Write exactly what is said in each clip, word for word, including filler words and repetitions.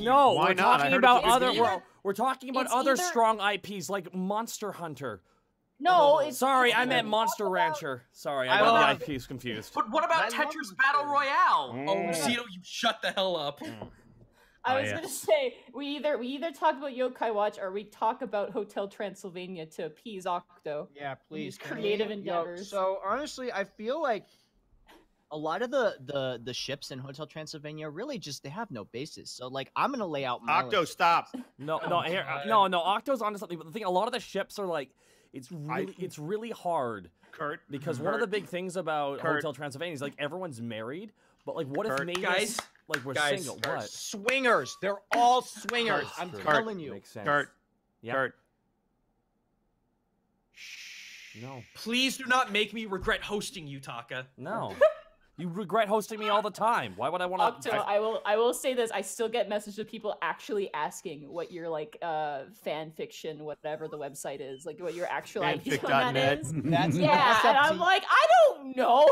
Borky. No, why we're not? Talking about other we're, we're talking about other either... strong I Ps like Monster Hunter. No, it's... Sorry, I meant Monster about... Rancher. Sorry, I got the I Ps confused. But what about Tetris Battle Royale? Mm. Oh, Zito, you shut the hell up. Mm. I oh, was yeah. gonna say we either we either talk about Yokai Watch or we talk about Hotel Transylvania to appease Octo. Yeah, please. Creative we, endeavors. Yo, so honestly, I feel like a lot of the the the ships in Hotel Transylvania really just they have no basis. So like I'm gonna lay out. My Octo, stop. No, no, here, no, no. Octo's onto something. But the thing, a lot of the ships are like, it's really I, it's really hard. Kurt, because Kurt, one of the big things about Kurt. Hotel Transylvania is like everyone's married, but like what Kurt, if maybe guys. Like we're guys, single. What? Swingers. They're all swingers. Kurt, I'm Kurt, telling you. Makes sense. Kurt. Yep. Kurt. Shh. No. Please do not make me regret hosting you, Taka. No. You regret hosting me all the time. Why would I want Octo, to? I... I will. I will say this. I still get messages of people actually asking what your like uh, fan fiction, whatever the website is, like what your actual I P on that is. That's, yeah, that's and I'm you. Like, I don't know.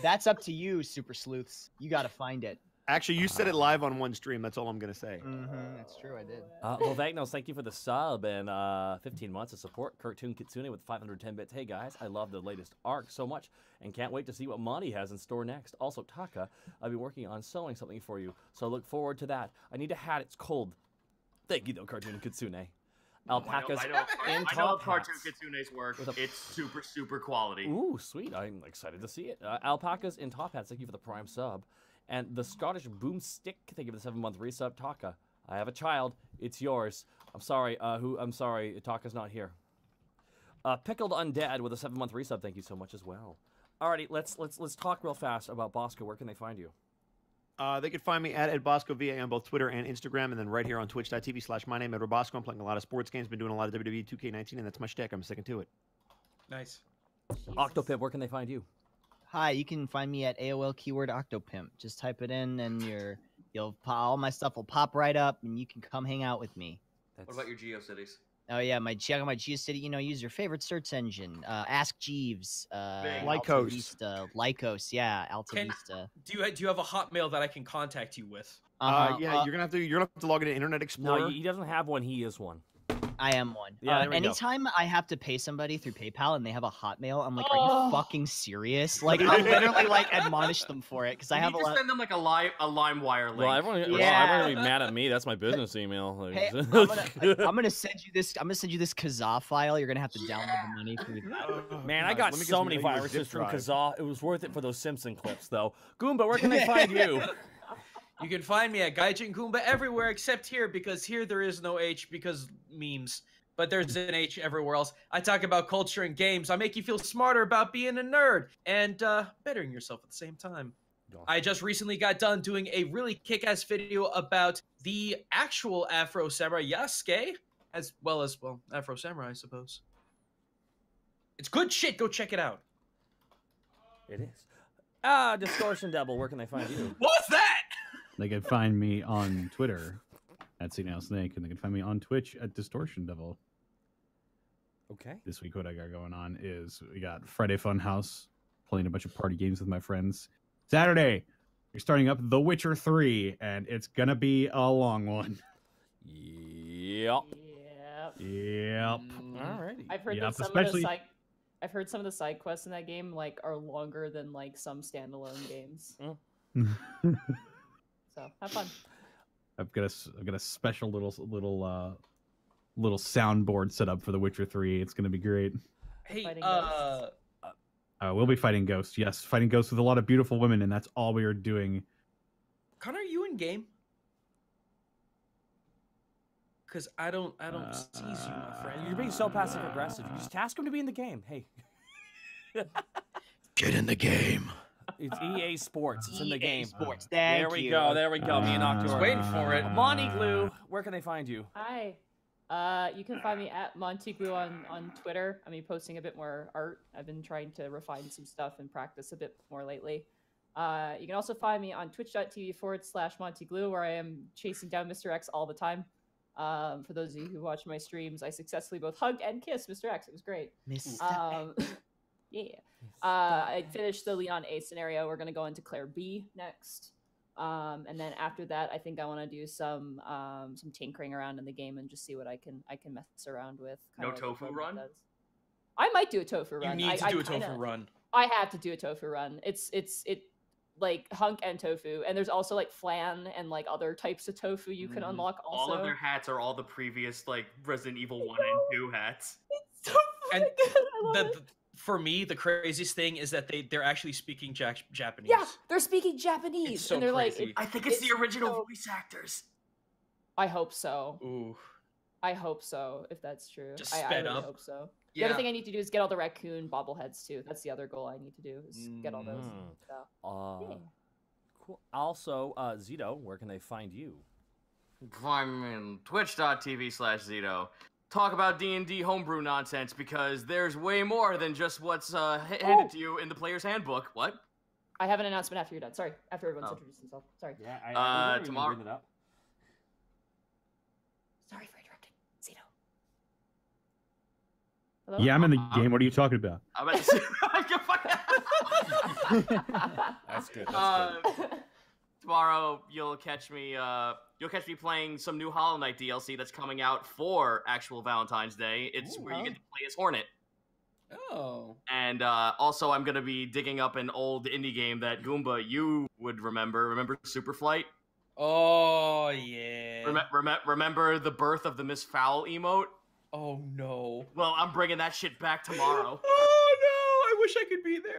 That's up to you, super sleuths. You got to find it. Actually, you said it live on one stream. That's all I'm going to say. Mm-hmm. That's true. I did. Uh, well, Vagnos, thank you for the sub and uh, fifteen months of support. Cartoon Kitsune with five hundred ten bits. Hey, guys, I love the latest arc so much and can't wait to see what Monty has in store next. Also, Taka, I'll be working on sewing something for you, so look forward to that. I need a hat. It's cold. Thank you, though, Cartoon Kitsune. Alpacas oh, I know, I know, and I know Cartoon Kitsune's work. A... It's super, super quality. Ooh, sweet. I'm excited to see it. Uh, alpacas in top hats. Thank you for the prime sub. And the Scottish Boomstick, thank you for the seven-month resub. Taka, I have a child. It's yours. I'm sorry. Uh, who? I'm sorry. Taka's not here. Uh, Pickled Undead with a seven-month resub. Thank you so much as well. Alrighty, let's let's let's talk real fast about Bosco. Where can they find you? Uh, they can find me at EdBoscoVA on both Twitter and Instagram, and then right here on Twitch dot T V slash my name Edward Bosco. I'm playing a lot of sports games. Been doing a lot of W W E two K nineteen, and that's my shtick. I'm sticking to it. Nice. Octopimp, where can they find you? Hi, you can find me at A O L keyword Octopimp. Just type it in, and your you'll all my stuff will pop right up, and you can come hang out with me. That's... What about your GeoCities? Oh yeah, my check my GeoCity. You know, use your favorite search engine. Uh, Ask Jeeves. Uh, Lycos. Vista, Lycos. Yeah, Alta can, Vista. Do you do you have a Hotmail that I can contact you with? Uh, uh yeah, uh, you're gonna have to you're gonna have to log into Internet Explorer. No, he doesn't have one. He is one. I am one. Yeah, uh, anytime go. I have to pay somebody through PayPal and they have a Hotmail, I'm like, oh. Are you fucking serious? Like, I literally like admonish them for it because I have a lot. Send them like a lime a LimeWire link. Well, everyone, yeah. well, everyone be mad at me. That's my business email. Like, hey, I'm, gonna, I'm gonna send you this. I'm gonna send you this Kazaa file. You're gonna have to download yeah. the money through. Oh, man, God. I got so many viruses from Kazaa. It was worth it for those Simpson clips, though. Goomba, where can they find you? You can find me at Gaijin Goomba everywhere except here, because here there is no H because memes. But there's an H everywhere else. I talk about culture and games. I make you feel smarter about being a nerd and uh, bettering yourself at the same time. I just recently got done doing a really kick-ass video about the actual Afro Samurai Yasuke, as well as, well, Afro Samurai, I suppose. It's good shit. Go check it out. It is. Ah, Distortion Devil, where can they find you? What's that? They can find me on Twitter at C N L Snake, and they can find me on Twitch at Distortion Devil. Okay. This week, what I got going on is we got Friday Funhouse, playing a bunch of party games with my friends. Saturday, we're starting up The Witcher three, and it's gonna be a long one. Yep. Yep. Yep. Alrighty. I've heard yep. that some Especially... of the side. I've heard some of the side quests in that game like are longer than like some standalone games. Mm. So have fun. I've got a I've got a special little little uh, little soundboard set up for The Witcher three. It's gonna be great. Hey, uh, uh, we'll be fighting ghosts. Yes, fighting ghosts with a lot of beautiful women, and that's all we are doing. Connor, are you in game? Because I don't I don't uh, seize you, my friend. You're being so passive aggressive. You just ask him to be in the game. Hey, get in the game. It's E A Sports. It's in the game. Sports. Thank there we you. go. There we go. Uh, Me and Octo was waiting for it. Monty Glue, where can they find you? Hi. Uh, you can find me at Monty Glue on, on Twitter. I'll be posting a bit more art. I've been trying to refine some stuff and practice a bit more lately. Uh, you can also find me on twitch dot T V forward slash Monty Glue, where I am chasing down Mister X all the time. Um, for those of you who watch my streams, I successfully both hugged and kissed Mister X. It was great. Mister Um, X. Yeah. Uh, I finished the Leon A scenario. We're going to go into Claire B next. Um, and then after that, I think I want to do some um, some tinkering around in the game and just see what I can I can mess around with. No like tofu run? I might do a tofu run. You need to I, do I a kinda, tofu run. I have to do a tofu run. It's it's it like hunk and tofu, and there's also like flan and like other types of tofu you can mm. unlock. Also, all of their hats are all the previous like Resident Evil one and two hats. It's so and the, the, for me, the craziest thing is that they they're actually speaking ja Japanese. Yeah, they're speaking Japanese, it's so and they're crazy. Like, it, I think it's, it's the original so... voice actors. I hope so. Ooh. I hope so. If that's true, just sped I, I really up. Hope so. The yeah. other thing I need to do is get all the raccoon bobbleheads too. That's the other goal I need to do is get all those. Mm. So, uh, yeah. Cool. Also, uh, Zito, where can they find you? Find me on twitch dot T V slash Zito. Talk about D and D homebrew nonsense because there's way more than just what's uh, handed oh. to you in the player's handbook. What? I have an announcement after you're done. Sorry, after everyone's oh. introduced themselves. Sorry. Yeah, I, I uh, tomorrow. Bring it up. Sorry for interrupting, Zito. Hello? Yeah, I'm in the uh, game. What are you talking about? I'm about to see. That's good. That's uh, good. Tomorrow, you'll catch me. Uh, you'll catch me playing some new Hollow Knight D L C that's coming out for actual Valentine's Day. It's Ooh, where huh? you get to play as Hornet. Oh. And uh, also, I'm gonna be digging up an old indie game that Goomba you would remember. Remember Superflight? Oh, yeah. Rem rem remember the birth of the Miss Fowl emote? Oh, no. Well, I'm bringing that shit back tomorrow. Oh, no. I wish I could be there.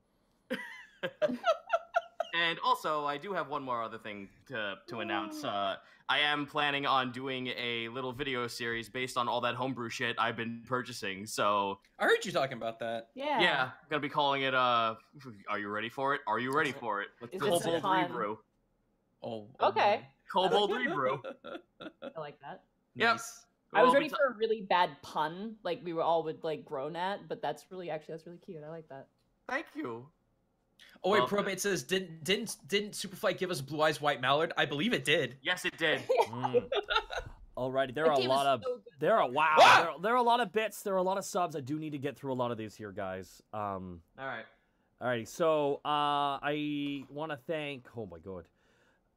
And also, I do have one more other thing to, to announce. Uh, I am planning on doing a little video series based on all that homebrew shit I've been purchasing, so... I heard you talking about that. Yeah. Yeah. I'm going to be calling it, uh... Are you ready for it? Are you ready for it? Kobold Rebrew. Oh, okay. Um, Kobold Rebrew. I like that. Yep. Nice. I was ready for a really bad pun, like we were all would like groan at, but that's really actually that's really cute. I like that. Thank you. Oh wait, um, Probate says didn't didn't didn't Superfly give us Blue Eyes White Mallard? I believe it did. Yes, it did. mm. Alrighty, there are a lot of so there are wow ah! there, there are a lot of bits, there are a lot of subs. I do need to get through a lot of these here, guys. Um. All right. All right. So uh, I want to thank. Oh my god.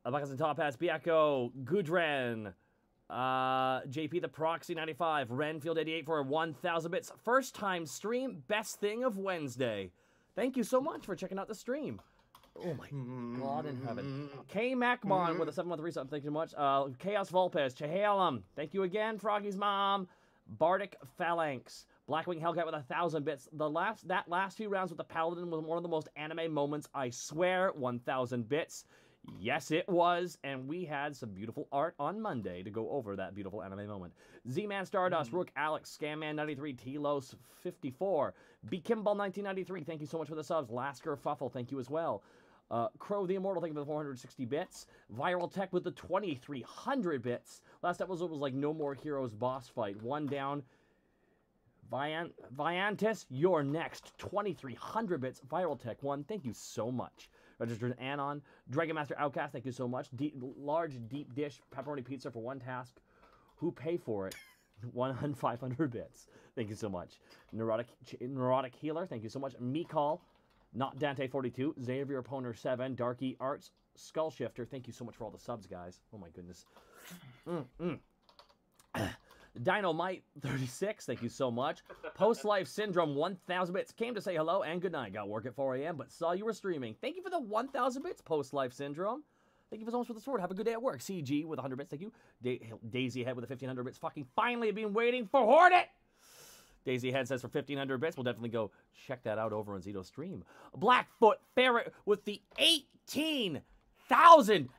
Abakas and Top Hats, Biako, Gudren, uh, J P the Proxy ninety-five, Renfield eighty-eight for one thousand bits. First time stream, best thing of Wednesday. Thank you so much for checking out the stream. Oh my mm-hmm. god in heaven. K Macmon mm-hmm. with a seven month reset. Thank you so much. Uh, Chaos Volpez, Chehalem. Thank you again, Froggy's mom. Bardic Phalanx, Blackwing Hellcat with a thousand bits. The last that last few rounds with the Paladin was one of the most anime moments. I swear, one thousand bits. Yes, it was, and we had some beautiful art on Monday to go over that beautiful anime moment. Z-Man Stardust, mm. Rook Alex, Scamman ninety-three, Telos fifty-four, Bekimball nineteen ninety-three, thank you so much for the subs. Lasker Fuffle, thank you as well. Uh, Crow the Immortal, thank you for the four hundred sixty bits. Viral Tech with the twenty-three hundred bits. Last episode was like No More Heroes boss fight. One down. Viant Viantis, you're next. twenty-three hundred bits. Viral Tech one, thank you so much. Registered Anon, Dragon Master Outcast, thank you so much. Deep, large deep dish pepperoni pizza for one task. Who pay for it? one hundred, five hundred bits. Thank you so much. Neurotic neurotic healer, thank you so much. Mikal, not Dante forty-two, Xavier Poner seven, Darky Arts, Skull Shifter. Thank you so much for all the subs, guys. Oh my goodness. Mm, mm. Dynamite thirty-six, thank you so much. Post Life Syndrome one thousand bits, came to say hello and good night. Got work at four A M but saw you were streaming. Thank you for the one thousand bits, Post Life Syndrome. Thank you so much for the sword. Have a good day at work. C G with one hundred bits, thank you. Da Daisy Head with the fifteen hundred bits. Fucking finally, I've been waiting for Hornet. Daisy Head says for fifteen hundred bits. We'll definitely go check that out over on Zito's stream. Blackfoot Ferret with the eighteen thousand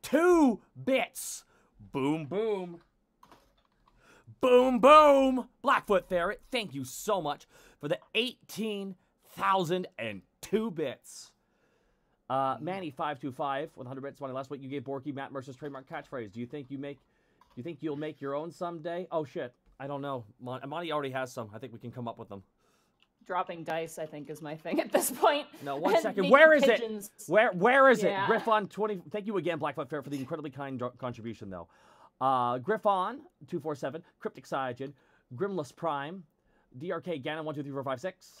two bits. Boom boom. Boom, boom! Blackfoot Ferret, thank you so much for the eighteen thousand two bits. Uh, Manny five two five, one hundred bits. Money last week you gave Borky Matt Mercer's trademark catchphrase. Do you think you make, do you think you'll make your own someday? Oh shit, I don't know. Mon Monty already has some. I think we can come up with them. Dropping dice, I think, is my thing at this point. No, one second. Where is pigeons. It? Where, where is yeah. it? Griffon twenty. Thank you again, Blackfoot Ferret, for the incredibly kind contribution, though. Uh, Griffon two four seven, Cryptic Saiyan, Grimless Prime, D R K Ganon one two three four five six.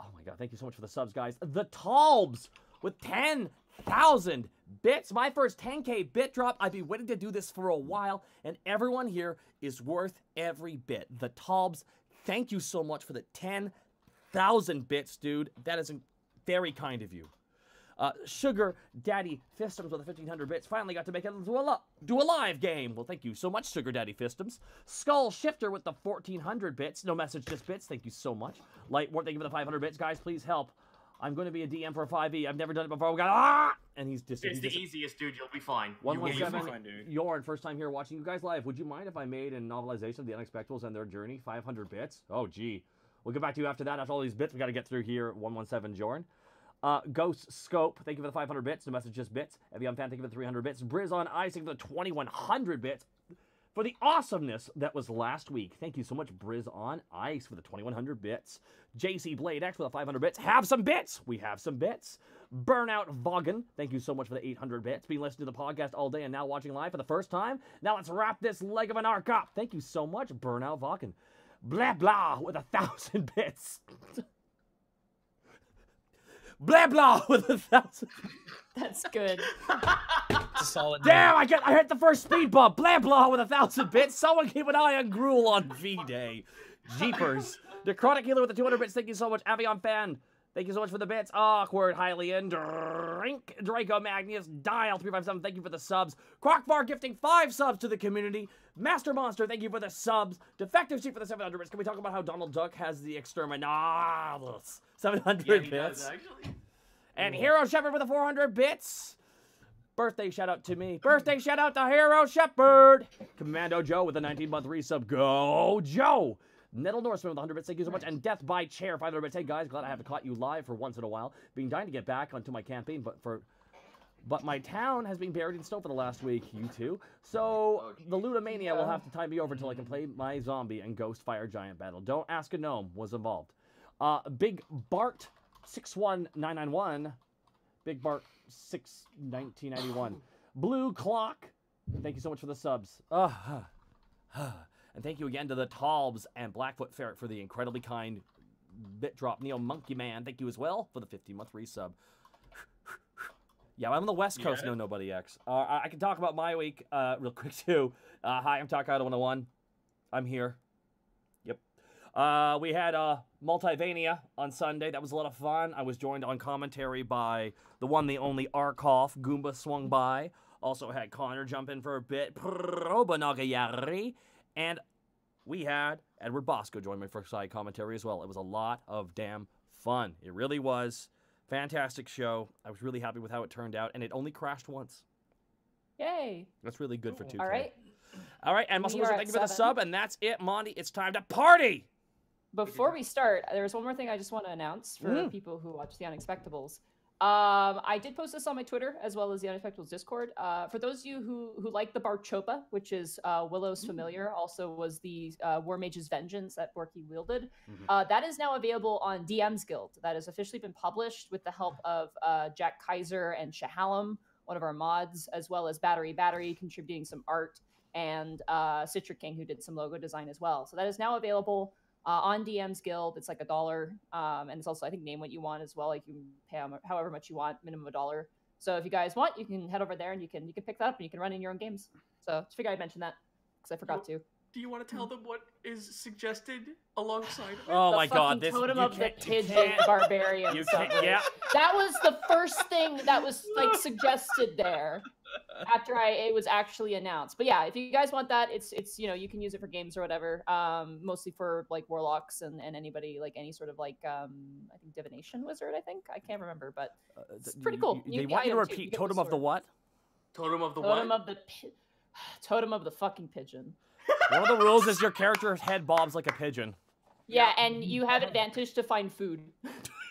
Oh my god, thank you so much for the subs, guys. The Talbs with ten thousand bits. My first ten K bit drop. I've been waiting to do this for a while, and everyone here is worth every bit. The Tobs, thank you so much for the ten thousand bits, dude. That is very kind of you. Uh, Sugar Daddy Fistums with the fifteen hundred bits finally got to make it to a do a live game. Well, thank you so much, Sugar Daddy Fistums. Skull Shifter with the fourteen hundred bits. No message, just bits. Thank you so much. Lightwort, thank you for the five hundred bits. Guys, please help. I'm going to be a D M for five E. I've never done it before. We got ah, and he's just. It's he's the dis easiest, dude. You'll be fine. one one seven. Yorn, first time here watching you guys live. Would you mind if I made a novelization of The Unexpectables and their journey? five hundred bits. Oh, gee. We'll get back to you after that. After all these bits, we got to get through here. one one seven, Jorn. Uh, Ghost Scope, thank you for the five hundred bits. No message, just bits. Evian Fan, thank you for the three hundred bits. Briz on Ice, thank you for the twenty-one hundred bits. For the awesomeness that was last week. Thank you so much, Briz on Ice, for the twenty-one hundred bits. J C Blade X for the five hundred bits. Have some bits! We have some bits. Burnout Vaughan, thank you so much for the eight hundred bits. Been listening to the podcast all day and now watching live for the first time. Now let's wrap this leg of an arc up. Thank you so much, Burnout Vaughan. Blah, blah, with a thousand bits. Blah blah with a thousand. That's good. It's a solid. Damn, I got I hit the first speed bump. Blah blah with a thousand bits. Someone keep an eye on Gruul on V Day. Jeepers. Necrotic Healer with the two hundred bits. Thank you so much, Avion Fan. Thank you so much for the bits. Awkward Hylian. Drink Draco Magnus. Dial three five seven. Thank you for the subs. Crockbar gifting five subs to the community. Master Monster. Thank you for the subs. Defective Sheep for the seven hundred bits. Can we talk about how Donald Duck has the exterminados? seven hundred yeah, bits. Does, actually. And yeah. Hero Shepherd with the four hundred bits. Birthday shout out to me. Birthday shout out to Hero Shepherd. Commando Joe with a nineteen month resub. Go Joe. Nettle Norseman with one hundred bits, thank you so much. And Death by Chair, five hundred bits. Hey guys, glad I have caught you live for once in a while. Been dying to get back onto my campaign, but for but my town has been buried in snow for the last week, you two. So the Ludomania will have to tie me over until I can play my zombie and ghost fire giant battle. Don't ask a gnome was involved. Uh, Big Bart six one nine nine one. Big Bart six nineteen ninety-one. Blue Clock, thank you so much for the subs. Uh, huh, huh. And thank you again to the Tobs and Blackfoot Ferret for the incredibly kind bit drop. Neo Monkey Man, thank you as well for the fifteen month resub. Yeah, I'm on the West Coast, yeah. No Nobody X. Uh, I can talk about my week uh, real quick, too. Uh, hi, I'm Takahata one oh one. I'm here. Yep. Uh, we had uh, Multivania on Sunday. That was a lot of fun. I was joined on commentary by the one, the only Arkoff. Goomba swung by. Also had Connor jump in for a bit. Probanagayari. And we had Edward Bosco join me for side commentary as well. It was a lot of damn fun. It really was. Fantastic show. I was really happy with how it turned out, and it only crashed once. Yay. That's really good for two K. All right. All right, and Muscle Wizard, thank you for the sub, and that's it, Monty. It's time to party. Before we start, there's one more thing I just want to announce for mm. people who watch The Unexpectables. Um, I did post this on my Twitter as well as The Unexpectables Discord. Uh, for those of you who, who like the Barchopa, which is uh, Willow's familiar, also was the uh, War Mage's Vengeance that Borky wielded, mm-hmm. uh, that is now available on D M's Guild. That has officially been published with the help of uh, Jack Kaiser and Shahalem, one of our mods, as well as Battery Battery, contributing some art, and uh, Citric King, who did some logo design as well. So that is now available Uh, on D M's Guild. It's like a dollar, um, and it's also, I think, name what you want as well. Like, you can pay however much you want, minimum a dollar. So if you guys want, you can head over there and you can you can pick that up and you can run in your own games. So just figure I'd mention that because I forgot do, to. Do you want to tell them what is suggested alongside? Oh my God! This totem of the Tidjid barbarian. You can't, yeah. That was the first thing that was like suggested there. After I it was actually announced, but yeah, if you guys want that, it's it's you know you can use it for games or whatever. Um, mostly for like warlocks and, and anybody like any sort of like um I think divination wizard. I think I can't remember, but it's pretty cool. You, you, they want you to repeat you totem of the what? Totem of the totem what? Of the totem of the fucking pigeon. One of the rules is your character's head bobs like a pigeon. Yeah, and you have advantage to find food.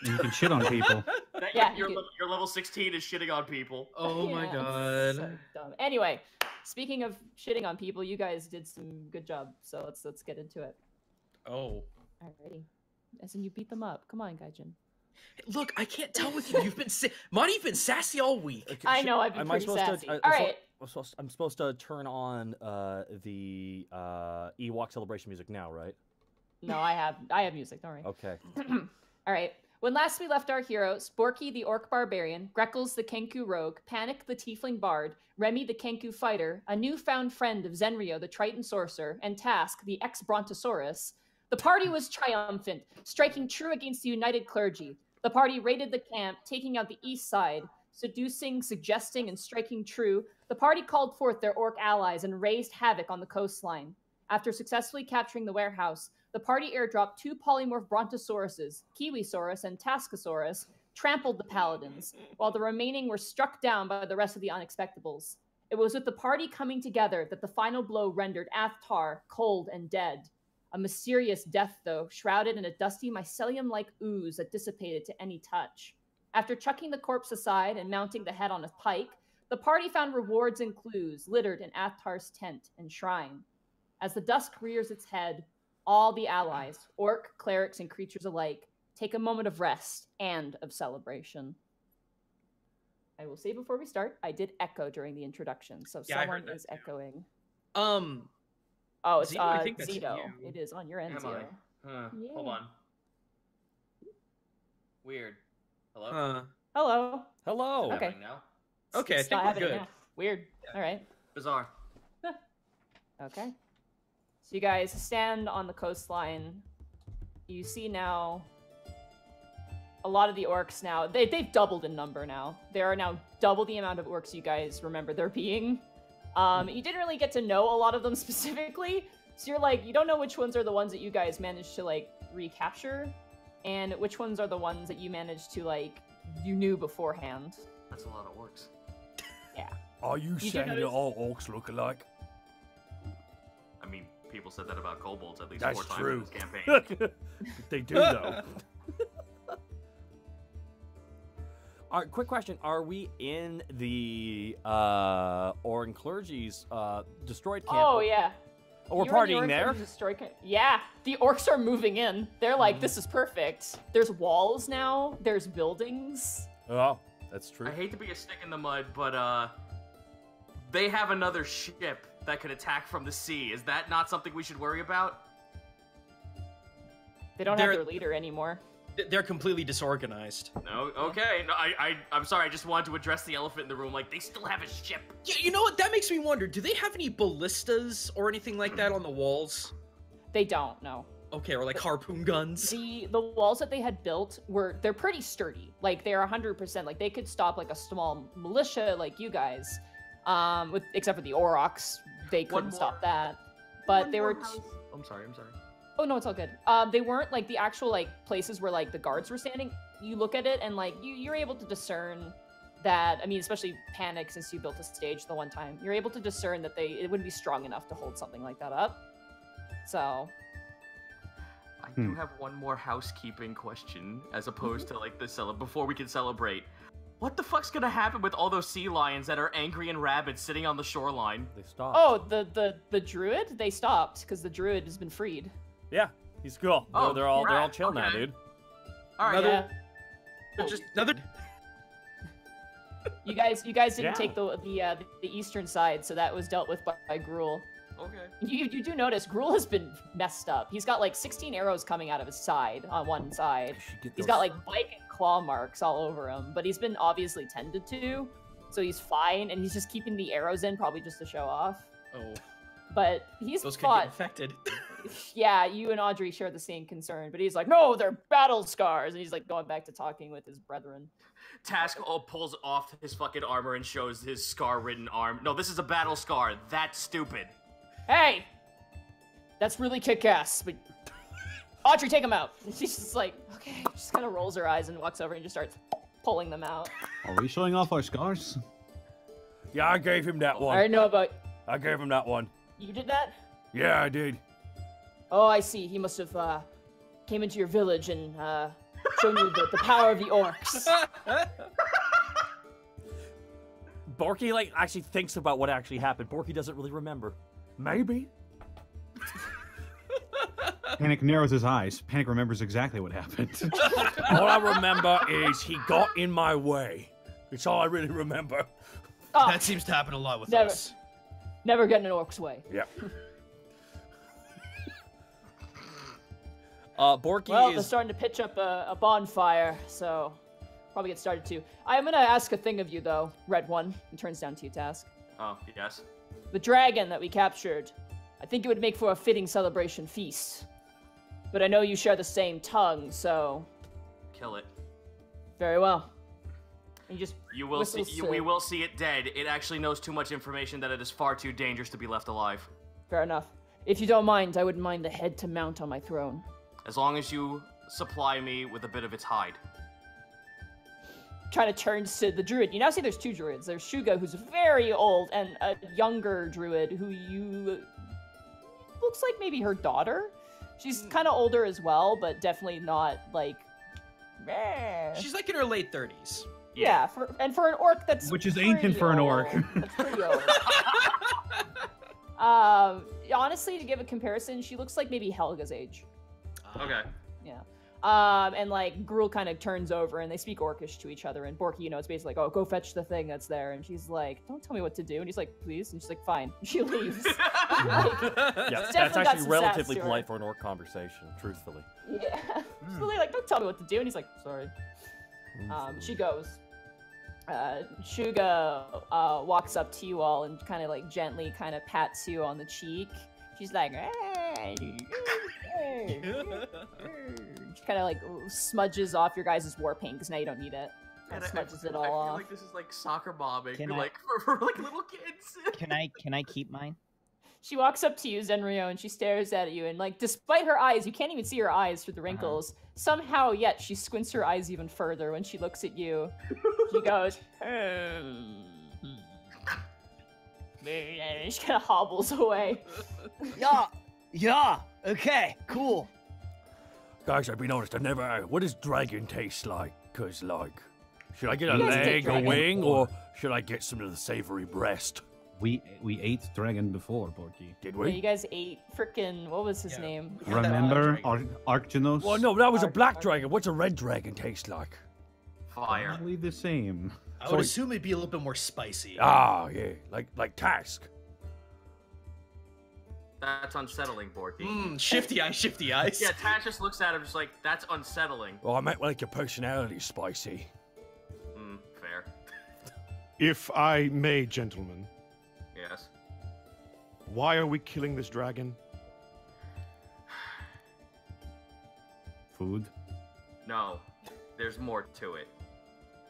You can shit on people. That, yeah, your, you your level sixteen is shitting on people. Oh yeah, my God. So dumb. Anyway, speaking of shitting on people, you guys did some good job. So let's let's get into it. Oh. Alrighty. As in, you beat them up. Come on, Gaijin. Look, I can't tell with you. You've been si Monty's been sassy all week. Okay, I know. I've been am pretty I sassy. To, uh, all right. I'm supposed, I'm supposed to turn on uh, the uh, Ewok celebration music now, right? No, I have I have music. Don't worry. Okay. All right. When last we left our heroes, Borky the Orc Barbarian, Greckles the Kenku Rogue, Panic the Tiefling Bard, Remy the Kenku Fighter, a newfound friend of Zenryo the Triton Sorcerer, and Task the ex-Brontosaurus, the party was triumphant, striking true against the united clergy. The party raided the camp, taking out the east side, seducing, suggesting, and striking true. The party called forth their orc allies and raised havoc on the coastline. After successfully capturing the warehouse, the party airdropped two polymorph brontosauruses, Kiwisaurus and Taskosaurus, trampled the paladins, while the remaining were struck down by the rest of the Unexpectables. It was with the party coming together that the final blow rendered Ahtar cold and dead. A mysterious death, though, shrouded in a dusty mycelium-like ooze that dissipated to any touch. After chucking the corpse aside and mounting the head on a pike, the party found rewards and clues littered in Ahtar's tent and shrine. As the dusk rears its head, all the allies, orc, clerics, and creatures alike, take a moment of rest and of celebration. I will say before we start, I did echo during the introduction, so yeah, someone is too. echoing. Um... Oh, it's Zito, uh, Zito. It is on your end, Zito. Huh. Yeah. Hold on. Weird. Hello? Huh. Hello. Hello. Okay. Now? Okay, I think we're good. Now. Weird. Yeah. All right. Bizarre. Okay. So you guys stand on the coastline. You see now a lot of the orcs now. They, they've doubled in number now. There are now double the amount of orcs you guys remember there being. Um, you didn't really get to know a lot of them specifically, so you're like, you don't know which ones are the ones that you guys managed to, like, recapture, and which ones are the ones that you managed to, like, you knew beforehand. That's a lot of orcs. Yeah. Are you, you saying that all orcs look alike? I mean, people said that about kobolds at least That's four times true. in this campaign. They do, though. Right, quick question: are we in the uh, Orin clergy's uh, destroyed camp? Oh yeah. Oh, we're You're partying the there. Destroyed camp. Yeah, the orcs are moving in. They're like, mm-hmm. this is perfect. There's walls now. There's buildings. Oh, that's true. I hate to be a stick in the mud, but uh, they have another ship that could attack from the sea. Is that not something we should worry about? They don't They're... have their leader anymore. They're completely disorganized. No, okay. No, I, I, I'm sorry. I just wanted to address the elephant in the room. Like, they still have a ship. Yeah, you know what? That makes me wonder. Do they have any ballistas or anything like that on the walls? They don't, no. Okay, or like harpoon guns? The the walls that they had built were, they're pretty sturdy. Like, they're one hundred percent. Like, they could stop, like, a small militia like you guys. Um, with, except for the Aurochs. They couldn't stop that. But they were... I'm sorry, I'm sorry. Oh, no, it's all good. Um, they weren't, like, the actual, like, places where, like, the guards were standing. You look at it, and, like, you, you're able to discern that, I mean, especially Panic, since you built a stage the one time, you're able to discern that they, it wouldn't be strong enough to hold something like that up. So. I do hmm. have one more housekeeping question, as opposed to, like, the celeb- before we can celebrate. What the fuck's gonna happen with all those sea lions that are angry and rabid sitting on the shoreline? They stopped. Oh, the, the, the druid? They stopped, because the druid has been freed. Yeah, he's cool. Oh, they're, they're all right. they're all chill okay. now, dude. All right, another, yeah. just another. You guys, you guys didn't yeah. take the the, uh, the the eastern side, so that was dealt with by, by Gruul. Okay. You you do notice Gruul has been messed up. He's got like sixteen arrows coming out of his side on one side. He's got like bite and claw marks all over him, but he's been obviously tended to, so he's fine, and he's just keeping the arrows in, probably just to show off. Oh. But he's Those fought. Could get infected. Yeah, you and Audrey share the same concern, but he's like, no, they're battle scars, and he's like going back to talking with his brethren. Task all pulls off his fucking armor and shows his scar-ridden arm. No, this is a battle scar. That's stupid. Hey, that's really kick-ass. But Audrey, take him out. And she's just like, okay. She just kind of rolls her eyes and walks over and just starts pulling them out. Are we showing off our scars? Yeah, I gave him that one. I know about. I gave him that one. You did that? Yeah, I did. Oh, I see. He must have uh, came into your village and uh, shown you the, the power of the orcs. Borky, like, actually thinks about what actually happened. Borky doesn't really remember. Maybe. Panic narrows his eyes. Panic remembers exactly what happened. All I remember is he got in my way. That's all I really remember. Oh, that seems to happen a lot with never, us. Never get in an orc's way. Yeah. Uh, Borky well, is... they're starting to pitch up a, a bonfire, so probably get started too. I'm gonna ask a thing of you though, Red One. It turns down to you, Task. Oh, yes. The dragon that we captured. I think it would make for a fitting celebration feast. But I know you share the same tongue, so... Kill it. Very well. You just you will see. You, we will see it dead. It actually knows too much information that it is far too dangerous to be left alive. Fair enough. If you don't mind, I wouldn't mind the head to mount on my throne. As long as you supply me with a bit of its hide. Trying to turn to the druid. You now see there's two druids. There's Shuga, who's very old, and a younger druid who you... looks like maybe her daughter. She's kind of older as well, but definitely not, like... Meh. She's like in her late thirties. Yeah, yeah for, and for an orc that's Which is ancient for an orc. Old, that's pretty old. Um, honestly, to give a comparison, she looks like maybe Helga's age. Okay. Yeah. Um, and like Gruul kind of turns over and they speak Orcish to each other. And Borky, you know, it's basically like, oh, go fetch the thing that's there. And she's like, don't tell me what to do. And he's like, please. And she's like, fine. And she leaves. Like, yeah, that's actually relatively polite for an orc conversation, truthfully. Yeah. Mm. She's really like, don't tell me what to do. And he's like, sorry. Um, she goes. Uh, Shuga uh, walks up to you all and kind of like gently kind of pats you on the cheek. She's like, hey, hey, hey, she kind of like smudges off your guys' war paint because now you don't need it. And and smudges I, I, it all I feel off. Like this is like soccer bombing, I, like for, for like little kids. Can I can I keep mine? She walks up to you, Zenryo, and she stares at you, and like despite her eyes, you can't even see her eyes through the wrinkles. Uh-huh. Somehow, yet she squints her eyes even further when she looks at you. She goes, hmm. And she kind of hobbles away. Yeah, yeah, okay, cool. Guys, I've been honest, I've never... What does dragon taste like? Because, like, should I get a leg, a wing, before. or should I get some of the savory breast? We we ate dragon before, Borky. Did we? Yeah, you guys ate frickin', what was his yeah. name? Remember Arctonos? Well, no, that was Arc a black Arc dragon. What's a red dragon taste like? Fire. Probably the same. I would so assume it'd be a little bit more spicy. Ah, yeah, like like Task. That's unsettling, Borky. Mm, shifty eyes, shifty eyes. Yeah, Task just looks at him just like, that's unsettling. Well, I might like your personality spicy. Mm, fair. If I may, gentlemen. Yes. Why are we killing this dragon? Food? No, there's more to it.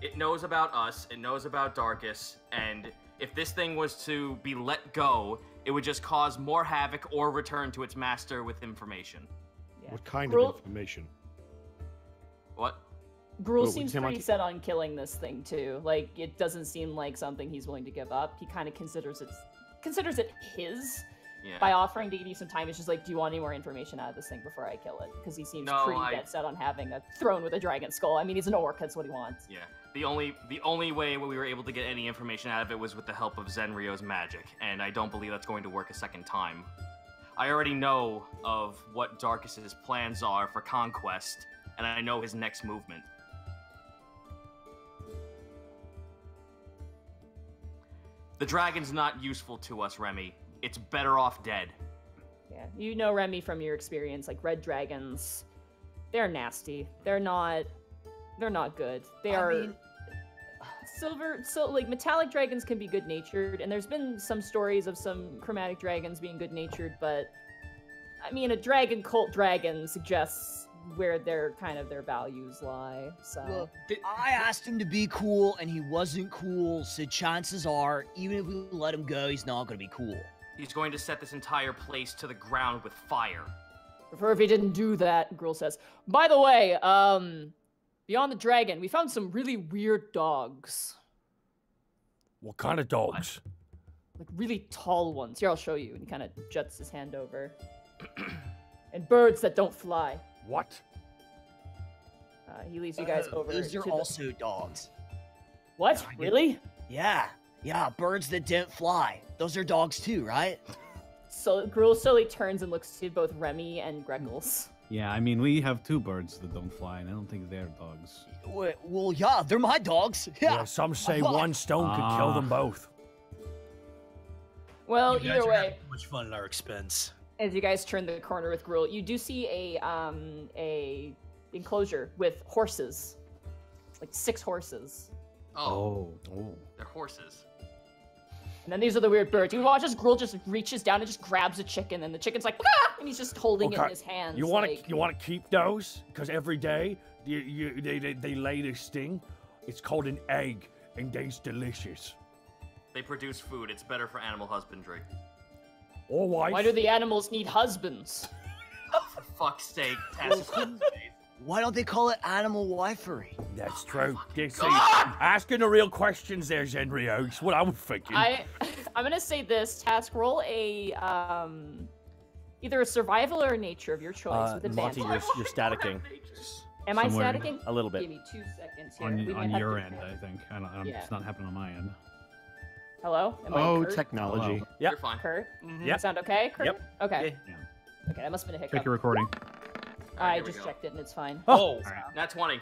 It knows about us, it knows about Darkus, and if this thing was to be let go, it would just cause more havoc or return to its master with information. Yeah. What kind Gruul... of information? What? Gruul seems pretty set on killing this thing too. Like, it doesn't seem like something he's willing to give up. He kind of considers it considers it his yeah. by offering to give you some time. It's just like, do you want any more information out of this thing before I kill it? Because he seems no, pretty I... dead set on having a throne with a dragon skull. I mean, he's an orc. That's what he wants. Yeah. The only the only way we were able to get any information out of it was with the help of Zenryo's magic, and I don't believe that's going to work a second time. I already know of what Darkus's plans are for conquest, and I know his next movement. The dragon's not useful to us, Remy. It's better off dead. Yeah, you know, Remy, from your experience, like, red dragons, they're nasty. They're not, they're not good. They I are mean... silver, so like metallic dragons can be good-natured, and there's been some stories of some chromatic dragons being good-natured, but I mean, a dragon cult dragon suggests where their kind of their values lie. So well, I asked him to be cool and he wasn't cool, so chances are even if we let him go, he's not going to be cool. He's going to set this entire place to the ground with fire. Prefer if he didn't do that, Gruul says. By the way, um beyond the dragon, we found some really weird dogs. What kind of dogs? Like really tall ones. Here, I'll show you. And he kind of juts his hand over. And birds that don't fly. What? Uh, he leads you guys over. Uh, these are to also the... dogs. What? Yeah, really? Yeah. Yeah, birds that didn't fly. Those are dogs too, right? So Gruul slowly turns and looks to both Remy and Greckles. Yeah, I mean, we have two birds that don't fly, and I don't think they're dogs. Wait, well, yeah, they're my dogs. Yeah, yeah some say one stone uh... could kill them both. Well, you either guys way. Are having too much fun at our expense. as you guys turn the corner with Gruul, you do see a um, a enclosure with horses, like six horses. Oh, oh, they're horses. And then these are the weird birds. You watch as Gruul just reaches down and just grabs a chicken, and the chicken's like, ah! And he's just holding okay. it in his hands. You want to like, you want to keep those because every day you, you they, they they lay this thing. It's called an egg, and they's delicious. They produce food. It's better for animal husbandry. Or wife. Why do the animals need husbands? Oh, for fuck's sake, Task. Why don't they call it animal wifery? That's oh true. Yeah, see, asking the real questions there, Zenryo. It's what I'm thinking. I, I'm gonna say this, Task. Roll a, um, either a survival or a nature of your choice uh, with advantage. Monty, you're, you're staticking. Am I staticking? A little bit. Give me two seconds here. On, we on your end, I think. I don't, I'm, yeah. It's not happening on my end. Hello? Am oh, I Kurt? Technology. Hello. Yep. You're fine. Kurt? Mm-hmm. Yep. Sound okay, Kurt? Yep. Okay. Yeah. Okay, that must have been a hiccup. Check your recording. Right, I just go. checked it and it's fine. Oh, that's oh, right. twenty.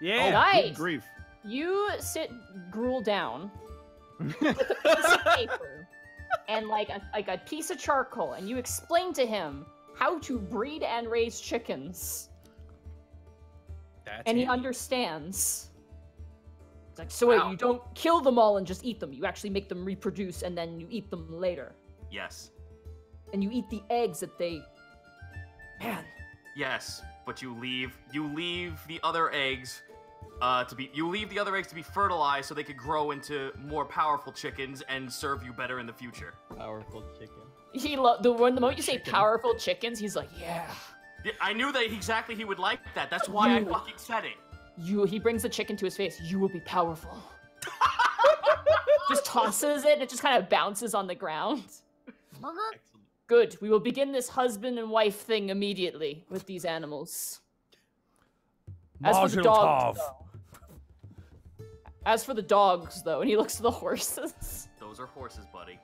Yeah. Oh, nice. Good grief. You sit Gruul down with a piece of paper and like a, like a piece of charcoal, and you explain to him how to breed and raise chickens. That's and handy. He understands. It's like, so wow. wait, you don't kill them all and just eat them. You actually make them reproduce and then you eat them later. Yes. And you eat the eggs that they... Man. Yes, but you leave you leave the other eggs uh, to be you leave the other eggs to be fertilized so they could grow into more powerful chickens and serve you better in the future. Powerful chicken. He lo the one the moment you say chicken. powerful chickens, he's like, yeah. yeah. I knew that exactly he would like that. That's why you, I fucking said it. You he brings the chicken to his face. You will be powerful. Just tosses it. It just kind of bounces on the ground. Good. We will begin this husband and wife thing immediately with these animals. As for the dogs, though, as for the dogs, though, and he looks to the horses. Those are horses, buddy.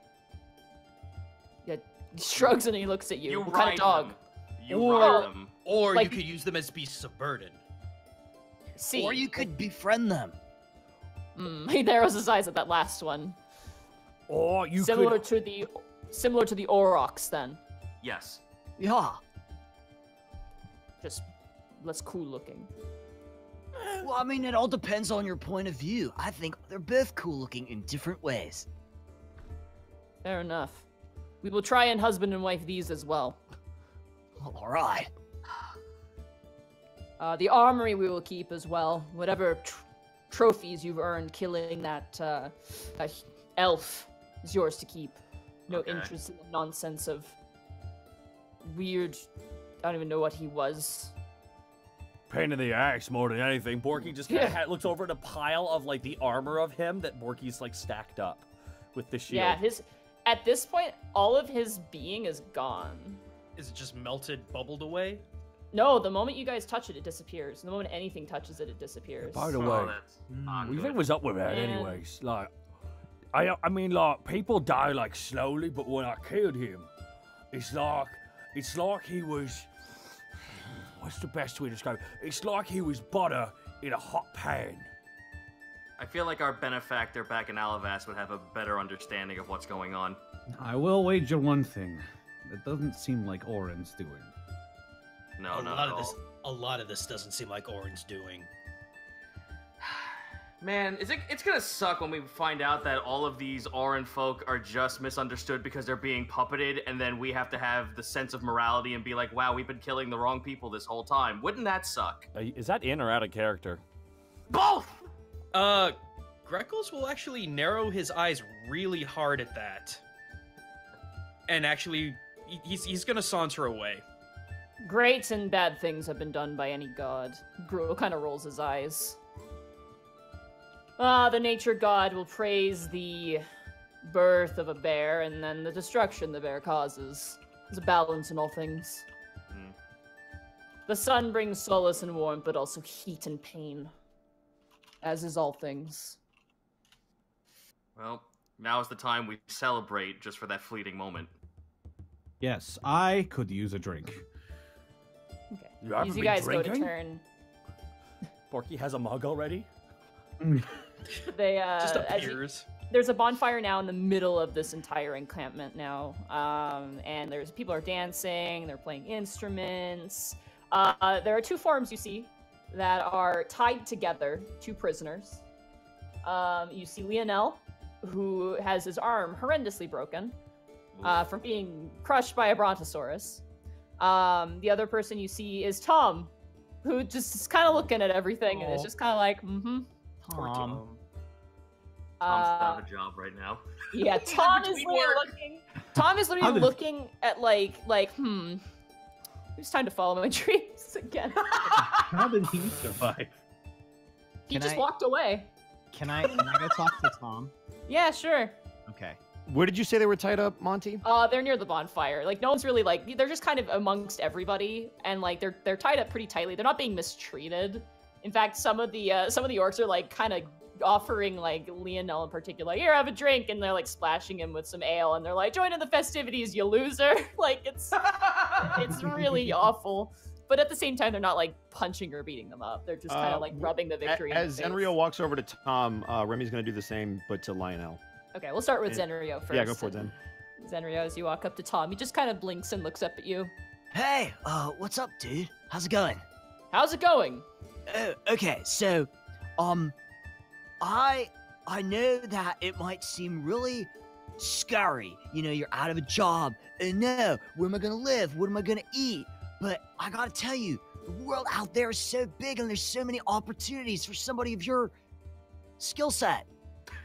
Yeah, he shrugs and he looks at you. You what ride kind of dog? Them. You or, ride them. Or like, you could use them as beasts of burden. See. Or you could befriend them. Mm, he narrows his eyes at that last one. Or you Similar could... to the... Similar to the Aurochs, then. Yes. Yeah. Just less cool looking. Well, I mean, it all depends on your point of view. I think they're both cool looking in different ways. Fair enough. We will try and husband and wife these as well. All right. Uh, the armory we will keep as well. Whatever tr trophies you've earned killing that, uh, that elf is yours to keep. No okay. interest in the nonsense of weird, I don't even know what he was. Pain in the ass more than anything. Borky just kind yeah. of looks over at a pile of like the armor of him that Borky's like stacked up with the shield. Yeah, his, at this point, all of his being is gone. Is it just melted, bubbled away? No, the moment you guys touch it, it disappears. The moment anything touches it, it disappears. Yeah, by the way, oh, what do you think was up with that Man. anyways? Like. I, I mean, like, people die, like, slowly, but when I killed him, it's like, it's like he was, what's the best way to describe it? It's like he was butter in a hot pan. I feel like our benefactor back in Alivast would have a better understanding of what's going on. I will wager one thing. It doesn't seem like Orin's doing. No, a not lot at of all. This, a lot of this doesn't seem like Orin's doing. Man, is it, it's gonna suck when we find out that all of these Orin folk are just misunderstood because they're being puppeted, and then we have to have the sense of morality and be like, wow, we've been killing the wrong people this whole time. Wouldn't that suck? Uh, is that in or out of character? Both! Uh, Greckles will actually narrow his eyes really hard at that. And actually, he's, he's gonna saunter away. Great and bad things have been done by any god. Gruul kind of rolls his eyes. Ah, the nature god will praise the birth of a bear and then the destruction the bear causes. There's a balance in all things. Mm. The sun brings solace and warmth, but also heat and pain, as is all things. Well, now's the time we celebrate just for that fleeting moment. Yes, I could use a drink. Okay. You, haven't you guys drinking? Go to turn. Borky has a mug already? They, uh, just appears. As you, there's a bonfire now in the middle of this entire encampment now. Um, and there's people are dancing, they're playing instruments. Uh, there are two forms you see that are tied together, two prisoners. Um, you see Lionel, who has his arm horrendously broken uh, from being crushed by a brontosaurus. Um, the other person you see is Tom, who just is kind of looking at everything Aww. and is just kind of like, mm-hmm. Tom. Tom's uh, out of a job right now. Yeah, Tom is literally work. looking. Tom is literally I'm looking in... at like, like, hmm. It's time to follow my dreams again. How did he survive? He can just I... walked away. Can I? Can I go talk to Tom? Yeah, sure. Okay. Where did you say they were tied up, Monty? Uh, they're near the bonfire. Like, no one's really, like, they're just kind of amongst everybody, and, like, they're they're tied up pretty tightly. They're not being mistreated. In fact, some of the, uh, some of the orcs are, like, kind of offering, like, Lionel in particular, here, have a drink, and they're, like, splashing him with some ale, and they're like, join in the festivities, you loser! Like, it's, it's really awful. But at the same time, they're not, like, punching or beating them up. They're just kind of, uh, like, rubbing the victory as, in the face. Zenryo walks over to Tom, uh, Remy's gonna do the same, but to Lionel. Okay, we'll start with Zenryo first. Yeah, go for it, Zen. Zenryo, as you walk up to Tom, he just kind of blinks and looks up at you. Hey, uh, what's up, dude? How's it going? How's it going? Oh, okay, so, um, I, I know that it might seem really scary. You know, you're out of a job, and no, where am I gonna live? What am I gonna eat? But I gotta tell you, the world out there is so big, and there's so many opportunities for somebody of your skill set,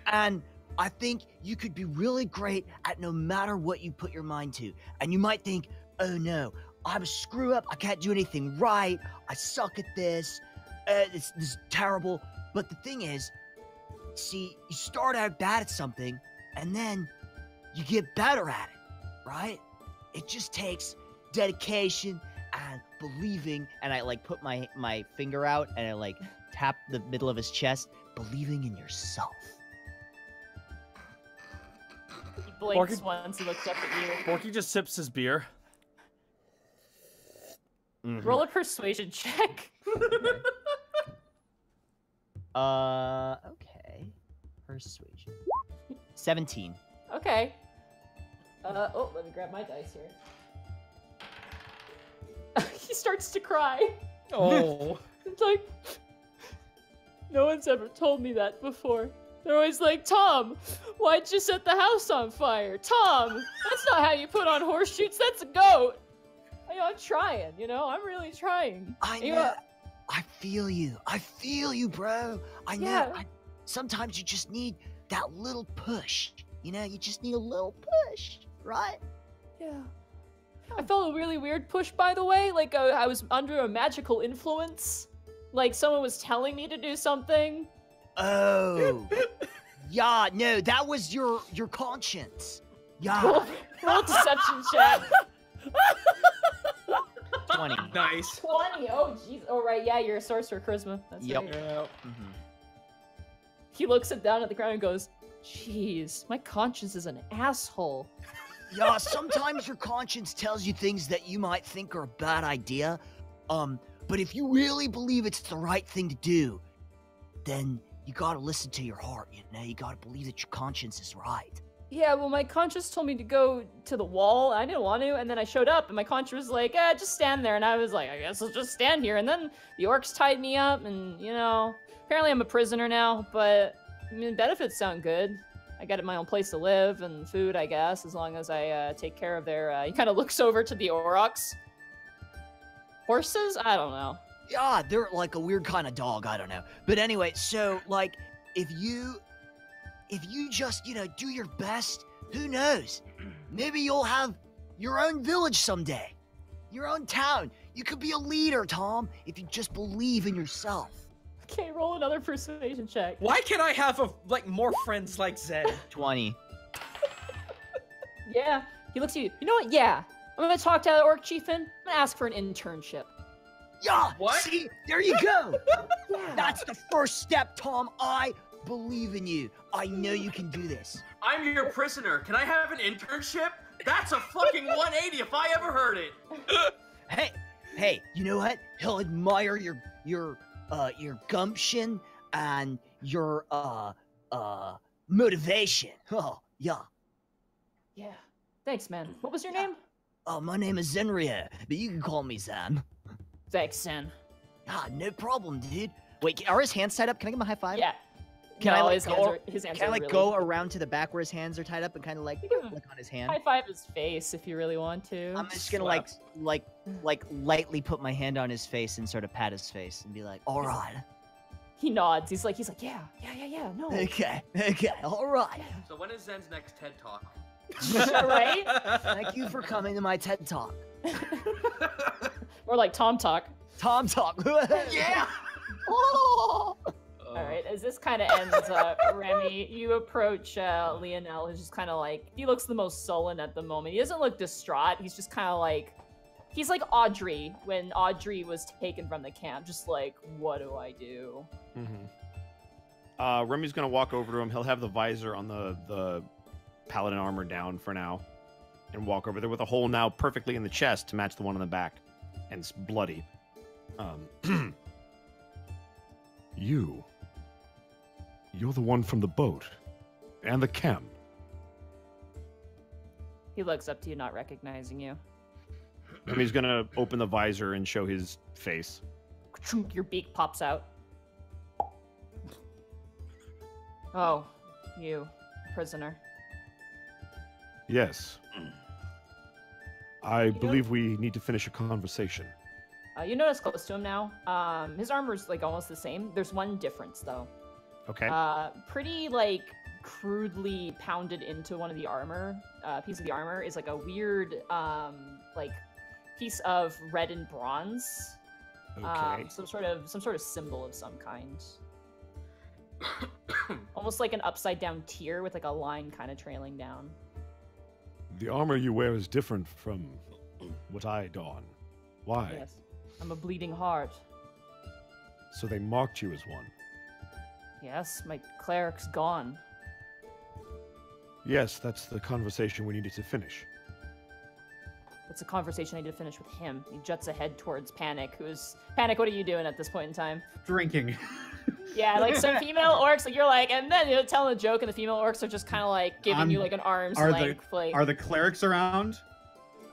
and I think you could be really great at no matter what you put your mind to. And you might think, oh no, I'm a screw up, I can't do anything right, I suck at this, uh, this, this is terrible. But the thing is, see, you start out bad at something, and then you get better at it, right? It just takes dedication and believing, and I like put my, my finger out and I like tap the middle of his chest, believing in yourself. He blinks Borky, once, he looks up at you. Borky just sips his beer. Mm-hmm. Roll a persuasion check. Okay. uh, okay. Persuasion. seventeen. Okay. Uh, oh, let me grab my dice here. He starts to cry. Oh. It's like, no one's ever told me that before. They're always like, Tom, why'd you set the house on fire? Tom, that's not how you put on horseshoes. That's a goat. I, you know, I'm trying, you know? I'm really trying. I you know. know. I feel you. I feel you, bro. I yeah. know. I, sometimes you just need that little push. You know, you just need a little push, right? Yeah. I felt a really weird push, by the way. Like, uh, I was under a magical influence. Like, someone was telling me to do something. Oh, yeah, no, that was your your conscience. Yeah. Roll, roll deception check. twenty. Nice. twenty, oh jeez. Oh right, yeah, you're a sorcerer charisma. That's yep. Right. Yep. Mm-hmm. He looks it down at the ground and goes, jeez, my conscience is an asshole. Yeah, sometimes your conscience tells you things that you might think are a bad idea. Um, but if you really believe it's the right thing to do, then you gotta listen to your heart, you know? You gotta believe that your conscience is right. Yeah, well, my conscience told me to go to the wall. I didn't want to, and then I showed up, and my conscience was like, eh, just stand there. And I was like, I guess I'll just stand here. And then the orcs tied me up, and, you know, apparently I'm a prisoner now, but, I mean, benefits sound good. I got my own place to live and food, I guess, as long as I uh, take care of their... Uh... He kind of looks over to the aurochs. Horses? I don't know. Yeah, they're like a weird kind of dog, I don't know. But anyway, so, like, if you, if you just, you know, do your best, who knows? Maybe you'll have your own village someday. Your own town. You could be a leader, Tom, if you just believe in yourself. Okay, roll another persuasion check. Why can't I have, a, like, more friends like Zed? twenty. Yeah, he looks at you. You know what? Yeah, I'm going to talk to that orc chieftain. I'm going to ask for an internship. Yeah, what? See, there you go. Yeah. That's the first step, Tom. I believe in you. I know you can do this. I'm your prisoner. Can I have an internship? That's a fucking one eighty if I ever heard it. Hey, hey, you know what? He'll admire your your uh your gumption and your uh uh Motivation. Oh, yeah. Yeah. Thanks, man. What was your yeah. name? Oh, my name is Zenryo, but you can call me Sam. Thanks, Sam. Ah, no problem, dude. Wait, are his hands tied up? Can I give him a high five? Yeah. Can no, I like, his hands are, his hands can are I, like really... go around to the back where his hands are tied up and kind of like click on his hand? High five his face if you really want to. I'm just gonna Slap. like, like, like lightly put my hand on his face and sort of pat his face and be like, all he's right. Like, he nods. He's like, he's like, yeah, yeah, yeah, yeah. No. Okay, okay, all right. So when is Zen's next TED Talk? Right. Thank you for coming to my TED Talk. More like Tom Talk. Tom Talk. Yeah. Oh. All right, as this kind of ends up, Remy, you approach uh, Lionel, who's just kind of like, he looks the most sullen at the moment. He doesn't look distraught. He's just kind of like, he's like Audrey when Audrey was taken from the camp. Just like, what do I do? Mm-hmm. uh, Remy's going to walk over to him. He'll have the visor on the, the paladin armor down for now and walk over there with a hole now perfectly in the chest to match the one on the back. And it's bloody. Um, you... You're the one from the boat. And the camp. He looks up to you, not recognizing you. And he's gonna open the visor and show his face. Your beak pops out. Oh, you, prisoner. Yes. I you believe know? we need to finish a conversation. Uh, you notice close to him now. Um, his armor's like almost the same. There's one difference though. Okay. Uh, pretty like crudely pounded into one of the armor, uh, piece of the armor is like a weird, um, like piece of red and bronze. Okay. Um, some sort of some sort of symbol of some kind. Almost like an upside down tear with like a line kind of trailing down. The armor you wear is different from what I don. Why? Yes, I'm a bleeding heart. So they marked you as one. Yes, my cleric's gone. Yes, that's the conversation we needed to finish. It's a conversation I need to finish with him. He juts ahead towards Panic, who's... Panic, what are you doing at this point in time? Drinking. Yeah, like some female orcs, like you're like, and then you're telling a joke, and the female orcs are just kind of like giving um, you like an arm's are length. The, like... Are the clerics around?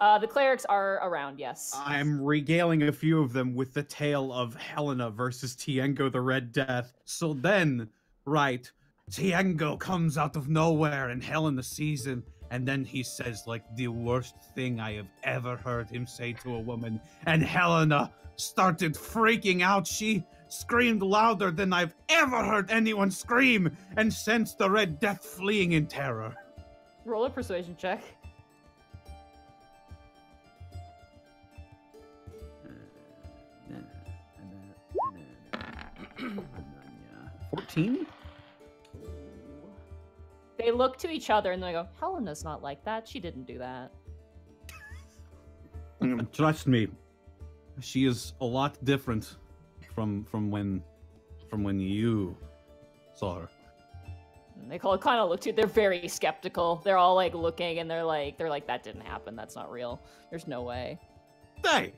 Uh, the clerics are around, yes. I'm regaling a few of them with the tale of Helena versus Tiengo the Red Death. So then, right, Tiengo comes out of nowhere and Helena sees him. And then he says, like, the worst thing I have ever heard him say to a woman. And Helena started freaking out. She screamed louder than I've ever heard anyone scream and sensed the Red Death fleeing in terror. Roll a persuasion check. fourteen? They look to each other and they go, Helena's not like that. She didn't do that. Trust me. She is a lot different from from when from when you saw her. And they kind of look to they're very skeptical. They're all like looking and they're like they're like that didn't happen. That's not real. There's no way. Hey.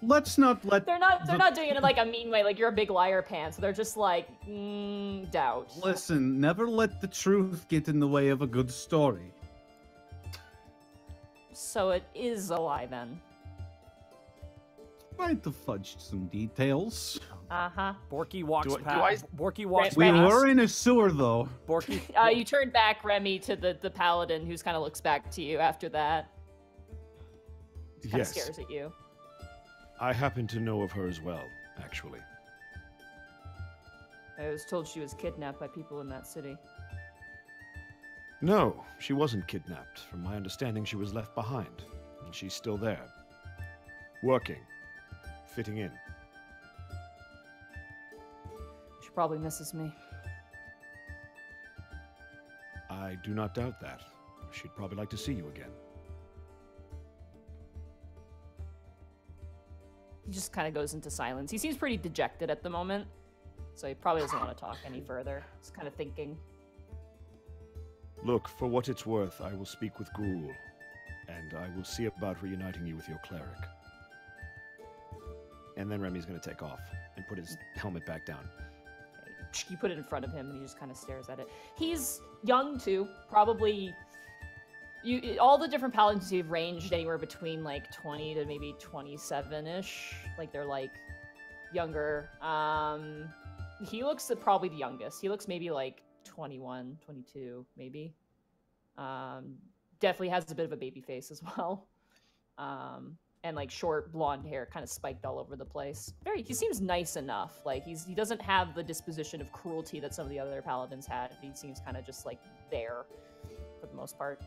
Let's not let they're not they're the... not doing it in like a mean way, like you're a big liar pants. So they're just like mm, doubt. Listen, never let the truth get in the way of a good story. So it is a lie then. Trying to fudge some details. Uh-huh. Borky walks do I, past. Do I... Borky walks we past. We were in a sewer though. Borky uh, you turn back Remy to the, the paladin who's kinda looks back to you after that. Kind yes. of scares at you. I happen to know of her as well, actually. I was told she was kidnapped by people in that city. No, she wasn't kidnapped. From my understanding, she was left behind. And she's still there. Working. Fitting in. She probably misses me. I do not doubt that. She'd probably like to see you again. He just kind of goes into silence. He seems pretty dejected at the moment, so he probably doesn't want to talk any further. He's kind of thinking. Look, for what it's worth, I will speak with Gruul, and I will see about reuniting you with your cleric. And then Remy's going to take off and put his helmet back down. Okay, you put it in front of him and he just kind of stares at it. He's young too, probably. You, all the different paladins you've ranged anywhere between like twenty to maybe twenty-seven-ish. Like they're like younger. Um, he looks probably the youngest. He looks maybe like twenty-one, twenty-two, maybe. Um, definitely has a bit of a baby face as well. Um, and like short blonde hair kind of spiked all over the place. Very, he seems nice enough. Like he's, he doesn't have the disposition of cruelty that some of the other paladins had. He seems kind of just like there for the most part.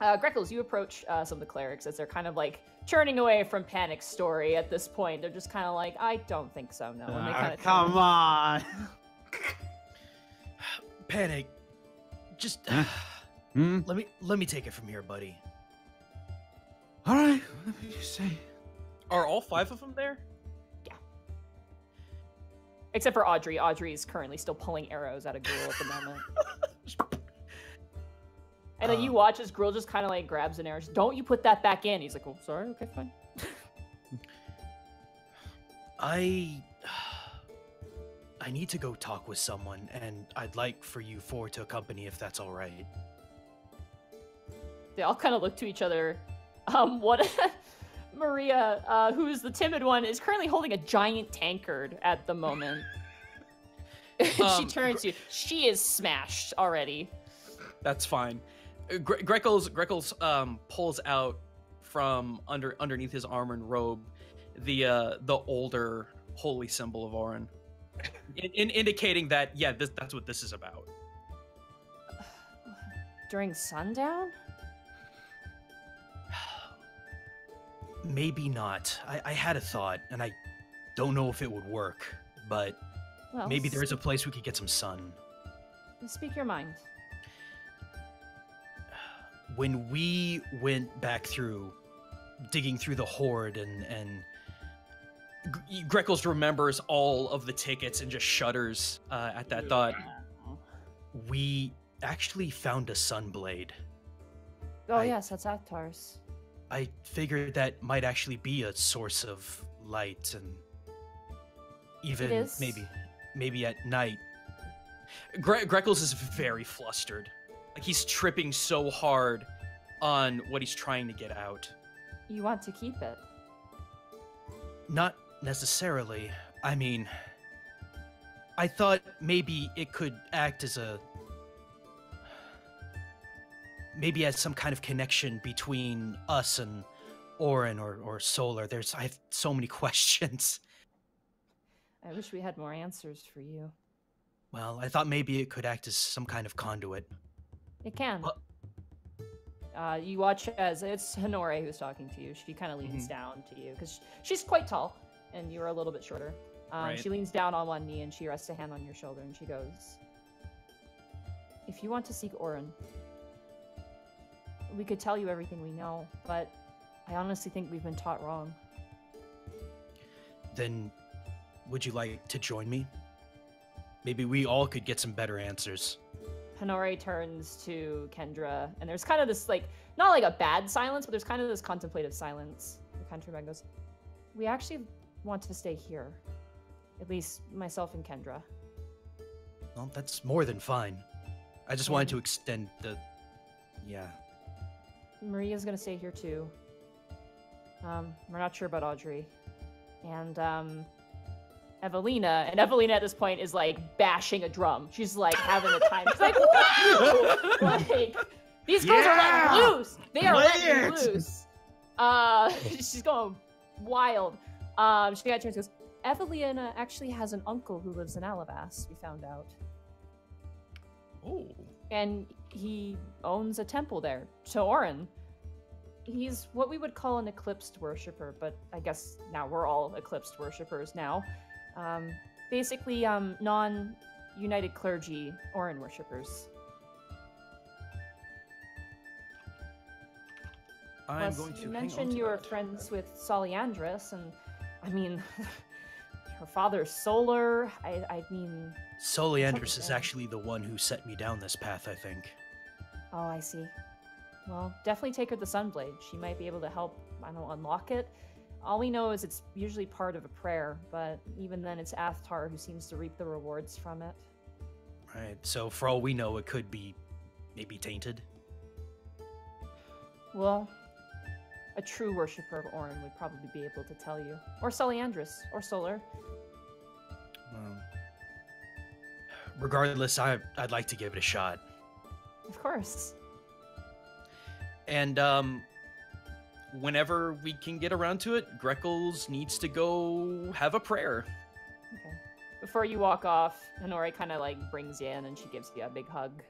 Uh, Greckles, you approach uh, some of the clerics as they're kind of like churning away from Panic's story at this point. They're just kind of like, I don't think so, no. And they kinda uh, come turn. on. Panic, just huh? hmm? let me let me take it from here, buddy. All right, let me just say. Are all five of them there? Yeah. Except for Audrey. Audrey is currently still pulling arrows out of Gruul at the moment. And then um, you watch as Gruul just kind of like grabs an arrow. Don't you put that back in? He's like, "Oh, sorry. Okay, fine." I, I need to go talk with someone, and I'd like for you four to accompany, if that's all right. They all kind of look to each other. Um, what? Maria, uh, who is the timid one, is currently holding a giant tankard at the moment. she um, turns to you. She is smashed already. That's fine. Gre Greckles, Greckles um, pulls out from under underneath his armor and robe the uh, the older holy symbol of Orin, in in indicating that yeah, this, that's what this is about. During sundown? Maybe not. I, I had a thought, and I don't know if it would work, but well, maybe there is a place we could get some sun. Speak your mind. When we went back through, digging through the hoard, and and Greckles remembers all of the tickets and just shudders uh, at that yeah. thought. We actually found a sunblade. Oh I, yes, that's Ahtar's. I figured that might actually be a source of light, and even maybe maybe at night. Gre Greckles is very flustered. Like he's tripping so hard on what he's trying to get out. You want to keep it? Not necessarily. I mean, I thought maybe it could act as a... Maybe as some kind of connection between us and Orin or, or Solar. There's, I have so many questions. I wish we had more answers for you. Well, I thought maybe it could act as some kind of conduit. It can. Uh, you watch as it's Honoré who's talking to you. She kind of leans mm-hmm. down to you because she's quite tall and you're a little bit shorter. Um, right. She leans down on one knee and she rests a hand on your shoulder and she goes, if you want to seek Orin, we could tell you everything we know, but I honestly think we've been taught wrong. Then would you like to join me? Maybe we all could get some better answers. Honoré turns to Kendra, and there's kind of this, like, not like a bad silence, but there's kind of this contemplative silence. The countryman goes, we actually want to stay here. At least myself and Kendra. Well, that's more than fine. I just and wanted to extend the... Yeah. Maria's gonna stay here, too. Um, we're not sure about Audrey. And, um... Evelina, and Evelina at this point is like bashing a drum. She's like having a time. She's like, wow! Like, these girls yeah! are letting loose. They are letting loose. Uh, she's going wild. Um, she got turns goes, Evelina actually has an uncle who lives in Alivast, we found out. Oh. And he owns a temple there, to Orin. He's what we would call an eclipsed worshiper, but I guess now we're all eclipsed worshipers now. Um, basically, um, non-united clergy Orin worshippers. I'm Plus, going to you mentioned you were friends with Soliandris, and I mean, her father's Solar. I, I mean, Soliandris is actually the one who set me down this path, I think. Oh, I see. Well, definitely take her the Sunblade. She might be able to help. I don't know, unlock it. All we know is it's usually part of a prayer, but even then it's Ahtar who seems to reap the rewards from it. Right, so for all we know, it could be maybe tainted. Well, a true worshiper of Orin would probably be able to tell you. Or Soliandris, or Solar. Um, regardless, I, I'd like to give it a shot. Of course. And um, whenever we can get around to it, Greckles needs to go have a prayer. Okay. Before you walk off, Honoré kind of like brings you in and she gives you a big hug.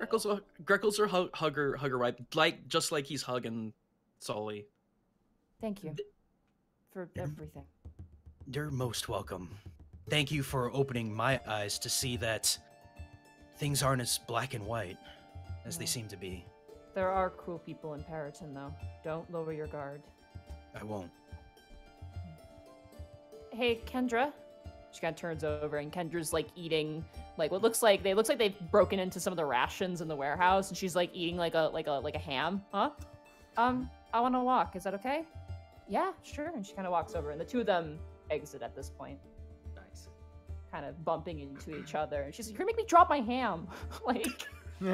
Greckles, uh, Greckles are hug, hugger, hugger right? Like just like he's hugging Sully. Thank you for everything. You're most welcome. Thank you for opening my eyes to see that things aren't as black and white as yeah. they seem to be. There are cruel people in Periton, though. Don't lower your guard. I won't. Hey, Kendra. She kind of turns over, and Kendra's like eating like what looks like they looks like they've broken into some of the rations in the warehouse, and she's like eating like a like a like a ham, huh? Um, I want to walk. Is that okay? Yeah, sure. And she kind of walks over, and the two of them exit at this point. Nice. Kind of bumping into each other, and she's like, "You're gonna make me drop my ham," like. you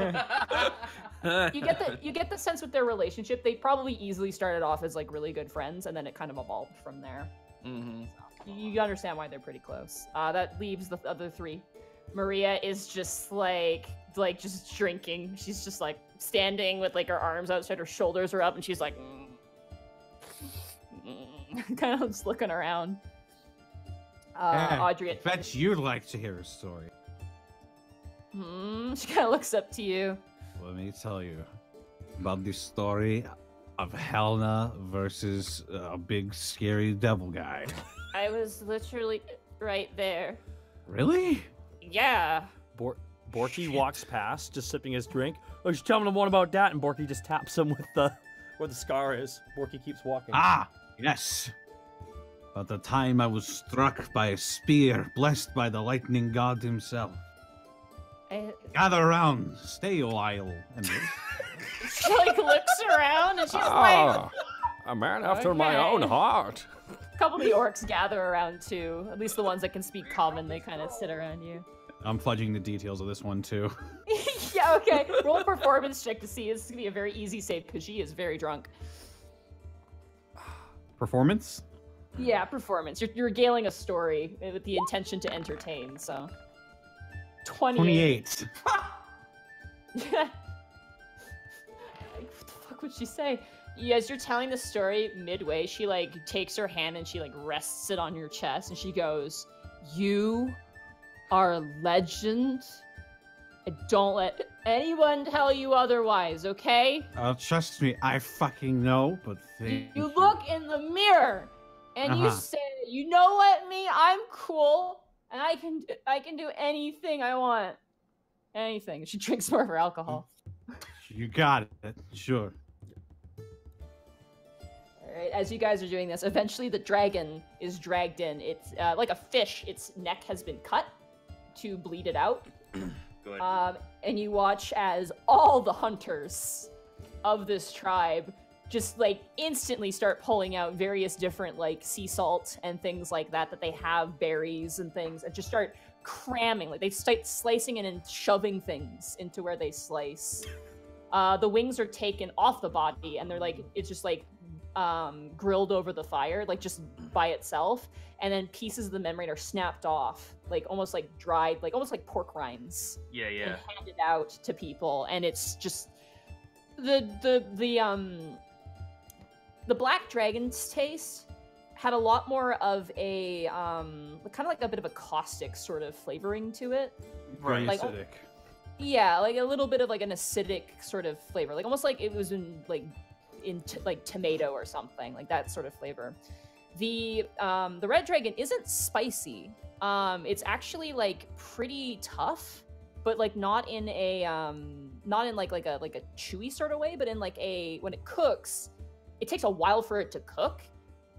get the you get the sense with their relationship they probably easily started off as like really good friends and then it kind of evolved from there. Mm-hmm. So, you, you understand why they're pretty close. Uh, that leaves the other three. Maria is just like like just drinking. She's just like standing with like her arms outside, her shoulders are up, and she's like mm. Mm. kind of just looking around. Uh, hey, Audrey, I bet you'd like to hear a story. Hmm, she kind of looks up to you. Let me tell you about the story of Helena versus uh, a big scary devil guy. I was literally right there. Really? Yeah. Bor Borky Shit. walks past, just sipping his drink. Oh, she's telling him one about that, and Borky just taps him with the where the scar is. Borky keeps walking. Ah, yes. About the time I was struck by a spear, blessed by the lightning god himself. I... Gather around, stay a while. She like looks around and she's oh, like, "A man after okay. my own heart." A couple of the orcs gather around too. At least the ones that can speak common, they kind of sit around you. I'm fudging the details of this one too. Yeah, okay. Roll a performance check to see. This is gonna be a very easy save because she is very drunk. Performance? Yeah, performance. You're, you're regaling a story with the intention to entertain, so. twenty-eight. twenty-eight. Like, what the fuck would she say? As you're telling the story midway, she like takes her hand and she like rests it on your chest and she goes, "You are a legend. And don't let anyone tell you otherwise, okay?" Uh, trust me, I fucking know, but thank you. You look in the mirror and uh-huh. you say, "You know what, me? I'm cool. And I can I can do anything I want, anything." She drinks more of her alcohol. You got it, sure. All right. As you guys are doing this, eventually the dragon is dragged in. It's uh, like a fish. Its neck has been cut to bleed it out. Go ahead. Um, and you watch as all the hunters of this tribe just like instantly start pulling out various different like sea salt and things like that that they have, berries and things, and just start cramming. Like they start slicing in and shoving things into where they slice. Uh, the wings are taken off the body and they're like, it's just like um, grilled over the fire, like just by itself. And then pieces of the membrane are snapped off, like almost like dried, like almost like pork rinds. Yeah, yeah. And handed out to people. And it's just the, the, the, um, the black dragon's taste had a lot more of a um, kind of like a bit of a caustic sort of flavoring to it. Right, like, acidic. Yeah, like a little bit of like an acidic sort of flavor, like almost like it was in like in t like tomato or something, like that sort of flavor. The um, the red dragon isn't spicy. Um, it's actually like pretty tough, but like not in a um, not in like like a like a chewy sort of way, but in like a when it cooks. It takes a while for it to cook,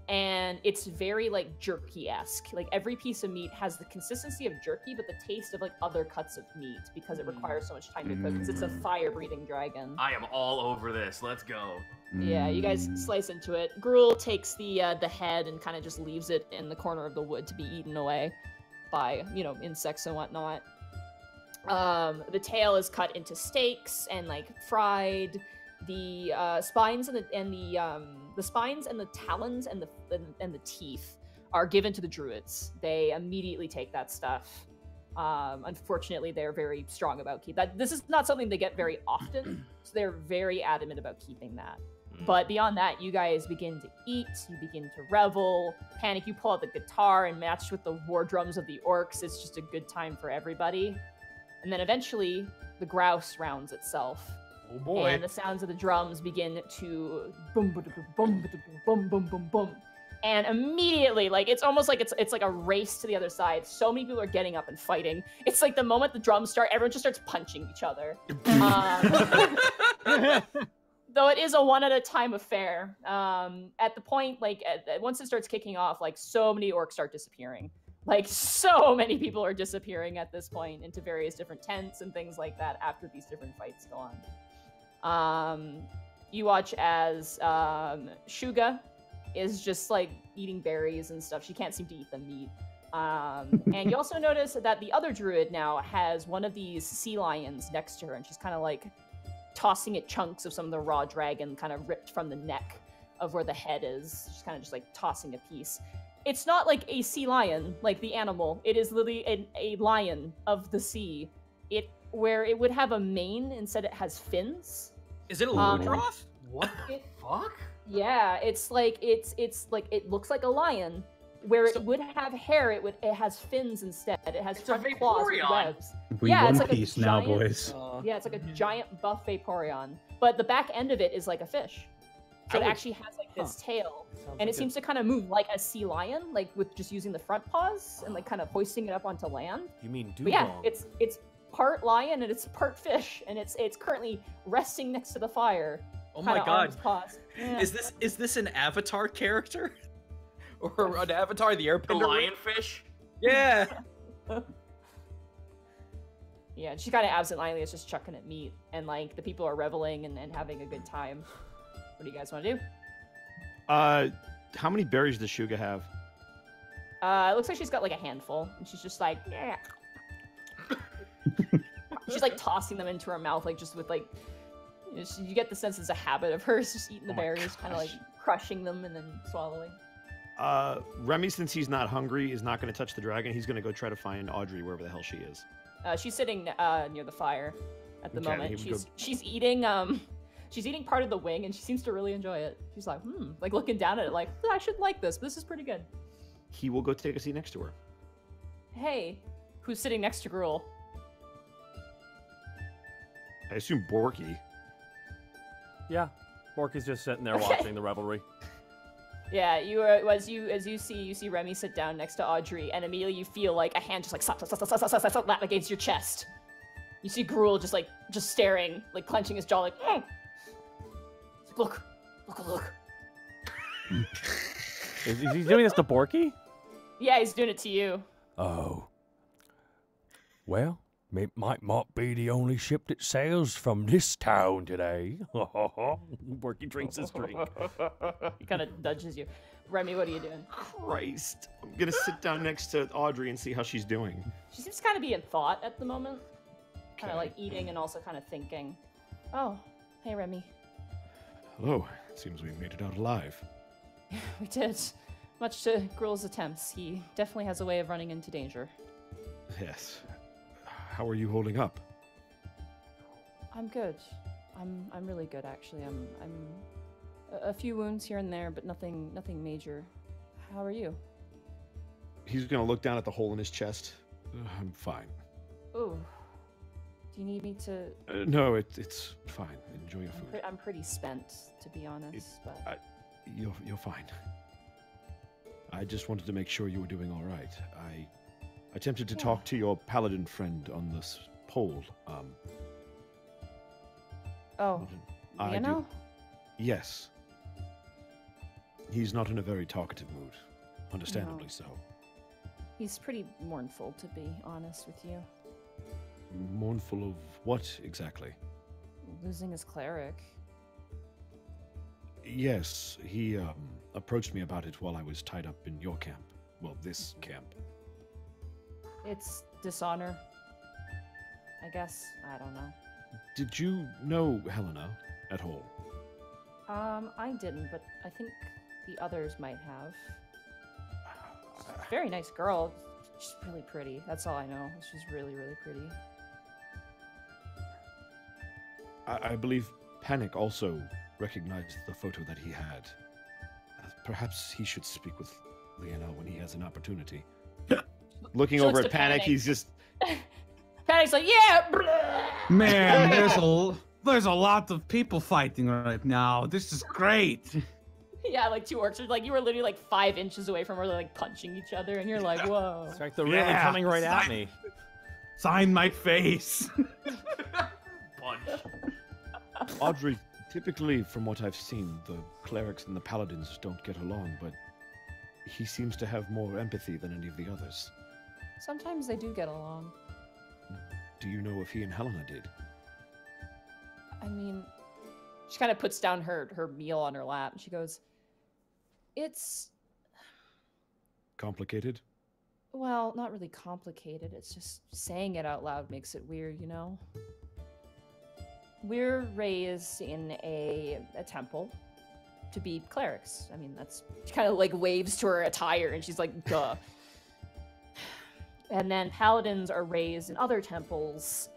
and it's very like jerky-esque. Like every piece of meat has the consistency of jerky, but the taste of like other cuts of meat because it requires so much time to cook. Because it's a fire-breathing dragon. I am all over this. Let's go. Yeah, you guys slice into it. Gruul takes the uh, the head and kind of just leaves it in the corner of the wood to be eaten away by, you know, insects and whatnot. Um, the tail is cut into steaks and like fried. The uh, spines and the and the um, the spines and the talons and the and, and the teeth are given to the druids. They immediately take that stuff. Um, unfortunately, they're very strong about keep that. This is not something they get very often, so they're very adamant about keeping that. But beyond that, you guys begin to eat, you begin to revel, Panic, you pull out the guitar and match with the war drums of the orcs. It's just a good time for everybody. And then eventually, the grouse rounds itself. Oh boy. And the sounds of the drums begin to boom, boom, boom, boom, boom, boom, boom. And immediately, like, it's almost like it's it's like a race to the other side. So many people are getting up and fighting. It's like the moment the drums start, everyone just starts punching each other. um, though it is a one-at-a-time affair. Um, at the point, like, at, at, once it starts kicking off, like, so many orcs start disappearing. Like, so many people are disappearing at this point into various different tents and things like that after these different fights go on. Um, you watch as um, Shuga is just, like, eating berries and stuff. She can't seem to eat the meat. Um, and you also notice that the other druid now has one of these sea lions next to her, and she's kind of, like, tossing at chunks of some of the raw dragon kind of ripped from the neck of where the head is. She's kind of just, like, tossing a piece. It's not, like, a sea lion, like the animal. It is literally an, a lion of the sea. It Where it would have a mane, instead it has fins. Is it a Ludroth? Um, what the it, fuck? Yeah, it's like it's it's like it looks like a lion, where so, it would have hair. It would it has fins instead. It has front claws with webs. We yeah, one it's like piece a giant, now, boys. Uh, yeah, it's like a yeah. giant buff Vaporeon, but the back end of it is like a fish. So I it would, actually has like this huh. tail, Sounds and it good. seems to kind of move like a sea lion, like with just using the front paws and like kind of hoisting it up onto land. You mean do? Yeah, it's it's part lion and it's part fish, and it's it's currently resting next to the fire. Oh my god. Yeah. Is this is this an Avatar character? Or an Avatar the Airbender? The lionfish? Yeah. Yeah, she's kind of absentmindedly is just chucking at meat, and like the people are reveling and, and having a good time. What do you guys want to do? Uh how many berries does Shuga have? Uh it looks like she's got like a handful, and she's just like, yeah. She's like tossing them into her mouth, like just with like you get the sense it's a habit of hers, just eating the oh berries, kind of like crushing them and then swallowing. Uh, Remy, since he's not hungry, is not going to touch the dragon. He's going to go try to find Audrey wherever the hell she is. Uh, she's sitting uh, near the fire at the okay, moment. She's go... she's eating um, she's eating part of the wing, and she seems to really enjoy it. She's like, hmm, like looking down at it, like I should like this. This is pretty good. He will go take a seat next to her. Hey, who's sitting next to Gruul? I assume Borky. Yeah, Borky's just sitting there okay. watching the revelry. Yeah, you are, as you as you see you see Remy sit down next to Audrey, and immediately you feel like a hand just like slap slap slap slap slap slap slap against your chest. You see Gruul just like just staring, like clenching his jaw, like, mm. like look, look, look. is, is he doing this to Borky? Yeah, he's doing it to you. Oh. Well. It might not be the only ship that sails from this town today. Borky drinks his drink. He kind of nudges you. Remy, what are you doing? Christ. I'm going to sit down next to Audrey and see how she's doing. She seems to kind of be in thought at the moment. Okay. Kind of like eating and also kind of thinking. Oh, hey, Remy. Hello. It seems we made it out alive. We did. Much to Gruul's attempts, he definitely has a way of running into danger. Yes. How are you holding up? I'm good. I'm I'm really good actually. I'm I'm a, a few wounds here and there, but nothing nothing major. How are you? He's gonna look down at the hole in his chest. Uh, I'm fine. Ooh. Do you need me to? Uh, no, it it's fine. Enjoy your I'm food. Pre I'm pretty spent, to be honest. It, but I, you're you're fine. I just wanted to make sure you were doing all right. I. I attempted to yeah. talk to your paladin friend on this pole. Um, oh, you know? Yes. He's not in a very talkative mood, understandably no. so. He's pretty mournful, to be honest with you. Mournful of what, exactly? Losing his cleric. Yes, he um, approached me about it while I was tied up in your camp. Well, this camp. It's dishonor, I guess. I don't know. Did you know Helena at all? Um, I didn't, but I think the others might have. She's a very nice girl. She's really pretty. That's all I know. She's really, really pretty. I, I believe Panic also recognized the photo that he had. Perhaps he should speak with Lionel when he has an opportunity. Looking she over at Panic, Panic, he's just... Panic's like, yeah! Man, there's a, there's a lot of people fighting right now. This is great. Yeah, like two orcs. Like, you were literally like five inches away from her, like punching each other, and you're like, whoa. In fact, they're really yeah, coming right sign, at me. Sign my face. Punch. Audrey, typically, from what I've seen, the clerics and the paladins don't get along, but he seems to have more empathy than any of the others. Sometimes they do get along. Do you know if he and Helena did? I mean, she kind of puts down her, her meal on her lap, and she goes, it's... complicated? Well, not really complicated. It's just saying it out loud makes it weird, you know? We're raised in a, a temple to be clerics. I mean, that's... She kind of, like, waves to her attire, and she's like, duh. And then paladins are raised in other temples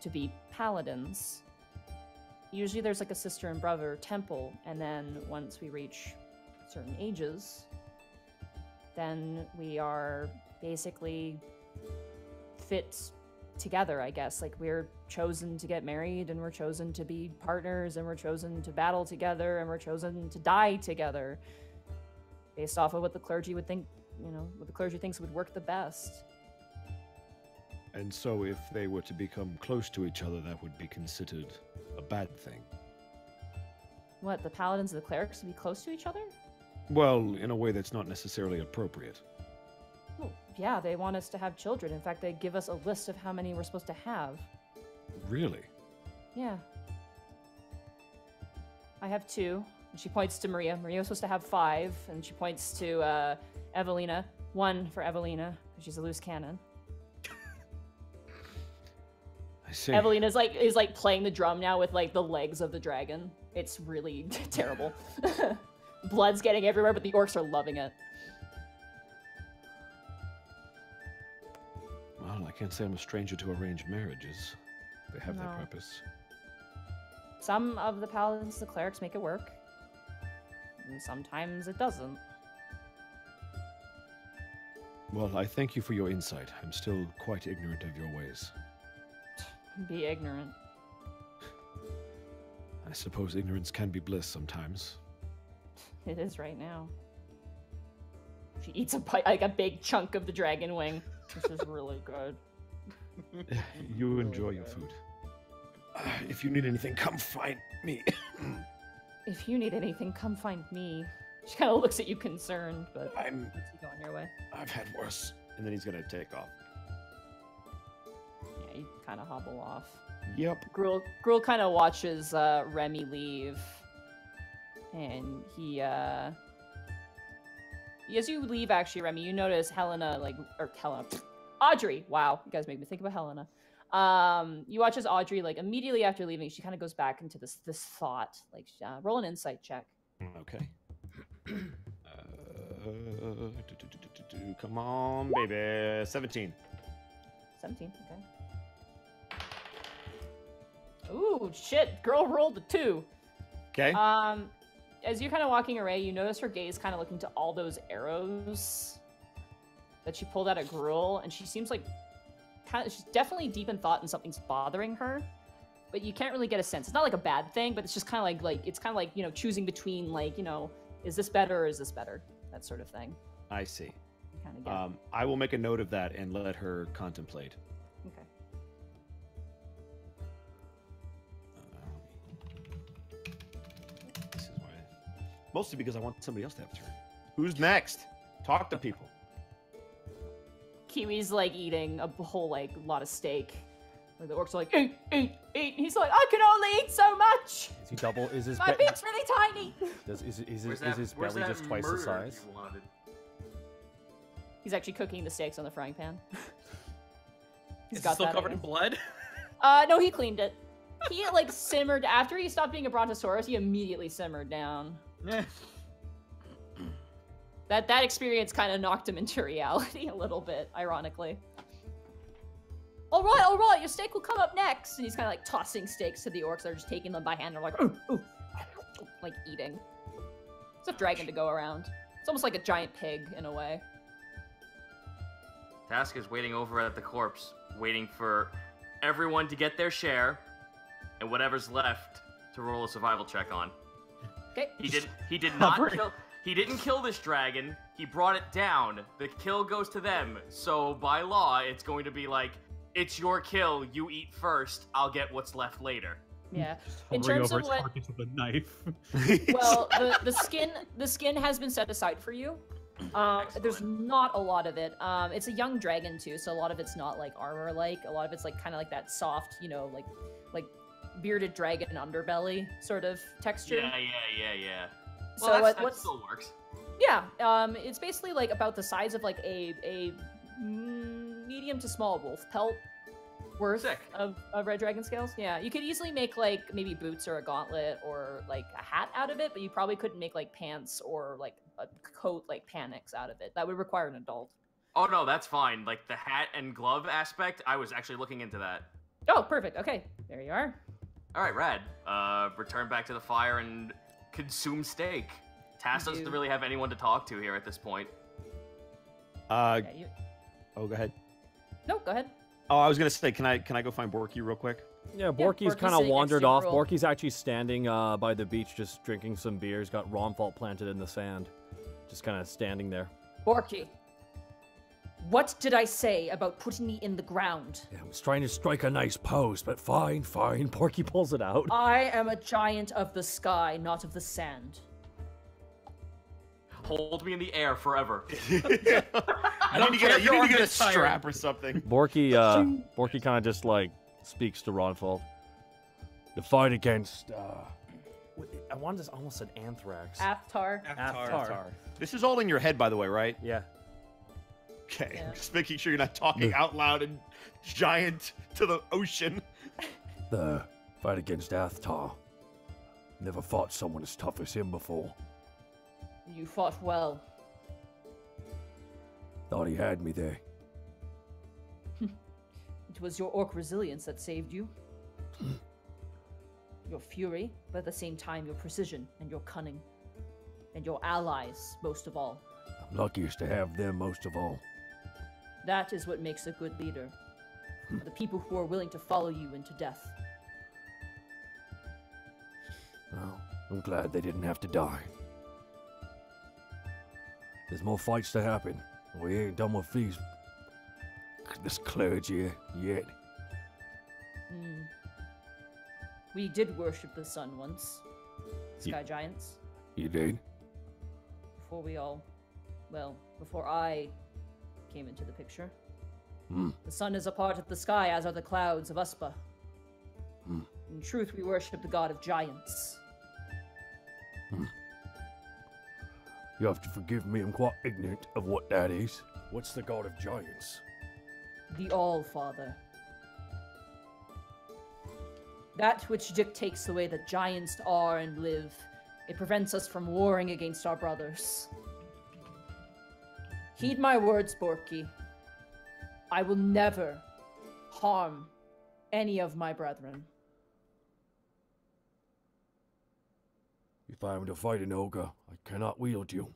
to be paladins. Usually there's like a sister and brother temple, and then once we reach certain ages, then we are basically fit together, I guess. Like, we're chosen to get married, and we're chosen to be partners, and we're chosen to battle together, and we're chosen to die together, based off of what the clergy would think, you know, what the clergy thinks would work the best. And so if they were to become close to each other, that would be considered a bad thing. What, the paladins and the clerics to be close to each other? Well, in a way that's not necessarily appropriate. Well, yeah, they want us to have children. In fact, they give us a list of how many we're supposed to have. Really? Yeah. I have two. And she points to Maria. Maria was supposed to have five. And she points to uh, Evelina. One for Evelina, because she's a loose cannon. I see. Evelina's like is like playing the drum now with like the legs of the dragon. It's really terrible. Blood's getting everywhere, but the orcs are loving it. Well, I can't say I'm a stranger to arranged marriages. They have no. their purpose. Some of the paladins, the clerics, make it work. And sometimes it doesn't. Well, I thank you for your insight. I'm still quite ignorant of your ways. Be ignorant. I suppose ignorance can be bliss sometimes. It is right now. She eats a bite, like a big chunk of the dragon wing. This is really good. You really enjoy good. your food. Uh, if you need anything, come find me. If you need anything, come find me. She kind of looks at you concerned, but I'm lets you go on your way. I've had worse. And then he's gonna take off. You kind of hobble off. Yep. Gruul, Gruul kind of watches uh, Remy leave, and he, uh... as you leave, actually, Remy, you notice Helena, like, or Helena, Audrey. Wow, you guys make me think about Helena. Um, you watch as Audrey, like, immediately after leaving, she kind of goes back into this this thought. Like, uh, roll an insight check. Okay. uh, do, do, do, do, do. Come on, baby. Seventeen. Seventeen. Okay. Ooh, shit, girl rolled a two. Okay. Um, as you're kind of walking away, you notice her gaze kind of looking to all those arrows that she pulled out at Gruul, and she seems like kind of, she's definitely deep in thought and something's bothering her, but you can't really get a sense. It's not like a bad thing, but it's just kind of like, like it's kind of like, you know, choosing between like, you know, is this better or is this better? That sort of thing. I see. Kind of get um, it. I will make a note of that and let her contemplate. Okay. Mostly because I want somebody else to have turn. Who's next? Talk to people. Kiwi's like eating a whole like lot of steak, Like the orcs are like, eat, eat, eat. He's like, I can only eat so much. Is he double? Is his my beak's really tiny. Does is is, is, that, is his belly just twice the size? He's actually cooking the steaks on the frying pan. He's is got it still that covered in blood? Uh, no, he cleaned it. He like simmered after he stopped being a brontosaurus. He immediately simmered down. That that experience kind of knocked him into reality a little bit, ironically. All right, all right, your steak will come up next. And he's kind of like tossing steaks to the orcs. They're just taking them by hand. They're like, ooh, ooh, like eating. It's a dragon to go around. It's almost like a giant pig in a way. Task is waiting over at the corpse, waiting for everyone to get their share and whatever's left to roll a survival check on. Okay. He did. He did not kill. He didn't kill this dragon. He brought it down. The kill goes to them. So by law, it's going to be like, it's your kill. You eat first. I'll get what's left later. Yeah. In terms of what? With a knife. Well, the, the skin. The skin has been set aside for you. Uh, there's not a lot of it. Um, it's a young dragon too, so a lot of it's not like armor-like. A lot of it's like kind of like that soft, you know, like like bearded dragon underbelly sort of texture. Yeah, yeah, yeah, yeah. Well, so that's, that what's, still works. Yeah, um, it's basically like about the size of like a a medium to small wolf pelt worth of, of red dragon scales. Yeah, you could easily make like maybe boots or a gauntlet or like a hat out of it, but you probably couldn't make like pants or like a coat like Panic's out of it. That would require an adult. Oh no, that's fine. Like the hat and glove aspect, I was actually looking into that. Oh, perfect. Okay, there you are. All right, rad. Uh, return back to the fire and consume steak. Task doesn't do. really have anyone to talk to here at this point. Uh, yeah, you... oh, go ahead. No, go ahead. Oh, I was gonna say, can I can I go find Borky real quick? Yeah, Borky's yeah, kind of wandered off. Gruul. Borky's actually standing uh, by the beach, just drinking some beers. Got Romfault planted in the sand, just kind of standing there. Borky, what did I say about putting me in the ground? Yeah, I was trying to strike a nice pose, but fine, fine. Borky pulls it out. I am a giant of the sky, not of the sand. Hold me in the air forever. Yeah. I don't you need care to get a, you need to get a strap or something. Borky, uh, Borky kind of just like speaks to Ronfall. The fight against, uh, I wanted this almost an anthrax. Ahtar. Ahtar. Ahtar. This is all in your head, by the way, right? Yeah. Okay, yeah. Just making sure you're not talking out loud and giant to the ocean. The fight against Ahtar. Never fought someone as tough as him before. You fought well. Thought he had me there. It was your orc resilience that saved you. Your fury, but at the same time your precision and your cunning. And your allies, most of all. I'm luckiest to have them most of all. That is what makes a good leader. The people who are willing to follow you into death. Well, I'm glad they didn't have to die. There's more fights to happen. We ain't done with these, this clergy yet. Mm. We did worship the sun once, Sky you, Giants. You did? Before we all, well, before I came into the picture. Mm. The sun is a part of the sky, as are the clouds of Uspa. Mm. In truth, we worship the god of giants. Mm. You have to forgive me, I'm quite ignorant of what that is. What's the god of giants? The All-Father. That which dictates the way that giants are and live. It prevents us from warring against our brothers. Heed my words, Borky. I will never harm any of my brethren. If I am to fight an ogre, I cannot wield you.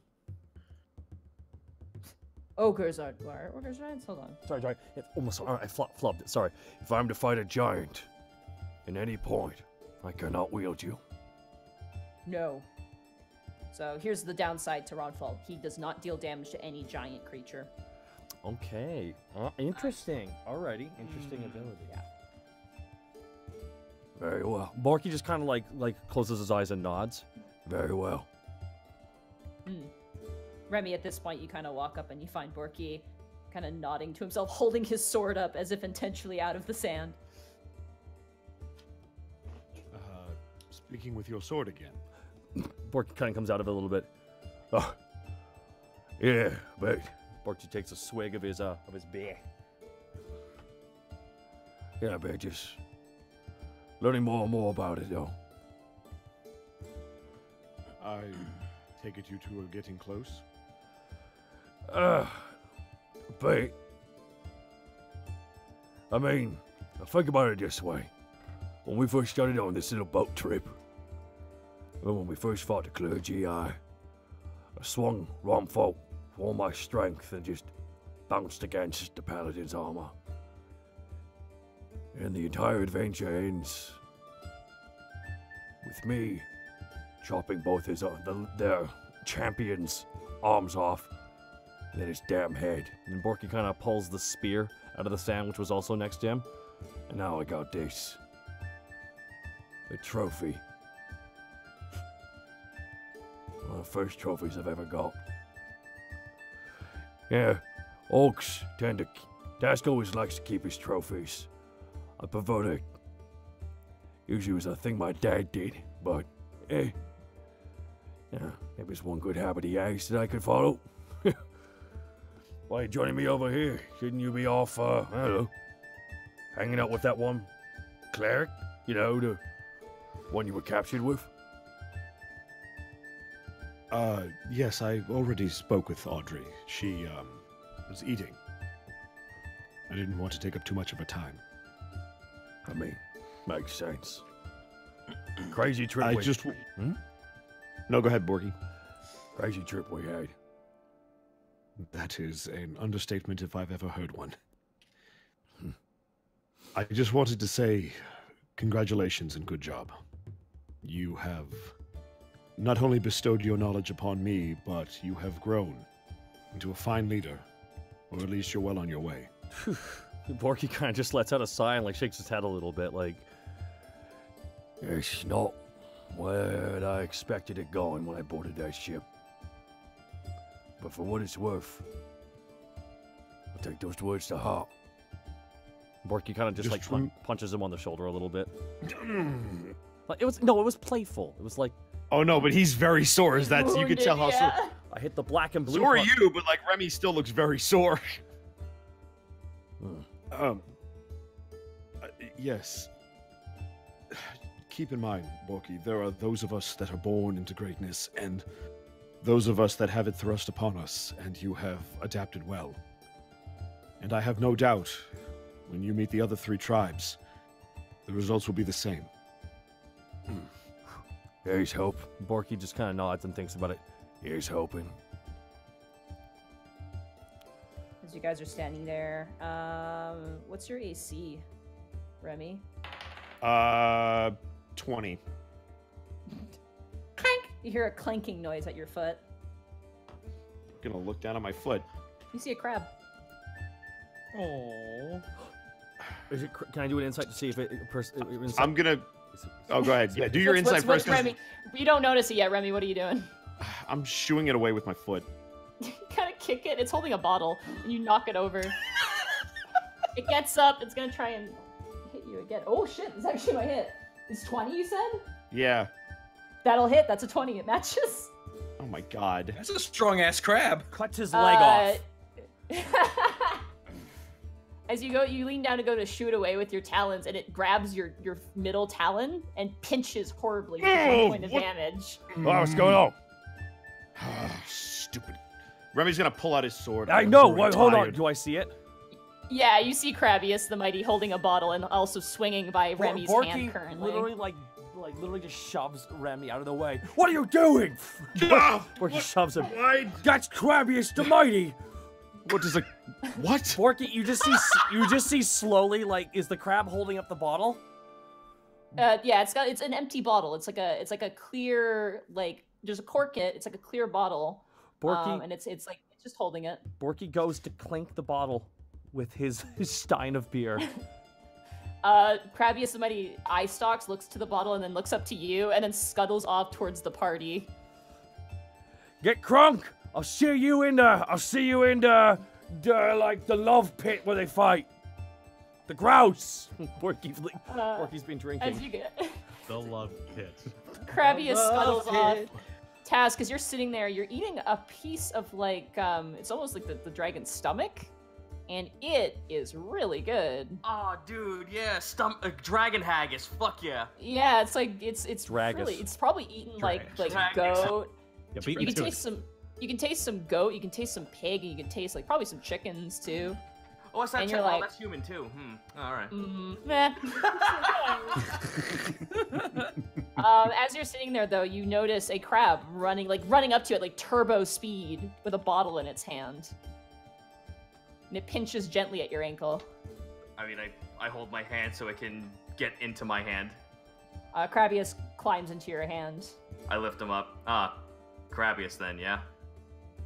Ogres are, are ogres giants? Hold on. Sorry, sorry. It almost I flubbed it. Sorry. If I am to fight a giant, in any point, I cannot wield you. No. So here's the downside to Ronfall. He does not deal damage to any giant creature. Okay. Uh, interesting. Alrighty. Interesting mm. ability. Yeah. Very well. Borky just kind of like like closes his eyes and nods. Very well. Mm. Remy, at this point, you kind of walk up and you find Borky kind of nodding to himself, holding his sword up as if intentionally out of the sand. Speaking with your sword again. Borky kind of comes out of it a little bit. Oh, yeah, but Borky takes a swig of his uh of his beer. Yeah, but just learning more and more about it, though. I take it you two are getting close. Uh, but I mean, I think about it this way: when we first started on this little boat trip, and when we first fought the clergy, I, I swung wrong foot for all my strength and just bounced against the paladin's armor. And the entire adventure ends with me chopping both his uh, the, their champion's arms off, and then his damn head. And Borky kind of pulls the spear out of the sand, which was also next to him. And now I got this, a trophy. One of the first trophies I've ever got. Yeah, orcs tend to. Task always likes to keep his trophies. I prefer to. Usually it was a thing my dad did, but eh. Yeah, maybe it's one good habit he has that I could follow. Why are you joining me over here? Shouldn't you be off, uh, I don't know, hanging out with that one cleric? You know, the one you were captured with? Uh, yes, I already spoke with Audrey. She, um, was eating. I didn't want to take up too much of her time. I mean, makes sense. Crazy trip I we... just... Hmm? No, go ahead, Borky. Crazy trip we had. That is an understatement if I've ever heard one. Hmm. I just wanted to say congratulations and good job. You have not only bestowed your knowledge upon me, but you have grown into a fine leader, or at least you're well on your way. Borky kind of just lets out a sigh and like shakes his head a little bit, like, it's not where I expected it going when I boarded that ship. But for what it's worth, I'll take those words to heart. Borky kind of just, just like from... punches him on the shoulder a little bit. Like, it was no, it was playful. It was like, oh no, but he's very sore. Is that wounded, you can tell how yeah. sore? I hit the black and blue. So are you, but like Remy still looks very sore. Hmm. Um. Uh, yes. Keep in mind, Borky, there are those of us that are born into greatness, and those of us that have it thrust upon us, and you have adapted well. And I have no doubt, when you meet the other three tribes, the results will be the same. Here's hope. Borky just kind of nods and thinks about it. Here's hoping. As you guys are standing there, um, what's your A C, Remy? Uh, twenty. Clank! You hear a clanking noise at your foot. I'm gonna look down at my foot. You see a crab. Aww. Is it, can I do an insight to see if it... Pers it insight? I'm gonna... Oh, go ahead. Yeah, do your what's, insight what's, first. What's Remy? You don't notice it yet, Remy. What are you doing? I'm shooing it away with my foot. You kind of kick it. It's holding a bottle, and you knock it over. It gets up. It's gonna try and hit you again. Oh, shit. It's actually my hit. It's twenty, you said? Yeah. That'll hit. That's a twenty. It matches. Oh, my God. That's a strong-ass crab. Cuts his leg uh... off. As you go, you lean down to go to shoot away with your talons, and it grabs your, your middle talon and pinches horribly with oh, one point of what? damage. Oh, what's going on? Stupid. Remy's gonna pull out his sword. I know. What, hold on. Do I see it? Yeah, you see Krabius the Mighty holding a bottle and also swinging by Bor Remy's Borky hand currently. Literally, like, like literally just shoves Remy out of the way. What are you doing? Borky what? shoves him. What? That's Krabius the Mighty. What does a what? Borky, you just see you just see slowly like is the crab holding up the bottle? Uh, yeah, it's got it's an empty bottle. It's like a it's like a clear like there's a cork in it. It's like a clear bottle. Borky, um, and it's it's like it's just holding it. Borky goes to clink the bottle with his, his stein of beer. uh, Krabius the Mighty eye stalks, looks to the bottle, and then looks up to you, and then scuttles off towards the party. Get crunk! I'll see you in the, I'll see you in the, the, like, the love pit where they fight. The grouse. Borky's, uh, Borky's been drinking. As you get. The love pit. Krabius scuttles it. off. Task, because you're sitting there, you're eating a piece of, like, um, it's almost like the, the dragon's stomach, and it is really good. Oh, dude, yeah, stum uh, dragon haggis, fuck yeah. Yeah, it's like, it's it's really, it's probably eaten Dragus. like like Dragus. goat. Yeah, you can taste it. some, you can taste some goat, you can taste some pig, and you can taste like probably some chickens too. Oh, that's not chicken. Like, oh, that's human too. Hmm. All right. Mm, nah. um, as you're sitting there, though, you notice a crab running, like running up to it, like turbo speed, with a bottle in its hand, and it pinches gently at your ankle. I mean, I I hold my hand so it can get into my hand. Uh, Krabius climbs into your hand. I lift him up. Ah, Krabius, then, yeah.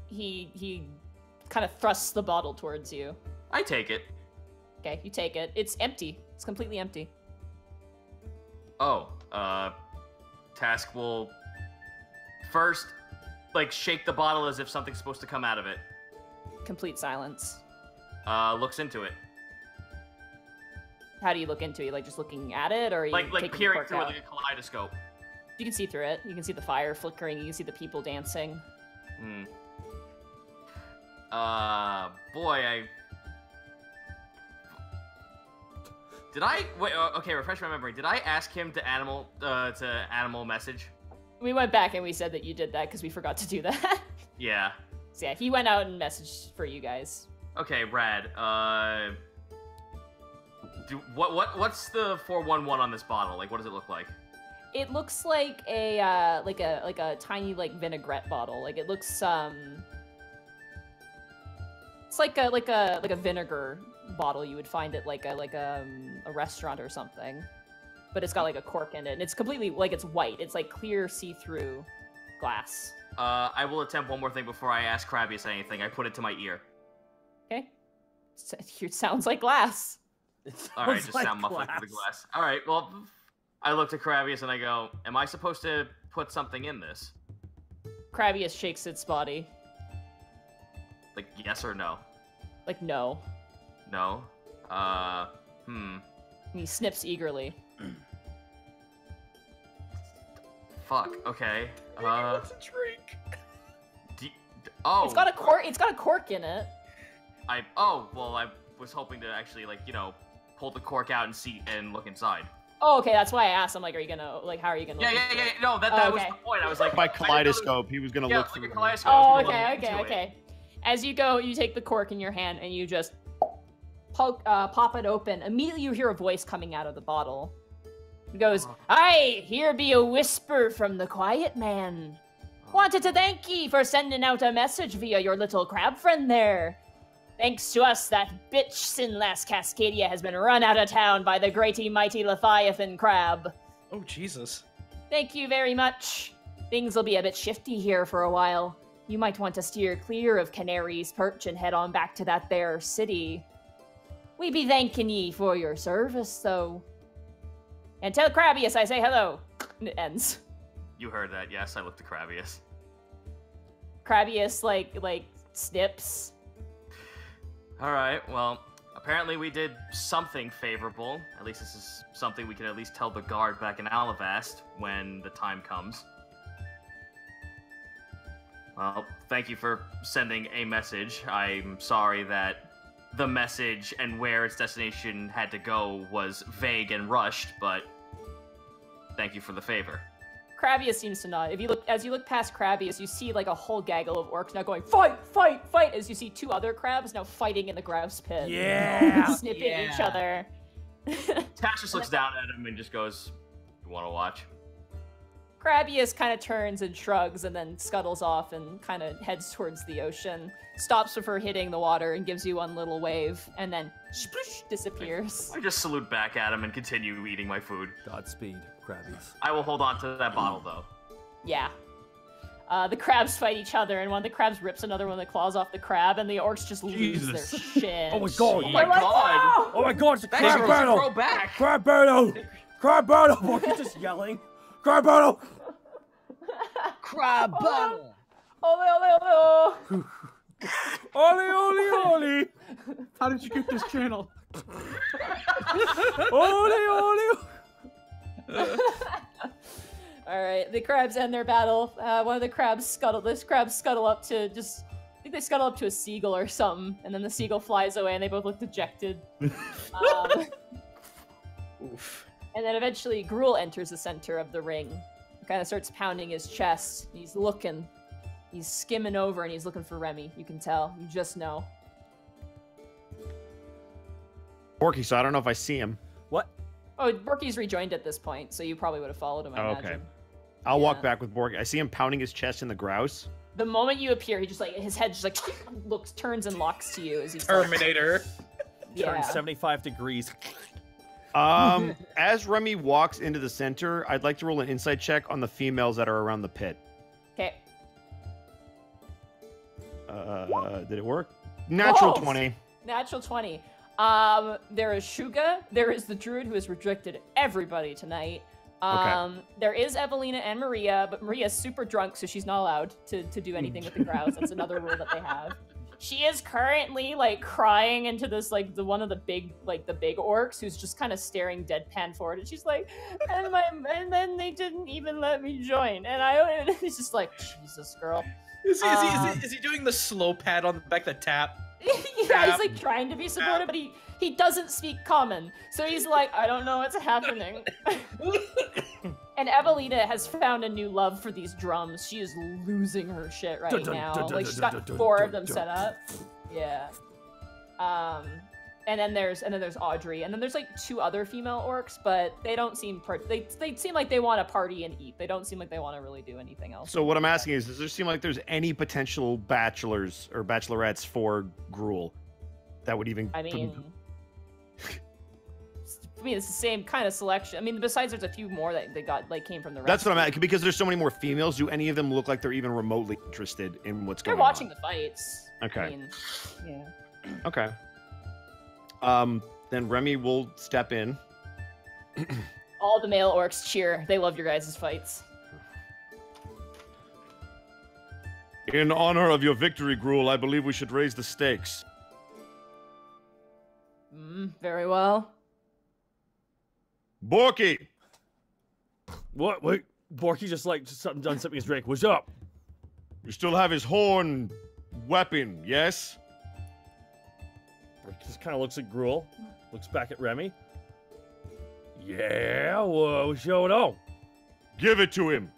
He he, kind of thrusts the bottle towards you. I take it. Okay, you take it. It's empty. It's completely empty. Oh, uh, Task will first, like, shake the bottle as if something's supposed to come out of it. Complete silence. Uh, looks into it. How do you look into it? Like, just looking at it, or are you like, like peering through it like a kaleidoscope? You can see through it. You can see the fire flickering. You can see the people dancing. Hmm. Uh, boy, I. Did I wait? Okay, refresh my memory. Did I ask him to animal uh, to animal message? We went back and we said that you did that because we forgot to do that. Yeah. So yeah, he went out and messaged for you guys. Okay, rad. Uh, do what? What? What's the four one one on this bottle? Like, what does it look like? It looks like a uh, like a like a tiny like vinaigrette bottle. Like it looks um, it's like a like a like a vinegar bottle you would find it like a like a, um, a restaurant or something, but it's got like a cork in it, and it's completely like it's white. It's like clear, see-through glass. Uh, I will attempt one more thing before I ask Krabius anything. I put it to my ear. Okay. It sounds like glass. Sounds All right, just like sound muffled through the glass. All right. Well, I look to Krabius and I go, "Am I supposed to put something in this?" Krabius shakes its body. Like yes or no? Like no. No. Uh, hmm. And he snips eagerly. Fuck. Okay. Uh, I want a drink. D oh. It's got a cork. It's got a cork in it. I. Oh. Well, I was hoping to actually, like, you know, pull the cork out and see and look inside. Oh, okay. That's why I asked. I'm like, are you gonna, like, how are you gonna? Yeah, look yeah, yeah. It? No, that, that oh, okay. was the point. I was like, by kaleidoscope, he was gonna yeah, look through. Kaleidoscope. Oh, okay, okay, okay. It. As you go, you take the cork in your hand and you just. Poke, uh, pop it open. Immediately you hear a voice coming out of the bottle. It goes, "Aye, here be a whisper from the quiet man. Wanted to thank ye for sending out a message via your little crab friend there. Thanks to us, that bitch Sinlas Cascadia has been run out of town by the greaty mighty Leviathan crab." Oh, Jesus. "Thank you very much. Things will be a bit shifty here for a while. You might want to steer clear of Canary's Perch and head on back to that there city. We be thanking ye for your service, though. And tell Krabius I say hello." And it ends. You heard that, yes. I looked at Krabius. Krabius, like, like, snips. Alright, well, apparently we did something favorable. At least this is something we can at least tell the guard back in Alivast when the time comes. Well, thank you for sending a message. I'm sorry that the message and where its destination had to go was vague and rushed, but thank you for the favor. Krabius seems to nod. If you look, as you look past Krabius, you see like a whole gaggle of orcs now going, "Fight! Fight! Fight!" As you see two other crabs now fighting in the grouse pit. Yeah! Snipping yeah. each other. Tash just looks down at him and just goes, "You want to watch?" Krabius kind of turns and shrugs and then scuttles off and kind of heads towards the ocean, stops before hitting the water and gives you one little wave, and then sploosh, disappears. I just salute back at him and continue eating my food. Godspeed, Krabius. I will hold on to that bottle, though. Yeah. Uh, the crabs fight each other, and one of the crabs rips another one of the claws off the crab, and the orcs just Jesus. lose their shit. Oh my god! Oh my god! god. Oh my god! It's a crab battle! Throw back. Crab battle! Crab battle! Crab battle! Just yelling. Crab battle! Crab battle! Ole, ole, ole! Ole, ole, ole! How did you get this channel? Ole, ole! All right, the crabs end their battle. Uh, one of the crabs scuttle. This crabs scuttle up to just. I think they scuttle up to a seagull or something, and then the seagull flies away, and they both look dejected. um, Oof. And then eventually, Gruul enters the center of the ring. He kind of starts pounding his chest. He's looking. He's skimming over, and he's looking for Remy. You can tell. You just know. Borky, so I don't know if I see him. What? Oh, Borky's rejoined at this point, so you probably would have followed him, I oh, imagine. Okay. I'll yeah. walk back with Borky. I see him pounding his chest in the grouse. The moment you appear, he just like, his head just like, looks, turns and locks to you as he's Terminator. Like, yeah. Turns seventy-five degrees. Um, as Remy walks into the center, I'd like to roll an insight check on the females that are around the pit. Okay. Uh, did it work? Natural oh, twenty. Natural twenty. Um, there is Shuga. There is the druid who has rejected everybody tonight. Um, okay. There is Evelina and Maria, but Maria's super drunk, so she's not allowed to, to do anything with the grouse. That's another rule that they have. She is currently, like, crying into this, like, the one of the big, like, the big orcs who's just kind of staring deadpan forward, and she's like, and, my, and then they didn't even let me join, and I, and it's just like, Jesus, girl. Is he, um, is, he, is, he, is he doing the slow pat on the back of the tap? Yeah, he's like trying to be supportive, but he, he doesn't speak common. So he's like, I don't know what's happening. And Evelina has found a new love for these drums. She is losing her shit right now. Like, she's got four of them set up. Yeah. Um, and then there's and then there's Audrey, and then there's like two other female orcs, but they don't seem part they they seem like they want to party and eat. They don't seem like they want to really do anything else. So what I'm asking is, does there seem like there's any potential bachelors or bachelorettes for Gruul that would even? I mean, I mean it's the same kind of selection. I mean, besides there's a few more that they got like came from the. Rest That's what I'm asking, because there's so many more females. Do any of them look like they're even remotely interested in what's they're going on? They're watching the fights. Okay. I mean, yeah. Okay. Um, then Remy will step in. All the male orcs cheer. They love your guys' fights. In honor of your victory, Gruul, I believe we should raise the stakes. Mm, very well. Borky! What? Wait. Borky just like just something done something his drink. What's up? You still have his horn weapon, yes? Just kind of looks at Gruul, looks back at Remy. Yeah, whoa, show it on. Give it to him.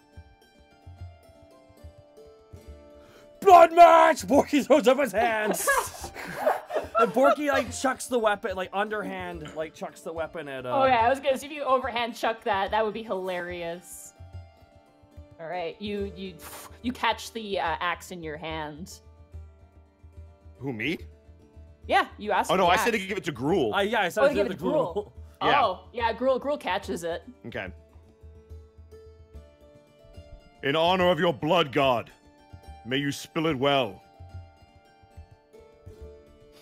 Blood match! Borky throws up his hands. And Borky like chucks the weapon, like underhand, like chucks the weapon at. Uh... Oh yeah, I was gonna see if you overhand chuck that. That would be hilarious. All right, you you you catch the uh, axe in your hand. Who, me? Yeah, you asked. Oh no, I said to give it to Gruul. Uh, yeah, I said oh, to give it to Gruul. Gruul. Yeah. Oh, yeah, Gruul. Gruul catches it. Okay. In honor of your blood god, may you spill it well.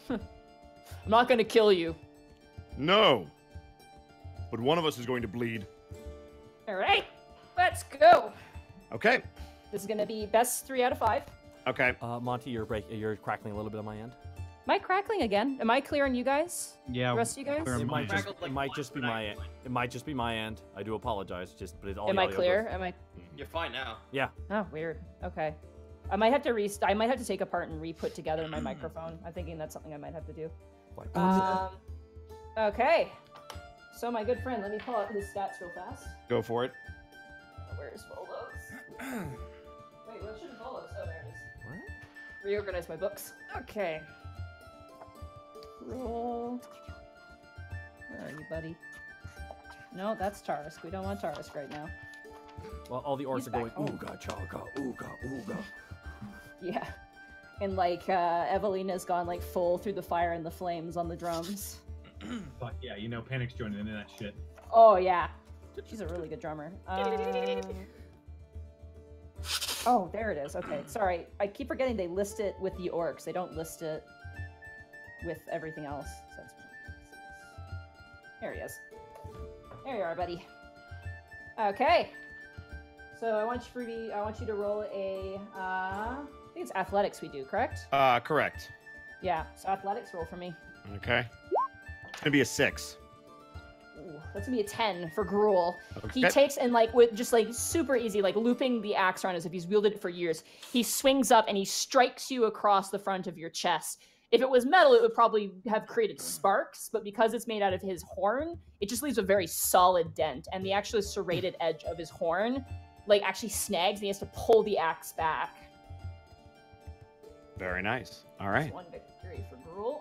I'm not going to kill you. No, but one of us is going to bleed. All right, let's go. Okay. This is going to be best three out of five. Okay. Uh, Monty, you're break. You're crackling a little bit on my end. Am I crackling again? Am I clear on you guys? Yeah. The rest of you guys? It might just, it might just be my end. It might just be my end. I do apologize. Just, but it all. Am I clear? Am I? You're fine now. Yeah. Oh, weird. Okay. I might have to re. I might have to take apart and re-put together my microphone. I'm thinking that's something I might have to do. Um, okay. So my good friend, let me pull out his stats real fast. Go for it. Where's Volos? Wait, what should Volos? Oh, there it is. What? Reorganize my books. Okay. Roll. Where are you, buddy? No, that's Tarisk. We don't want Tarisk right now. Well, all the orcs He's are going, ooga, chaga, ooga, ooga. Yeah. And, like, uh, Evelina's gone, like, full through the fire and the flames on the drums. Fuck yeah, you know, Panic's joining into that shit. Oh, yeah. She's a really good drummer. Um... Oh, there it is. Okay, sorry. I keep forgetting they list it with the orcs. They don't list it with everything else. So that's... There he is. There you are, buddy. Okay. So I want you to be, I want you to roll a. Uh, I think it's athletics we do, correct? Uh, correct. Yeah. So athletics roll for me. Okay. It's gonna be a six. Ooh, That's gonna be a ten for Gruul. Okay. He takes and like with just like super easy, like looping the axe around as if he's wielded it for years. He swings up and he strikes you across the front of your chest. If it was metal, it would probably have created sparks, but because it's made out of his horn, it just leaves a very solid dent. And the actually serrated edge of his horn, like actually snags, and he has to pull the axe back. Very nice. All right. That's one victory for Gruul.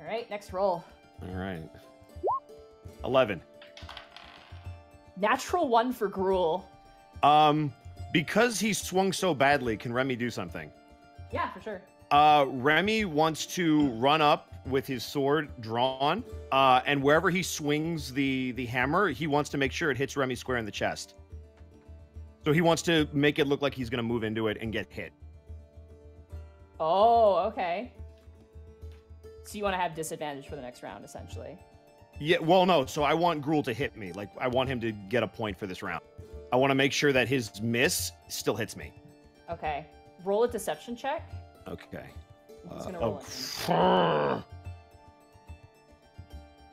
All right, next roll. All right. eleven. Natural one for Gruul. Um, because he swung so badly, can Remy do something? Yeah, for sure. Uh, Remy wants to run up with his sword drawn, uh, and wherever he swings the, the hammer, he wants to make sure it hits Remy square in the chest. So he wants to make it look like he's going to move into it and get hit. Oh, okay. So you want to have disadvantage for the next round, essentially. Yeah, well, no. So I want Gruul to hit me. Like, I want him to get a point for this round. I want to make sure that his miss still hits me. Okay. Roll a deception check. Okay. He's uh, oh. Roll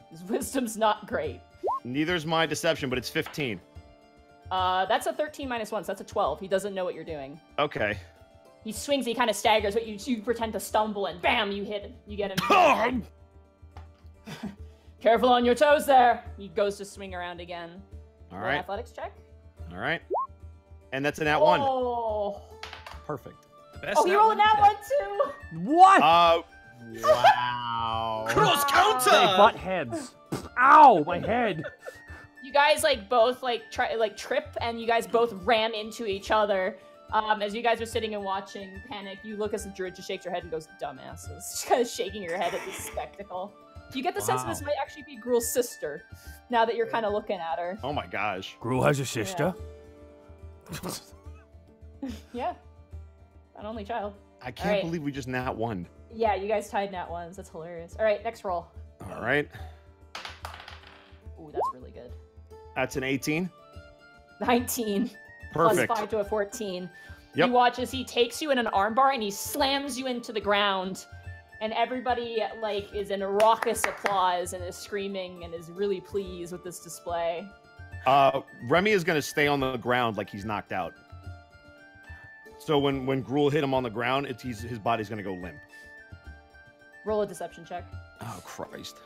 his wisdom's not great. Neither's my deception, but it's fifteen. Uh, that's a thirteen minus one, so that's a twelve. He doesn't know what you're doing. Okay. He swings, he kind of staggers, but you, you pretend to stumble, and bam, you hit him. You get him. Careful on your toes there. He goes to swing around again. All right. An athletics check. All right. And that's an at one. Oh. Perfect. Best oh, you rolled that one too. What? Uh, wow. Cross counter. They butt heads. Ow, my head. You guys like both like try like trip, and you guys both ram into each other. Um, as you guys are sitting and watching Panic, you look as the druid just shakes her head and goes, "Dumbasses," just kind of shaking your head at this spectacle. You get the wow. sense that this might actually be Gruul's sister. Now that you're kind of looking at her. Oh my gosh. Gruul has a sister. Yeah. Yeah. An only child. I can't right. believe we just nat one. Yeah, you guys tied nat ones. That's hilarious. All right, next roll. All right. Ooh, that's really good. That's an eighteen. nineteen. Perfect. Plus five to a fourteen. Yep. He watches. He takes you in an armbar and he slams you into the ground. And everybody like is in raucous applause and is screaming and is really pleased with this display. Uh, Remy is going to stay on the ground like he's knocked out. So when, when Gruul hit him on the ground, it's, he's, his body's going to go limp. Roll a deception check. Oh, Christ.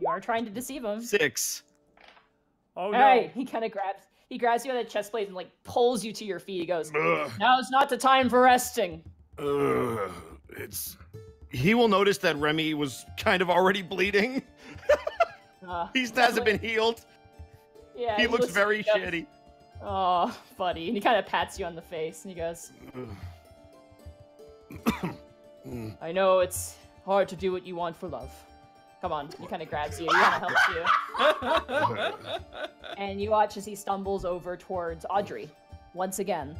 You are trying to deceive him. Six. Oh, All no. All right. He kind of grabs he grabs you on the chest plate and, like, pulls you to your feet. He goes, Ugh. Now's not the time for resting. Ugh. It's... He will notice that Remy was kind of already bleeding. uh, he hasn't been healed. Yeah, he, he looks, looks very goes, shitty. Oh, buddy. And he kind of pats you on the face and he goes, I know it's hard to do what you want for love. Come on. He kind of grabs you. He kind of helps you. And you watch as he stumbles over towards Audrey once again.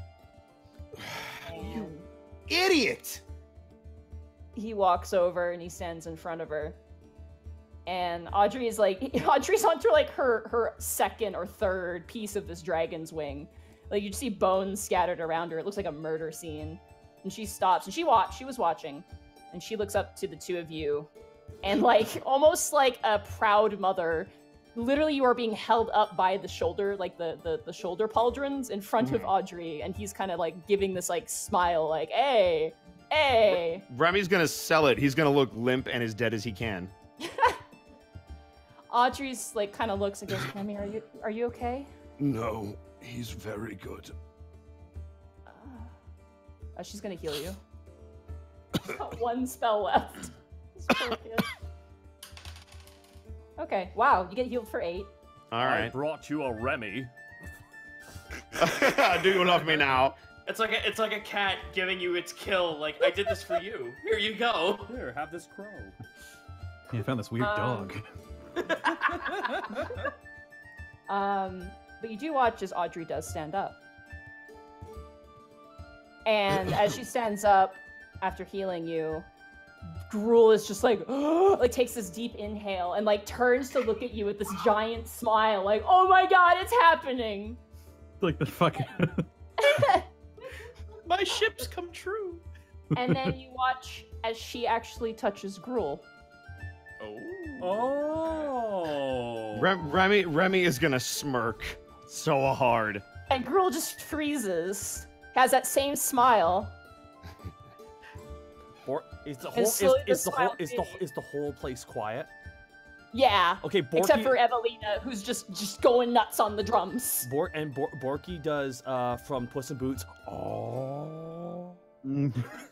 And you idiot! He walks over and he stands in front of her. And Audrey is like, Audrey's onto like her, her second or third piece of this dragon's wing. Like you see bones scattered around her. It looks like a murder scene. And she stops and she watched, she was watching. And she looks up to the two of you. And like, almost like a proud mother, literally you are being held up by the shoulder, like the, the, the shoulder pauldrons in front mm. of Audrey. And he's kind of like giving this like smile, like, hey, hey. Remy's gonna sell it. He's gonna look limp and as dead as he can. Audrey's like kind of looks and goes, Remy, are you are you okay? No, he's very good. Uh, oh, she's gonna heal you. She's got one spell left. Okay, wow, you get healed for eight. All right. I brought you a Remy. Do you love me now? It's like a, it's like a cat giving you its kill. Like I did this for you. Here you go. Here, have this crow. You found this weird um, dog. um, but you do watch as Audrey does stand up. And as she stands up after healing you, Gruul is just like, like takes this deep inhale and like turns to look at you with this giant smile, like, oh my god, it's happening! Like the fucking... My ships come true! And then you watch as she actually touches Gruul. Oh. Oh. Rem Remy Remy is gonna smirk so hard. And Gruul just freezes, has that same smile. Or is the whole is, is the whole is the is the whole place quiet? Yeah. Okay. Borky, except for Evelina, who's just just going nuts on the drums. Bor and Bor Borky does uh, from Puss in Boots. Oh.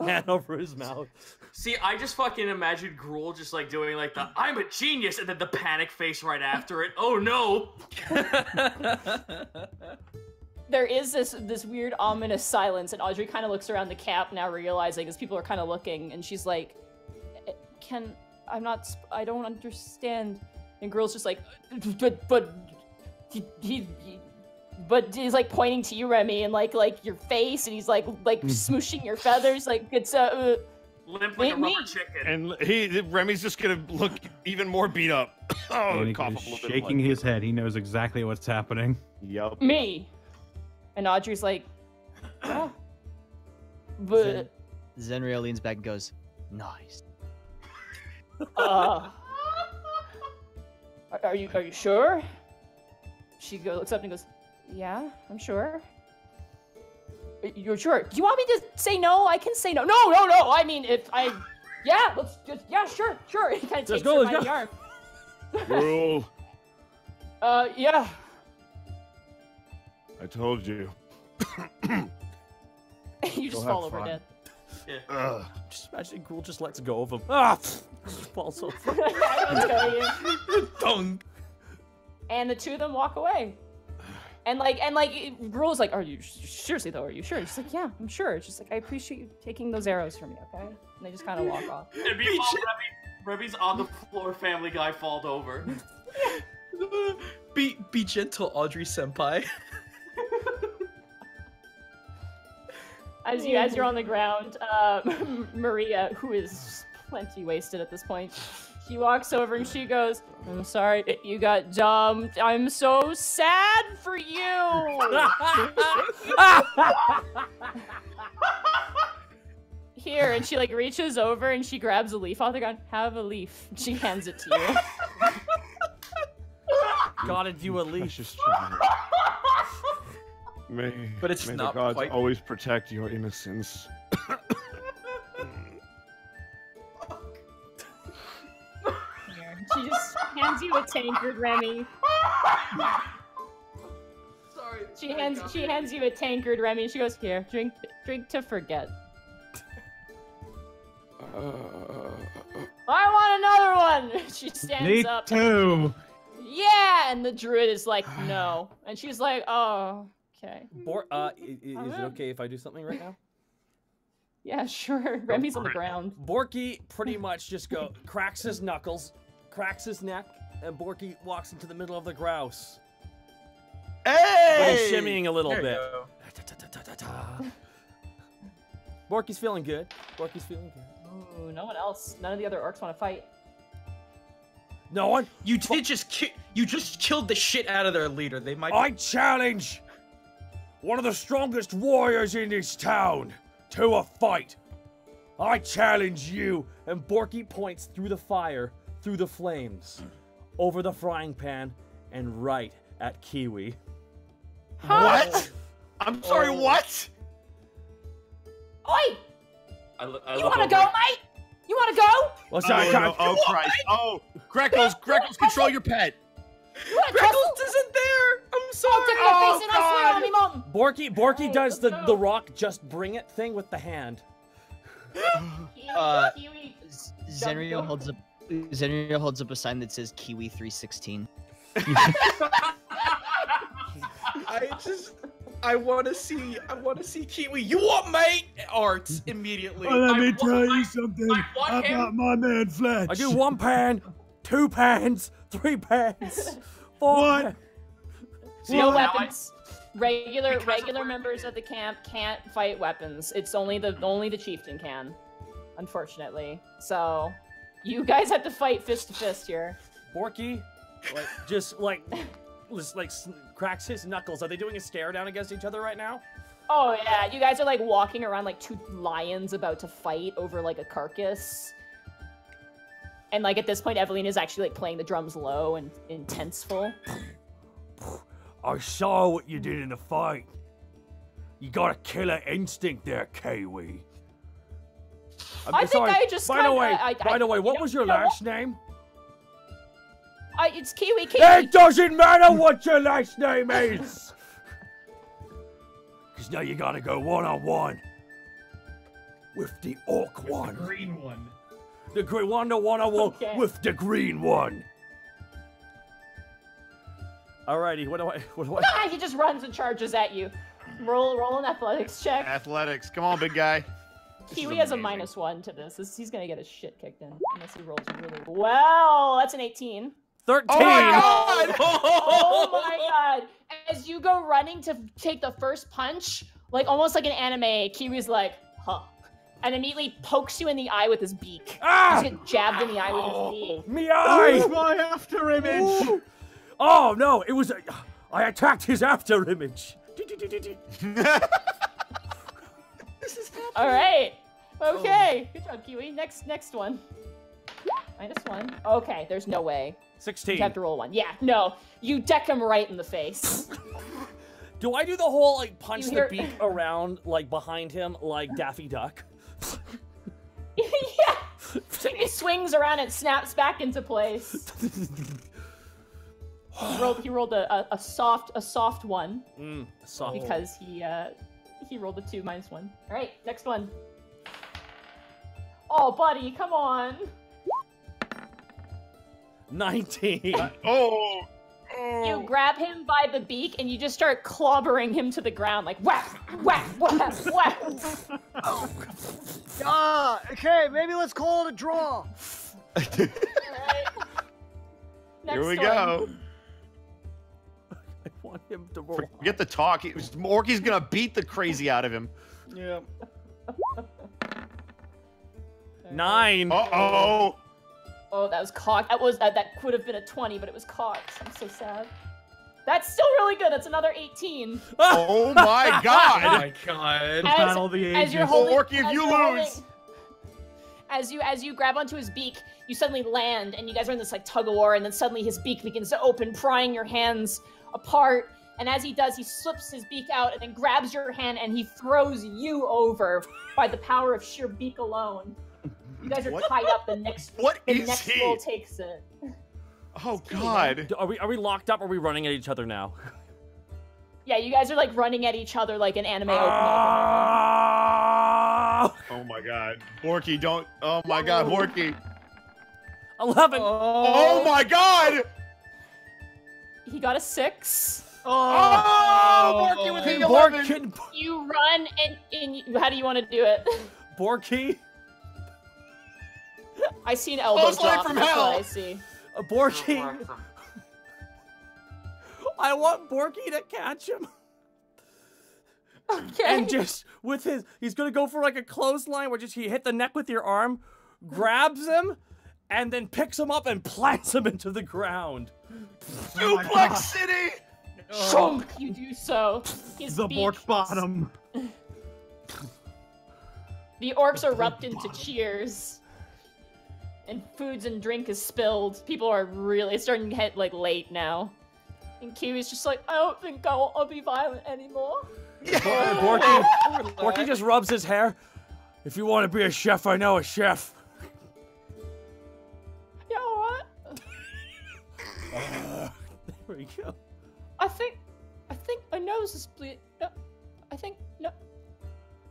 Hand over his mouth. See, I just fucking imagined Gruul just like doing like the "I'm a genius" and then the panic face right after it. Oh no! There is this this weird ominous silence, and Audrey kind of looks around the camp now, realizing as people are kind of looking, and she's like, "Can I'm not? I don't understand." And Gruul's just like, "But but he." he, he But he's like pointing to you, Remy, and like like your face, and he's like like smooshing your feathers, like it's uh, limp like a rubber chicken. And he Remy's just gonna look even more beat up. Oh, and he cough is a little shaking bit his head. He knows exactly what's happening. Yup. Me. And Audrey's like, oh. But Zen Zenryo leans back and goes, "Nice." Uh, are you are you sure? She goes looks up and goes, "Yeah, I'm sure." You're sure? Do you want me to say no? I can say no. No, no, no. I mean, if I, yeah, let's just, yeah, sure, sure. It kind of takes her by the arm. Girl. uh, yeah. I told you. You just fall over dead. Yeah. Uh, just imagine Gruul just lets go of him. Ah, just falls over. I don't tell you. Dung. And the two of them walk away. And like, and like, Gruul's like, "Are you seriously though? Are you sure?" She's like, "Yeah, I'm sure." She's like, "I appreciate you taking those arrows from me, okay?" And they just kind of walk off. And meanwhile, Remy's on the floor. Family Guy falled over. be be gentle, Audrey senpai. As you as you're on the ground, uh, Maria, who is plenty wasted at this point. She walks over and she goes, "I'm sorry you got dumped. I'm so sad for you." Here, and she like reaches over and she grabs a leaf off the ground. "Have a leaf." She hands it to you. Gotta do a leaf. May, but it's may not the gods quite... always protect your innocence. She just hands you a tankard, Remy. Sorry. She hands she hands you a tankard, Remy. She goes, "Here, drink drink to forget." Uh, I want another one. She stands me up. Me too. Yeah, and the druid is like, "No," and she's like, "Oh, okay." Bor uh, is, is it okay if I do something right now? Yeah, sure. Remy's on the ground. Borky pretty much just go cracks his knuckles. Cracks his neck, and Borky walks into the middle of the grouse. Hey! He's shimmying a little there bit. Da, da, da, da, da. Borky's feeling good. Borky's feeling good. Ooh, no one else. None of the other orcs want to fight. No one? You did but just ki you just killed the shit out of their leader. They might. I challenge one of the strongest warriors in this town to a fight. I challenge you. And Borky points through the fire. Through the flames, over the frying pan, and right at Kiwi. Huh? What? I'm sorry, oh. What? Oi! I look, I you wanna over. go, mate? You wanna go? Well, sorry, oh, no, no. oh Christ. Mate? Oh, Greckles, Greckles, control your pet. You Greckles isn't there! I'm sorry! Oh, face oh, and I swear on me, Borky, Borky oh, does the, the rock just bring it thing with the hand. uh, Kiwi. Zenryo holds a... Zenryo holds up a sign that says Kiwi three sixteen. I just, I want to see, I want to see Kiwi. You want mate? Arts immediately. Well, let me I tell you something about him. My man Fletch. I do one pan, two pans, three pans, four. What? No weapons. Regular, because regular members of the camp can't fight weapons. It's only the, only the chieftain can, unfortunately. So. You guys have to fight fist to fist here. Borky, like, just like, just like cracks his knuckles. Are they doing a stare down against each other right now? Oh yeah, you guys are like walking around like two lions about to fight over like a carcass. And like at this point, Evelina's actually like playing the drums low and intenseful. I saw what you did in the fight. You got a killer instinct there, Kiwi. I'm I sorry. think I just. By kinda, the way, I, I, by the way, what you know, was your you know, last what? name? I, it's Kiwi. Kiwi. It doesn't matter what your last name is. Because now you gotta go one on one with the orc with one. The green one. The green one to one on one okay. with the green one. Alrighty, what do I? What do I? Ah, he just runs and charges at you. Roll, roll an athletics check. Athletics, come on, big guy. Kiwi has a minus one to this. this. He's gonna get his shit kicked in unless he rolls really well. That's an eighteen. Thirteen. Oh my god! Oh my god! As you go running to take the first punch, like almost like an anime, Kiwi's like, huh, and immediately pokes you in the eye with his beak. Ah! You get jabbed in the eye with his beak. Me eye! That was my after image. Ooh. Oh no! It was. Uh, I attacked his after image. This is happening. All right. Okay. Oh. Good job, Kiwi. Next, next one. Minus one. Okay. There's no way. Sixteen. You have to roll one. Yeah. No. You deck him right in the face. Do I do the whole like punch hear... the beak around like behind him like Daffy Duck? Yeah. He swings around and snaps back into place. He rolled, he rolled a, a, a soft a soft one. Mm, a soft because one. he uh, he rolled a two minus one. All right, next one. Oh, buddy, come on. nineteen. Oh, oh. You grab him by the beak and you just start clobbering him to the ground like whack, whack, whack, whack. Ah, okay, maybe let's call it a draw. All right. Next Here we one. go. Want him to roll. Forget the talk. Orky's gonna beat the crazy out of him. Yeah. Nine. Uh oh. Oh, that was cocked. That was uh, that could have been a twenty, but it was cocked. I'm so sad. That's still really good. That's another eighteen. Oh my god. Oh my god. Battle the ages. As you're holding, Orky, if you lose. As you as you grab onto his beak, you suddenly land, and you guys are in this like tug of war, and then suddenly his beak begins to open, prying your hands apart, and as he does, he slips his beak out and then grabs your hand and he throws you over by the power of sheer beak alone. You guys are what? tied up. The next what the is next he? roll takes it. Oh god. Are we are we locked up or are we running at each other now? Yeah, you guys are like running at each other like an anime opening. Oh, oh my god. Borky, don't oh my god, Borky. eleven. Oh, oh my god! He got a six. Oh, oh Borky with the eleven. You run and, and you, how do you want to do it? Borky. I see an elbow drop. From hell. I see. A Borky. I want Borky to catch him. Okay. And just with his, he's gonna go for like a clothesline where just he hit the neck with your arm, grabs him, and then picks him up and plants him into the ground. Suplex oh City! Chunk! Oh. You do so. His the beak. Bork bottom. The orcs the erupt into cheers. And foods and drink is spilled. People are really starting to get like late now. And Kiwi's just like, I don't think I'll, I'll be violent anymore. Yeah. Borky, Borky just rubs his hair. If you want to be a chef, I know a chef. Uh, there we go. I think, I think my nose is bleeding. No, I think, no.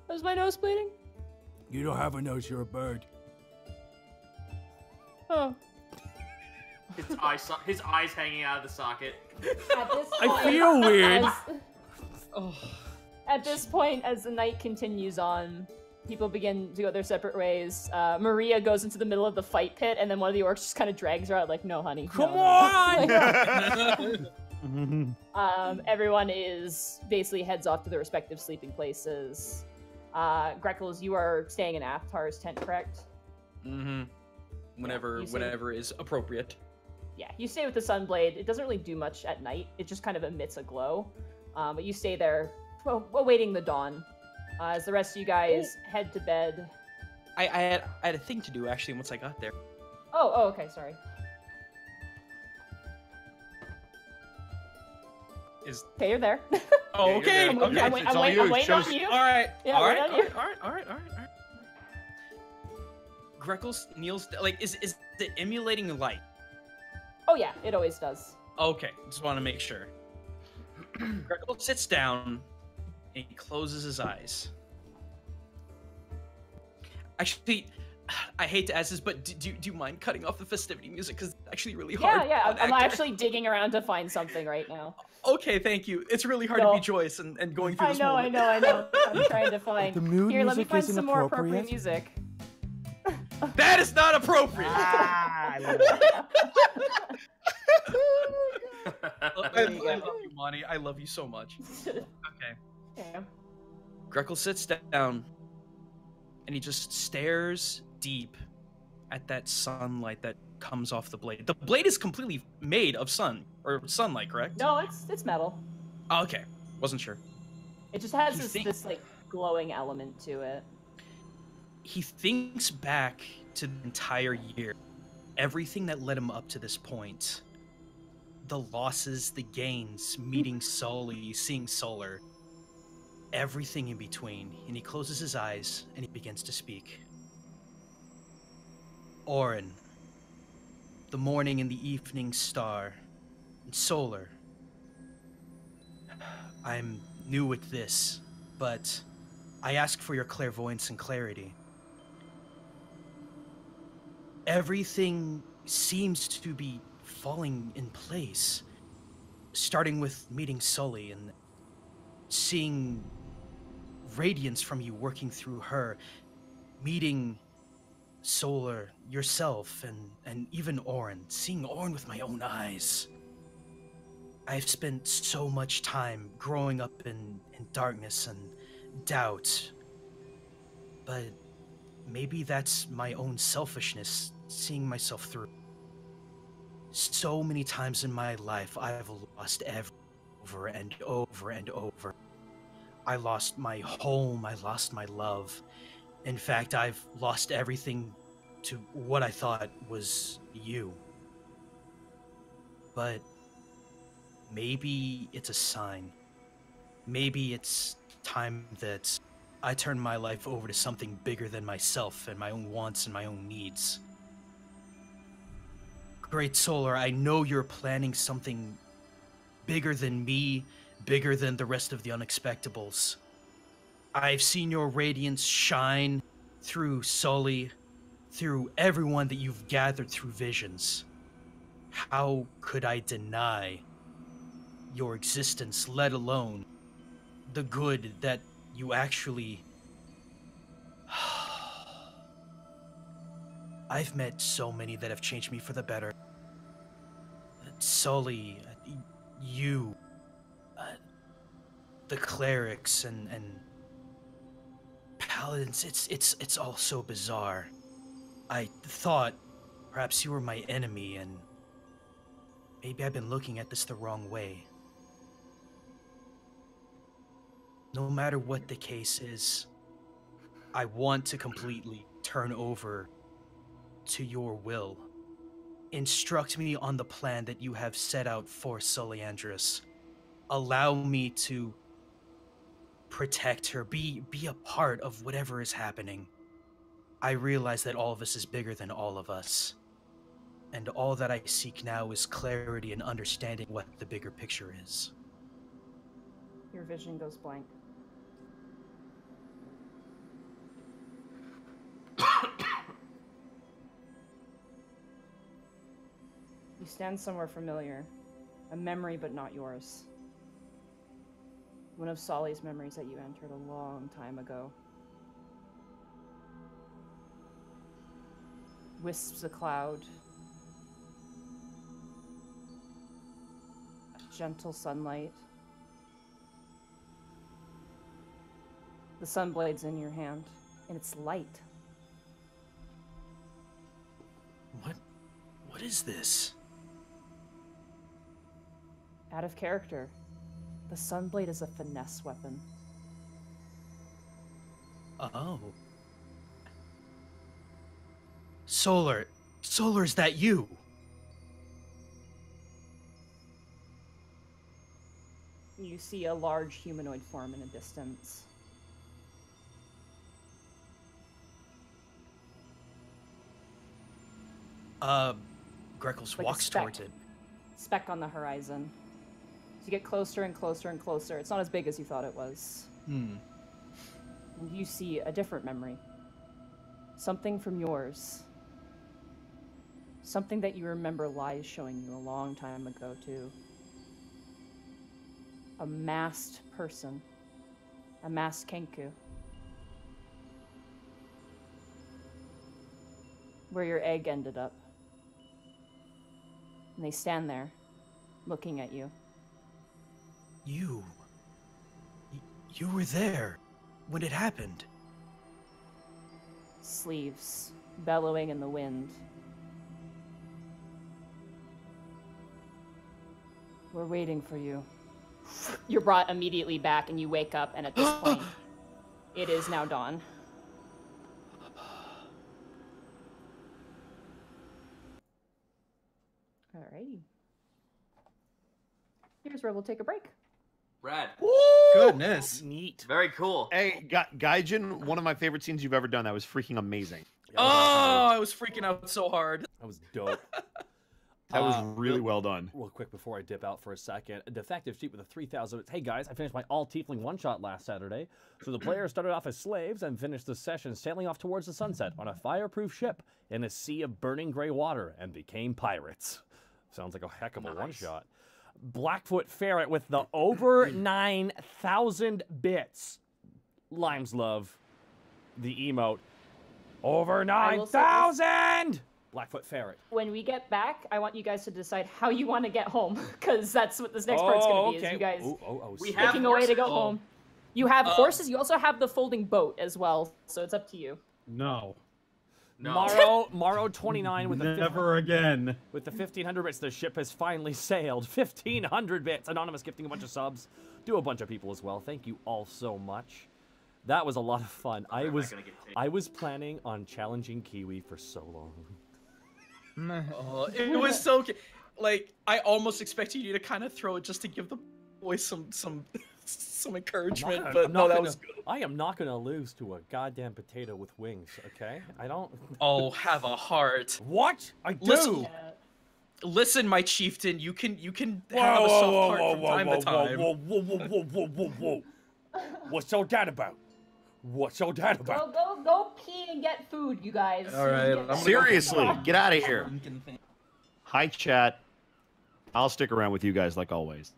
Was my nose bleeding? You don't have a nose, you're a bird. Oh. His, eye so his eye's hanging out of the socket. At this point, I feel weird. As, oh. At this point, as the night continues on, people begin to go their separate ways. Uh, Maria goes into the middle of the fight pit, and then one of the orcs just kind of drags her out, like, no, honey. Come no, on! No. um, everyone is basically heads off to their respective sleeping places. Uh, Greckles, you are staying in Ahtar's tent, correct? Mm-hmm. Whenever, yeah, whenever with... is appropriate. Yeah, you stay with the Sunblade. It doesn't really do much at night. It just kind of emits a glow. Um, but you stay there, awaiting the dawn. Uh, as the rest of you guys head to bed. I, I, had, I had a thing to do, actually, once I got there. Oh, oh, okay, sorry. Is... Okay, you're there. Oh, yeah, okay. There. okay. I'm, it's, it's I'm, wait, you. I'm waiting Shows... on you. All right. Yeah, all, right, all, right, all right. All right. All right. All right. Greckles kneels. Like, is is it emulating light? Oh yeah, it always does. Okay, just want to make sure. Greckles sits down and closes his eyes. Actually, I hate to ask this, but do, do, do you mind cutting off the festivity music? Because it's actually really hard. Yeah, yeah, I'm actually digging around to find something right now. Okay, thank you. It's really hard no. to be joyous and, and going through I this know, moment. I know, I know, I'm trying to find... The mood Here, let me find some more appropriate music. That is not appropriate! Ah, I love it. I, love, I love you, Monty. I love you so much. Okay. Yeah. Greckles sits down, and he just stares deep at that sunlight that comes off the blade. The blade is completely made of sun or sunlight, correct? No, it's it's metal. Oh, okay, wasn't sure. It just has this, think... this like glowing element to it. He thinks back to the entire year, everything that led him up to this point, the losses, the gains, meeting Sully, seeing Solar, everything in between, and he closes his eyes and he begins to speak. Orin, the morning and the evening star, and Solar. I'm new with this, but I ask for your clairvoyance and clarity. Everything seems to be falling in place, starting with meeting Sully and seeing radiance from you working through her, meeting Solar, yourself, and, and even Orin. Seeing Orin with my own eyes. I've spent so much time growing up in, in darkness and doubt. But maybe that's my own selfishness, seeing myself through. So many times in my life, I've lost everything over and over and over. I lost my home, I lost my love. In fact, I've lost everything to what I thought was you. But maybe it's a sign. Maybe it's time that I turn my life over to something bigger than myself and my own wants and my own needs. Great Solar, I know you're planning something bigger than me, bigger than the rest of the Unexpectables. I've seen your radiance shine through Sully, through everyone that you've gathered through visions. How could I deny your existence, let alone the good that you actually... I've met so many that have changed me for the better. Sully, you, uh, the clerics, and... and Paladins, it's it's it's all so bizarre. I thought perhaps you were my enemy, and maybe I've been looking at this the wrong way. No matter what the case is, I want to completely turn over to your will. Instruct me on the plan that you have set out for Soliandrus. Allow me to protect her, be be a part of whatever is happening. I realize that all of us is bigger than all of us, and all that I seek now is clarity and understanding what the bigger picture is. Your vision goes blank. You stand somewhere familiar, a memory but not yours. One of Solly's memories that you entered a long time ago. Wisps of cloud. A gentle sunlight. The sunblade's in your hand, and it's light. What? What is this? Out of character. The sunblade is a finesse weapon. Oh. Solar, Solar, is that you? You see a large humanoid form in the distance. Uh, Greckles like walks towards it. Speck on the horizon. So you get closer and closer and closer. It's not as big as you thought it was. Hmm. And you see a different memory. Something from yours. Something that you remember Lies showing you a long time ago, too. A masked person. A masked Kenku. Where your egg ended up. And they stand there, looking at you. You... You were there when it happened. Sleeves, bellowing in the wind. We're waiting for you. You're brought immediately back and you wake up, and at this point, it is now dawn. Alrighty. Here's where we'll take a break. Rad. Woo! Goodness. Neat. Very cool. Hey, Ga Gaijin, one of my favorite scenes you've ever done. That was freaking amazing. Yeah, oh, I was freaking out so hard. That was dope. That was uh, really real, well done. Real quick before I dip out for a second, a defective sheet with a three thousand. Hey guys, I finished my all tiefling one shot last Saturday. So the players started off as slaves and finished the session sailing off towards the sunset on a fireproof ship in a sea of burning gray water and became pirates. Sounds like a heck of a nice. One shot. Blackfoot Ferret with the over nine thousand bits. Limes love the emote. Over nine thousand! Blackfoot Ferret. When we get back, I want you guys to decide how you want to get home, because that's what this next oh, part's going to be, okay. Is you guys oh, oh, oh, we have picking a way to go home. You have uh, horses. You also have the folding boat as well, so it's up to you. No. No. Morrow, Morrow twenty-nine with the never again. With the fifteen hundred bits, the ship has finally sailed. fifteen hundred bits. Anonymous gifting a bunch of subs. Do a bunch of people as well. Thank you all so much. That was a lot of fun. I was, I was planning on challenging Kiwi for so long. Oh, it was so like I almost expected you to kind of throw it just to give the boys some some some encouragement, gonna, but no, that gonna, was good. I am not gonna lose to a goddamn potato with wings, okay? I don't. Oh, have a heart. What? I do. Listen, listen, my chieftain, you can you can whoa, have a soft whoa, heart whoa, from whoa, time whoa, to time. Whoa, whoa, whoa, whoa, whoa, whoa, whoa, whoa! What's all that about? What's all that about? Go, go, go pee and get food, you guys. All right. I'm Seriously, go. Get out of here. Hi, chat. I'll stick around with you guys like always.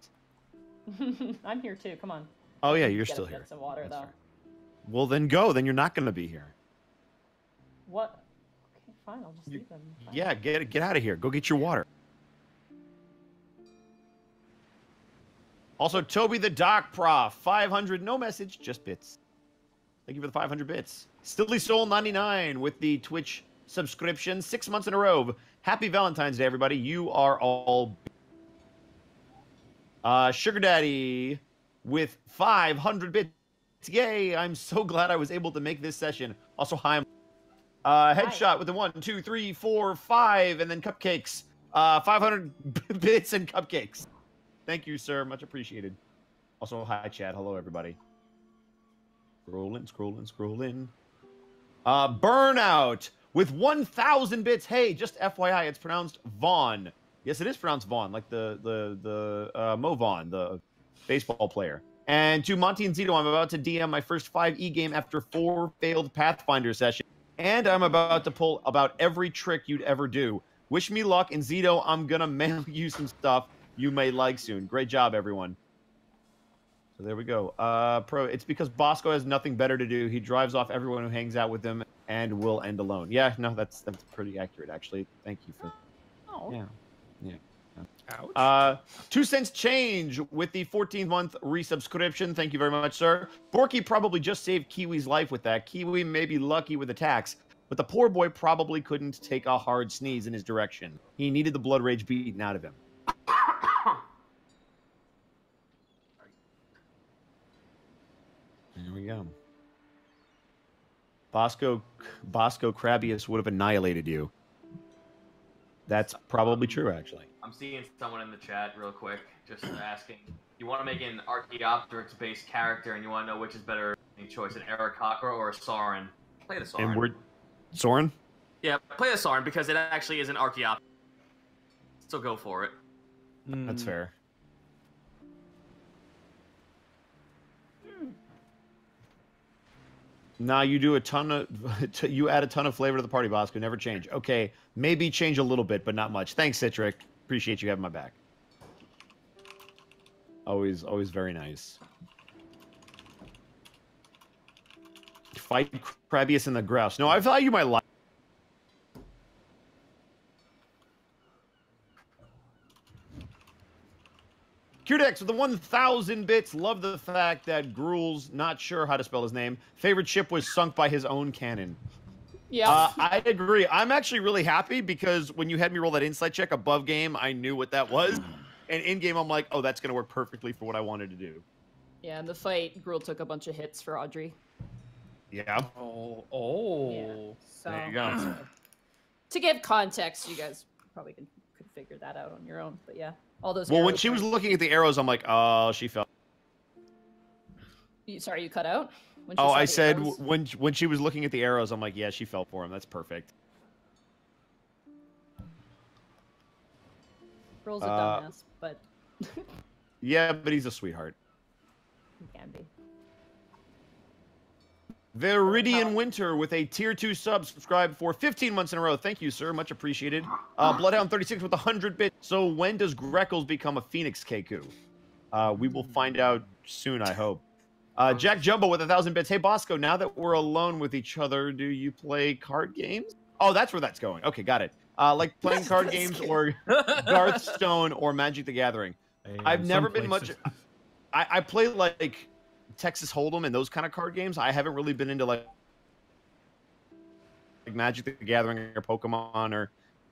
I'm here too. Come on. Oh yeah, you're still here. Get some water That's though. Fair. Well then go. Then you're not going to be here. What? Okay, fine. I'll just you, leave them. Fine. Yeah, get get out of here. Go get your water. Also, Toby the Doc Prof, five hundred, no message, just bits. Thank you for the five hundred bits. Stilly Soul ninety-nine with the Twitch subscription. Six months in a row. Happy Valentine's Day, everybody. You are all... Uh, Sugar Daddy with five hundred bits. Yay, I'm so glad I was able to make this session. Also, hi. Uh, headshot hi. With the one, two, three, four, five, and then cupcakes. Uh, five hundred bits and cupcakes. Thank you, sir. Much appreciated. Also, hi, chat. Hello, everybody. Scrolling, scrolling, scrolling. Uh, Burnout with one thousand bits. Hey, just F Y I, it's pronounced Vaughn. Yes, it is pronounced Vaughn, like the the the uh, Mo Vaughn, the baseball player. And to Monty and Zito, I'm about to D M my first five E game after four failed Pathfinder sessions, and I'm about to pull about every trick you'd ever do. Wish me luck, and Zito, I'm gonna mail you some stuff you may like soon. Great job, everyone. So there we go. Uh, pro. It's because Bosco has nothing better to do. He drives off everyone who hangs out with him and will end alone. Yeah, no, that's that's pretty accurate, actually. Thank you for... Oh. Yeah. Yeah. Ouch. Uh, two cents change with the fourteenth month resubscription. Thank you very much, sir. Borky probably just saved Kiwi's life with that. Kiwi may be lucky with attacks, but the poor boy probably couldn't take a hard sneeze in his direction. He needed the blood rage beaten out of him. There we go. Bosco, Bosco Krabius would have annihilated you. That's probably true, actually. I'm seeing someone in the chat real quick, just asking, you want to make an Archaeopteryx-based character, and you want to know which is better choice, an Arakocra or a Sauron? Play the Sauron. And we're... Sauron? Yeah, play the Sauron, because it actually is an Archaeopteryx. Still go for it. Mm. That's fair. Mm. Nah, you do a ton of... you add a ton of flavor to the party, Bosco. Never change. Okay, maybe change a little bit, but not much. Thanks, Citric. Appreciate you having my back. Always, always very nice. Fight Krabius in the grouse. No, I value my life. Q-Dex with the one thousand bits. Love the fact that Gruul's, not sure how to spell his name, favorite ship was sunk by his own cannon. Yeah, uh, I agree. I'm actually really happy because when you had me roll that insight check above game, I knew what that was. And in game, I'm like, oh, that's going to work perfectly for what I wanted to do. Yeah, in the fight, Gruul took a bunch of hits for Audrey. Yeah. Oh. Oh. Yeah, so, there you go. To give context, you guys probably could, could figure that out on your own. But yeah, all those. Well, when she was looking at the arrows, I'm like, oh, she fell. You, sorry, you cut out? When she oh, I said arrows. when when she was looking at the arrows, I'm like, yeah, she fell for him. That's perfect. Gruul's a uh, dumbass, but... yeah, but he's a sweetheart. He can be. Viridian Winter with a tier two sub subscribed for fifteen months in a row. Thank you, sir. Much appreciated. Uh, Bloodhound thirty-six with one hundred bits. So when does Greckles become a Phoenix Kenku? Uh, we will find out soon, I hope. Uh, Jack Jumbo with one thousand bits. Hey, Bosco, now that we're alone with each other, do you play card games? Oh, that's where that's going. Okay, got it. Uh, like playing card games or Garth Stone or Magic the Gathering. Hey, I've never been places. much... I, I play like Texas Hold'em and those kind of card games. I haven't really been into like, like Magic the Gathering or Pokemon or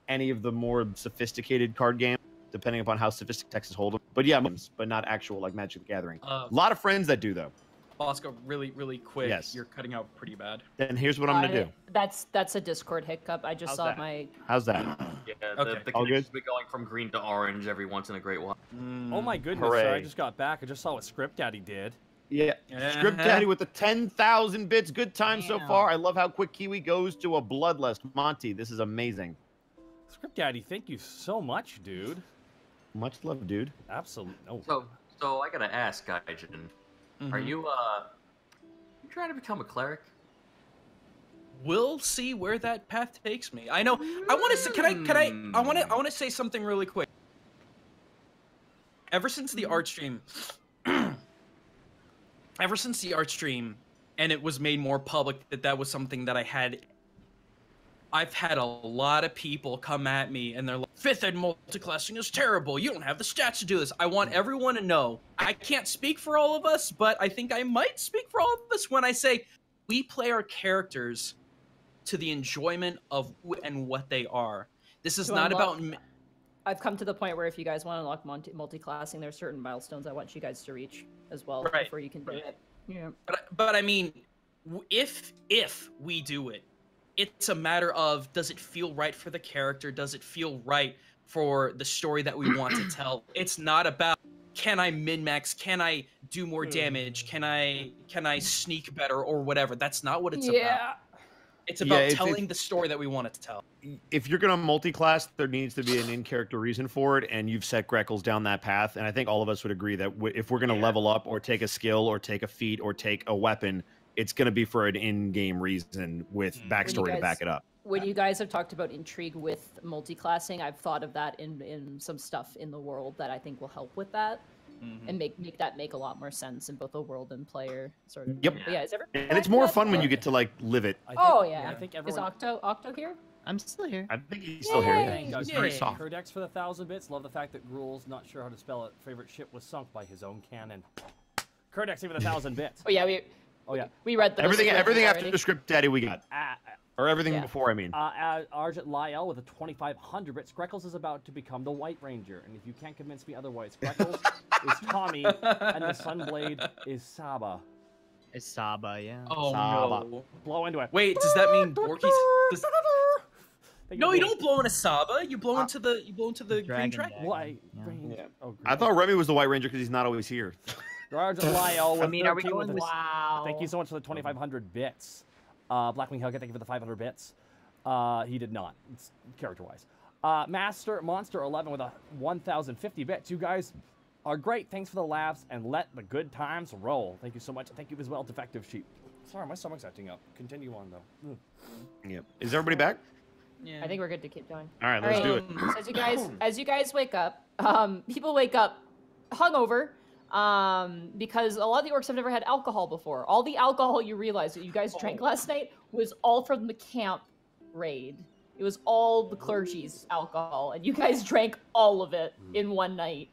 any of the more sophisticated card games, depending upon how sophisticated Texas Hold'em. But yeah, but not actual like Magic the Gathering. Uh, a lot of friends that do, though. Bosco, really, really quick. Yes. You're cutting out pretty bad. Then here's what I'm going to do. That's that's a Discord hiccup. I just How's saw that? my... How's that? Yeah, the, okay. the connection's been going from green to orange every once in a great while. Mm, oh my goodness, I just got back. I just saw what Script Daddy did. Yeah, uh-huh. Script Daddy with the ten thousand bits. Good time Damn. so far. I love how quick Kiwi goes to a bloodlust. Monty, this is amazing. Script Daddy, thank you so much, dude. Much love, dude. Absolutely. Oh. So, so I got to ask, Gaijin. Mm-hmm. Are you, uh, you trying to become a cleric? We'll see where that path takes me. I know. I want to say, can I, can I, I want to, I want to say something really quick. Ever since the art stream, ever since the art stream, and it was made more public that that was something that I had, I've had a lot of people come at me and they're like, fifth ed multiclassing is terrible. You don't have the stats to do this. I want everyone to know. I can't speak for all of us, but I think I might speak for all of us when I say we play our characters to the enjoyment of who and what they are. This is to not unlock, about... I've come to the point where if you guys want to unlock multi multiclassing, there are certain milestones I want you guys to reach as well right. before you can do right. it. Yeah. But, but I mean, if if we do it, it's a matter of, does it feel right for the character? Does it feel right for the story that we want to tell? It's not about, can I min-max? Can I do more damage? Can I can I sneak better or whatever? That's not what it's yeah. about. It's about yeah, it's, telling it's, the story that we want it to tell. If you're going to multi-class, there needs to be an in-character reason for it, and you've set Greckles down that path, and I think all of us would agree that if we're going to yeah. level up or take a skill or take a feat or take a weapon, it's going to be for an in-game reason with backstory guys, to back it up. When you guys have talked about intrigue with multi-classing, I've thought of that in, in some stuff in the world that I think will help with that mm-hmm. and make, make that make a lot more sense in both the world and player sort of. Yep. Yeah, is and it's more fun when you get to like live it. I think, oh, yeah. yeah. I think everyone... Is Octo, Octo here? I'm still here. I think he's still Yay! here. Yeah, he's pretty soft. Codex for the thousand bits. Love the fact that Gruul's, not sure how to spell it, favorite ship was sunk by his own cannon. Codex even a thousand bits. Oh, yeah, we... Oh yeah, we read the everything. Everything already. After the Script Daddy, we got, uh, or everything yeah. before. I mean, uh, uh, Argent Lyell with a twenty-five hundred bits. Greckles is about to become the White Ranger, and if you can't convince me otherwise, Greckles is Tommy, and the Sunblade is Saba. It's Saba, yeah. Oh Saba. no! Blow into it. Wait, does that mean Borky's? Does... No, you don't blow into Saba. You blow into the you blow into the Dragon green dragon. White yeah. Range. Yeah. Oh, I thought Remy was the White Ranger because he's not always here. Lyle, I mean, are we going with... Wow. Thank you so much for the twenty-five hundred bits. Uh, Blackwing Hellcat, thank you for the five hundred bits. Uh, he did not. It's character-wise. Uh, Master Monster eleven with a one thousand fifty bits. You guys are great. Thanks for the laughs and let the good times roll. Thank you so much. Thank you as well, Defective Sheep. Sorry, my stomach's acting up. Continue on, though. Mm. Yep. Is everybody back? Yeah. I think we're good to keep going. All right, let's All right. do it. So as you guys, as you guys wake up, um, people wake up hungover. Um, because a lot of the orcs have never had alcohol before. All the alcohol you realize that you guys drank oh. last night was all from the camp raid. It was all the clergy's alcohol, and you guys drank all of it in one night.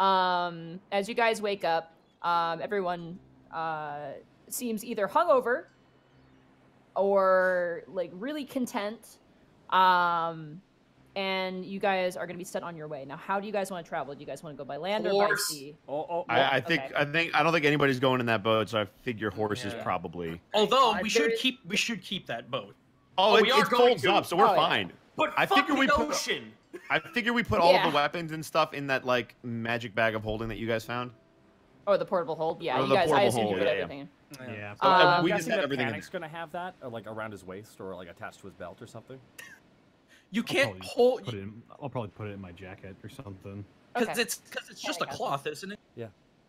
Um, as you guys wake up, um, everyone uh, seems either hungover or like really content. Um, And you guys are going to be set on your way. Now, how do you guys want to travel? Do you guys want to go by land Horse. or by sea? Oh, oh, I, I think okay. I think I don't think anybody's going in that boat, so I figure horses yeah. probably. Although we should keep we should keep that boat. Oh, oh it, it folds to. up, so we're oh, fine. Yeah. But I fuck figure the we put, ocean. I figure we put all yeah. of the weapons and stuff in that like magic bag of holding that you guys found. Oh, the portable hold. Yeah, or you guys. I assume you put yeah, everything. Yeah, yeah. yeah. So, uh, we just had everything. Panic's going to have that, or, like around his waist, or like attached to his belt, or something. You can't hold. Put it in, I'll probably put it in my jacket or something. Because okay. it's because it's just a cloth, isn't it? Yeah.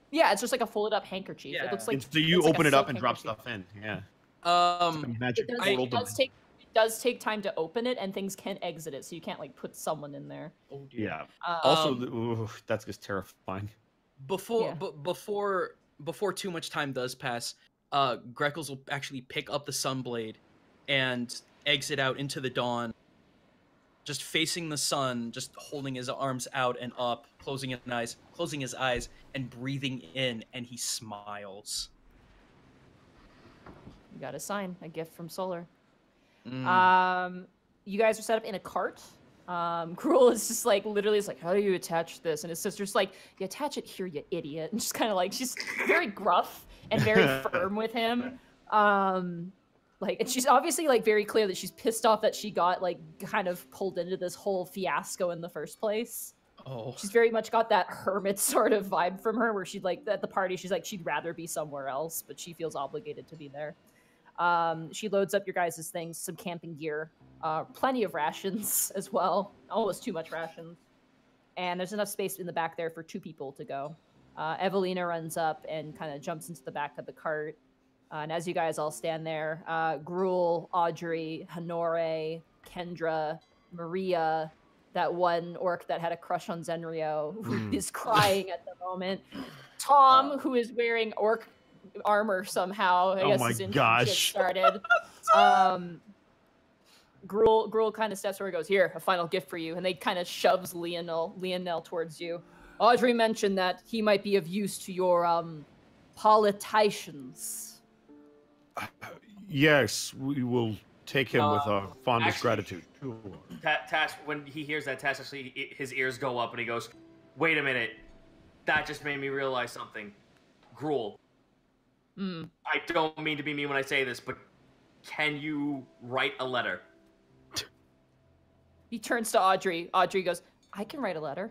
Yeah, it's just like a folded up handkerchief. Yeah. It looks like. And so you open like it up and drop stuff in. Yeah. Um. Like magic it, does, it does take it does take time to open it, and things can exit it, so you can't like put someone in there. Oh dear. Yeah. Um, also, ooh, that's just terrifying. Before, yeah. b before, before too much time does pass, uh, Greckles will actually pick up the Sunblade, and exit out into the dawn. Just facing the sun, just holding his arms out and up, closing his eyes, closing his eyes, and breathing in, and he smiles. You got a sign, a gift from Solar. Mm. Um, you guys are set up in a cart. Um, Gruul is just like, literally, it's like, how do you attach this? And his sister's like, you attach it here, you idiot. And she's kind of like, she's very gruff and very firm with him. Um... Like, and she's obviously, like, very clear that she's pissed off that she got, like, kind of pulled into this whole fiasco in the first place. Oh. She's very much got that hermit sort of vibe from her, where she'd, like, at the party, she's like, she'd rather be somewhere else, but she feels obligated to be there. Um, she loads up your guys' things, some camping gear, uh, plenty of rations as well, almost too much rations. And there's enough space in the back there for two people to go. Uh, Evelina runs up and kind of jumps into the back of the cart. Uh, and as you guys all stand there, uh, Gruul, Audrey, Honoré, Kendra, Maria, that one orc that had a crush on Zenryo, who mm. is crying at the moment. Tom, uh, who is wearing orc armor somehow. I oh guess my his gosh. Started. um, Gruul, Gruul kind of steps where he goes, here, a final gift for you. And they kind of shoves Lionel, Lionel towards you. Audrey mentioned that he might be of use to your um, politicians. Yes, we will take him um, with our fondest actually, gratitude. Ta Task, when he hears that, Task actually, it, his ears go up and he goes, wait a minute, that just made me realize something. Gruul, mm. I don't mean to be mean when I say this, but can you write a letter? He turns to Audrey. Audrey goes, I can write a letter.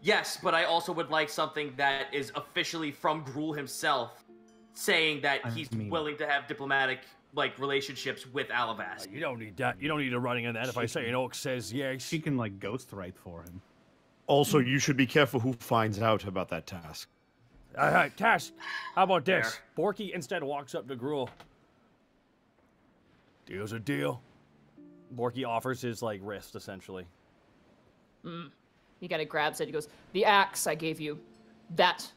Yes, but I also would like something that is officially from Gruul himself. Saying that I he's mean. willing to have diplomatic like relationships with Alivast. Uh, you don't need that. You don't need a running on that. If she I say an orc says yes, she can like ghostwrite for him. Also, you should be careful who finds out about that task. All right, Task. How about this? There. Borky instead walks up to Gruul. Deal's a deal. Borky offers his like wrist essentially. Mm. He kind of grabs it. He goes, "The axe I gave you, that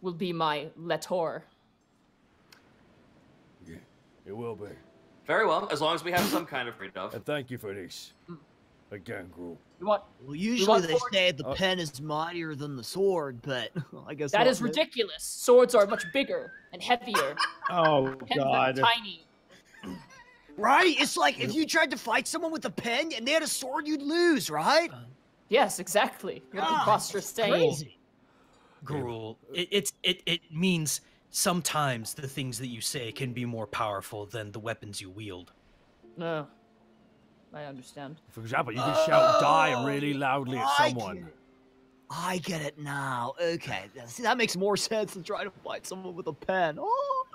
will be my letter." It will be. Very well, as long as we have some kind of freedom. And thank you for this. Again, Gruul. Well, usually want they swords? say the uh, pen is mightier than the sword, but I guess that is ridiculous. Swords are much bigger and heavier. Oh, God. Tiny. Right? It's like if you tried to fight someone with a pen and they had a sword, you'd lose, right? Yes, exactly. You're ah, preposterous crazy. Gruul, it, it, it, it means... Sometimes the things that you say can be more powerful than the weapons you wield. No. I understand. For example, you can oh, shout die really loudly at I someone. Get I get it now. Okay. See, that makes more sense than trying to fight someone with a pen. Oh.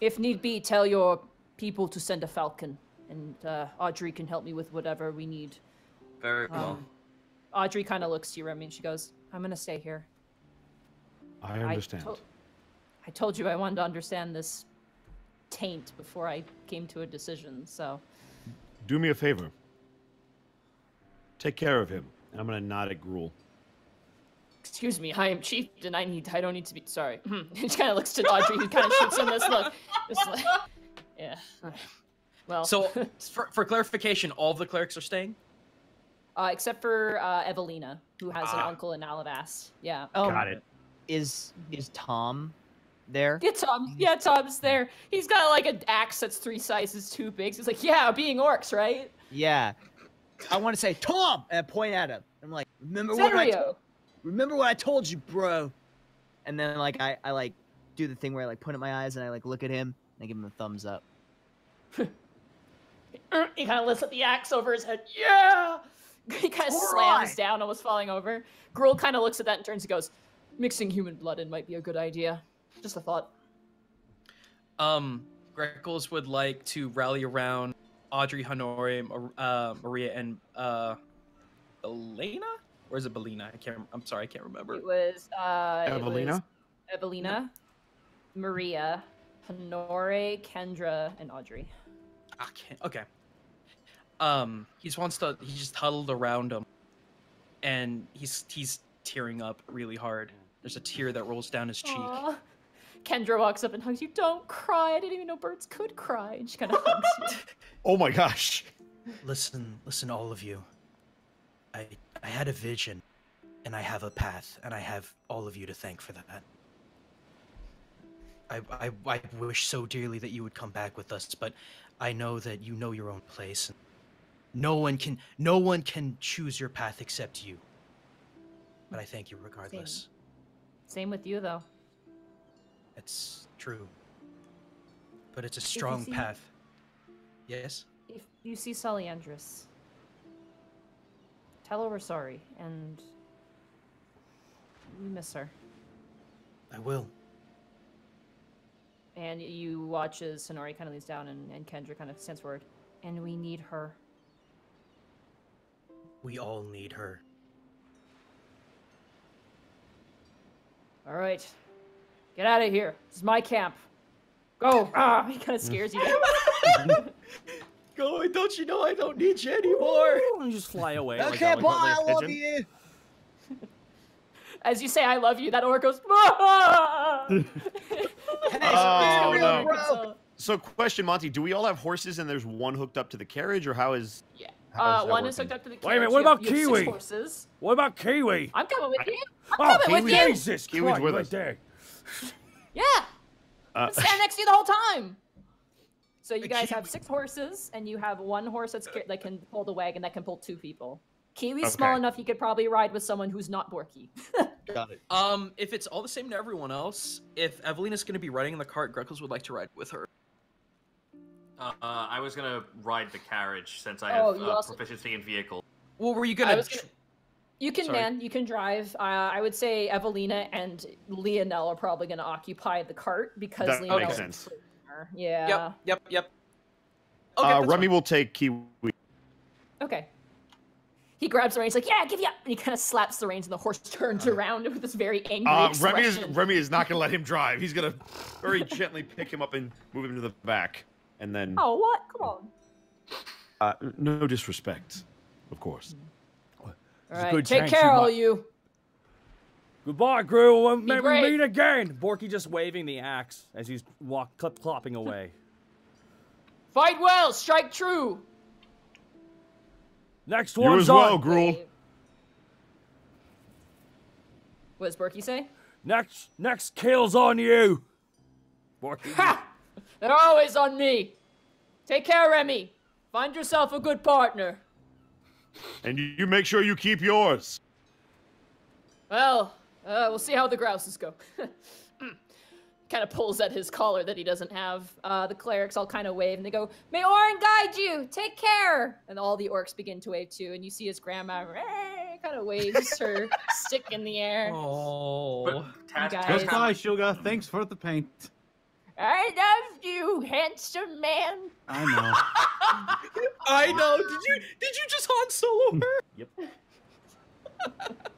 If need be, tell your people to send a falcon, and uh, Audrey can help me with whatever we need. Very cool. Um, Audrey kind of looks to you, Remy, and she goes, I'm going to stay here. I understand. I, to I told you I wanted to understand this taint before I came to a decision, so... Do me a favor. Take care of him. And I'm going to nod at Gruul. Excuse me, I am chief, and I need, I don't need to be, sorry. She kind of looks to Audrey, who kind of shoots him this look. Just like, yeah. Well. So, for, for clarification, all of the clerics are staying? Uh, except for uh, Evelina, who has ah. an uncle in Alivast. Yeah. Oh. Got it. Is is Tom there? Yeah, Tom. Yeah, Tom's there. He's got like an axe that's three sizes too big. So it's like, yeah, being orcs, right? Yeah. I want to say Tom and point at him. I'm like, remember Zenryo. what I remember what I told you, bro. And then like I I like do the thing where I like point at my eyes and I like look at him and I give him a thumbs up. He kind of lifts up the axe over his head. Yeah. He kind of All slams right. down, almost falling over. Gruul kind of looks at that and turns and goes, mixing human blood in might be a good idea. Just a thought. Um, Greckles would like to rally around Audrey, Honoré, uh, Maria, and uh, Elena? Or is it Belina? I can't. I'm sorry, I can't remember. It was uh, Evelina. It was Evelina, no. Maria, Honoré, Kendra, and Audrey. I can't. Okay. Um, he just wants to, he's just huddled around him, and he's, he's tearing up really hard. There's a tear that rolls down his cheek. Aww. Kendra walks up and hugs you. Don't cry. I didn't even know birds could cry. And she kind of hugs you. Oh my gosh. Listen, listen, all of you. I, I had a vision, and I have a path, and I have all of you to thank for that. I, I, I wish so dearly that you would come back with us, but I know that you know your own place. No one can, no one can choose your path except you. But I thank you regardless. Same, Same with you, though. That's true. But it's a strong path. Yes? If you see Salyandris, tell her we're sorry, and we miss her. I will. And you watch as Sonori kind of leans down, and, and Kendra kind of sends word. And we need her. We all need her. All right. Get out of here. This is my camp. Go. Ah, he kind of scares you. Go. Don't you know I don't need you anymore? Ooh, just fly away. Okay, like, bye. I love you. As you say, I love you, that orc goes, ah! Hey, oh, real no. Bro. So question, Monty, do we all have horses and there's one hooked up to the carriage, or how is... Yeah. Uh, is one working? Is hooked up to the carriage. Wait a minute, what about you, Kiwi? You what about Kiwi? I'm coming with you. I'm oh, coming Kiwi. with you. Jesus Kiwi's Christ, with right us. There. Yeah. Uh, I'm standing next to you the whole time. So you guys have six horses, and you have one horse that's that can pull the wagon that can pull two people. Kiwi's okay. Small enough, you could probably ride with someone who's not Borky. Got it. Um, if it's all the same to everyone else, if Evelina's going to be riding in the cart, Greckles would like to ride with her. Uh, I was gonna ride the carriage since I oh, have uh, also... proficiency in vehicle. Well, were you gonna? gonna... You can, Sorry. man. You can drive. Uh, I would say Evelina and Lionel are probably gonna occupy the cart because that Lionel makes sense. Yeah. Yep. Yep. Yep. Okay, uh, Remy fine. will take Kiwi. Okay. He grabs the reins, like, yeah, give you up, and he kind of slaps the reins, and the horse turns around with this very angry uh, expression. Remy is Remy is not gonna let him drive. He's gonna very gently pick him up and move him to the back. And then... Oh, what? Come on. Uh, no disrespect, of course. All right, good take care, all you. Goodbye, Gruul. May we meet again. Borky just waving the axe as he's walk, clop, clopping away. Fight well, strike true. Next one's on. You as well, Gruul. What does Borky say? Next, next kill's on you. Borky. Ha! They're always on me. Take care, Remy. Find yourself a good partner. And you make sure you keep yours. Well, uh, we'll see how the grouses go. kind of pulls at his collar that he doesn't have. Uh, the clerics all kind of wave, and they go, "May Orin guide you! Take care!" And all the orcs begin to wave, too, and you see his grandma kind of waves her stick in the air. Oh. Goodbye, Shuga. Thanks for the paint. I love you, handsome man. I know. I know. Did you did you just Han Solo her? Yep.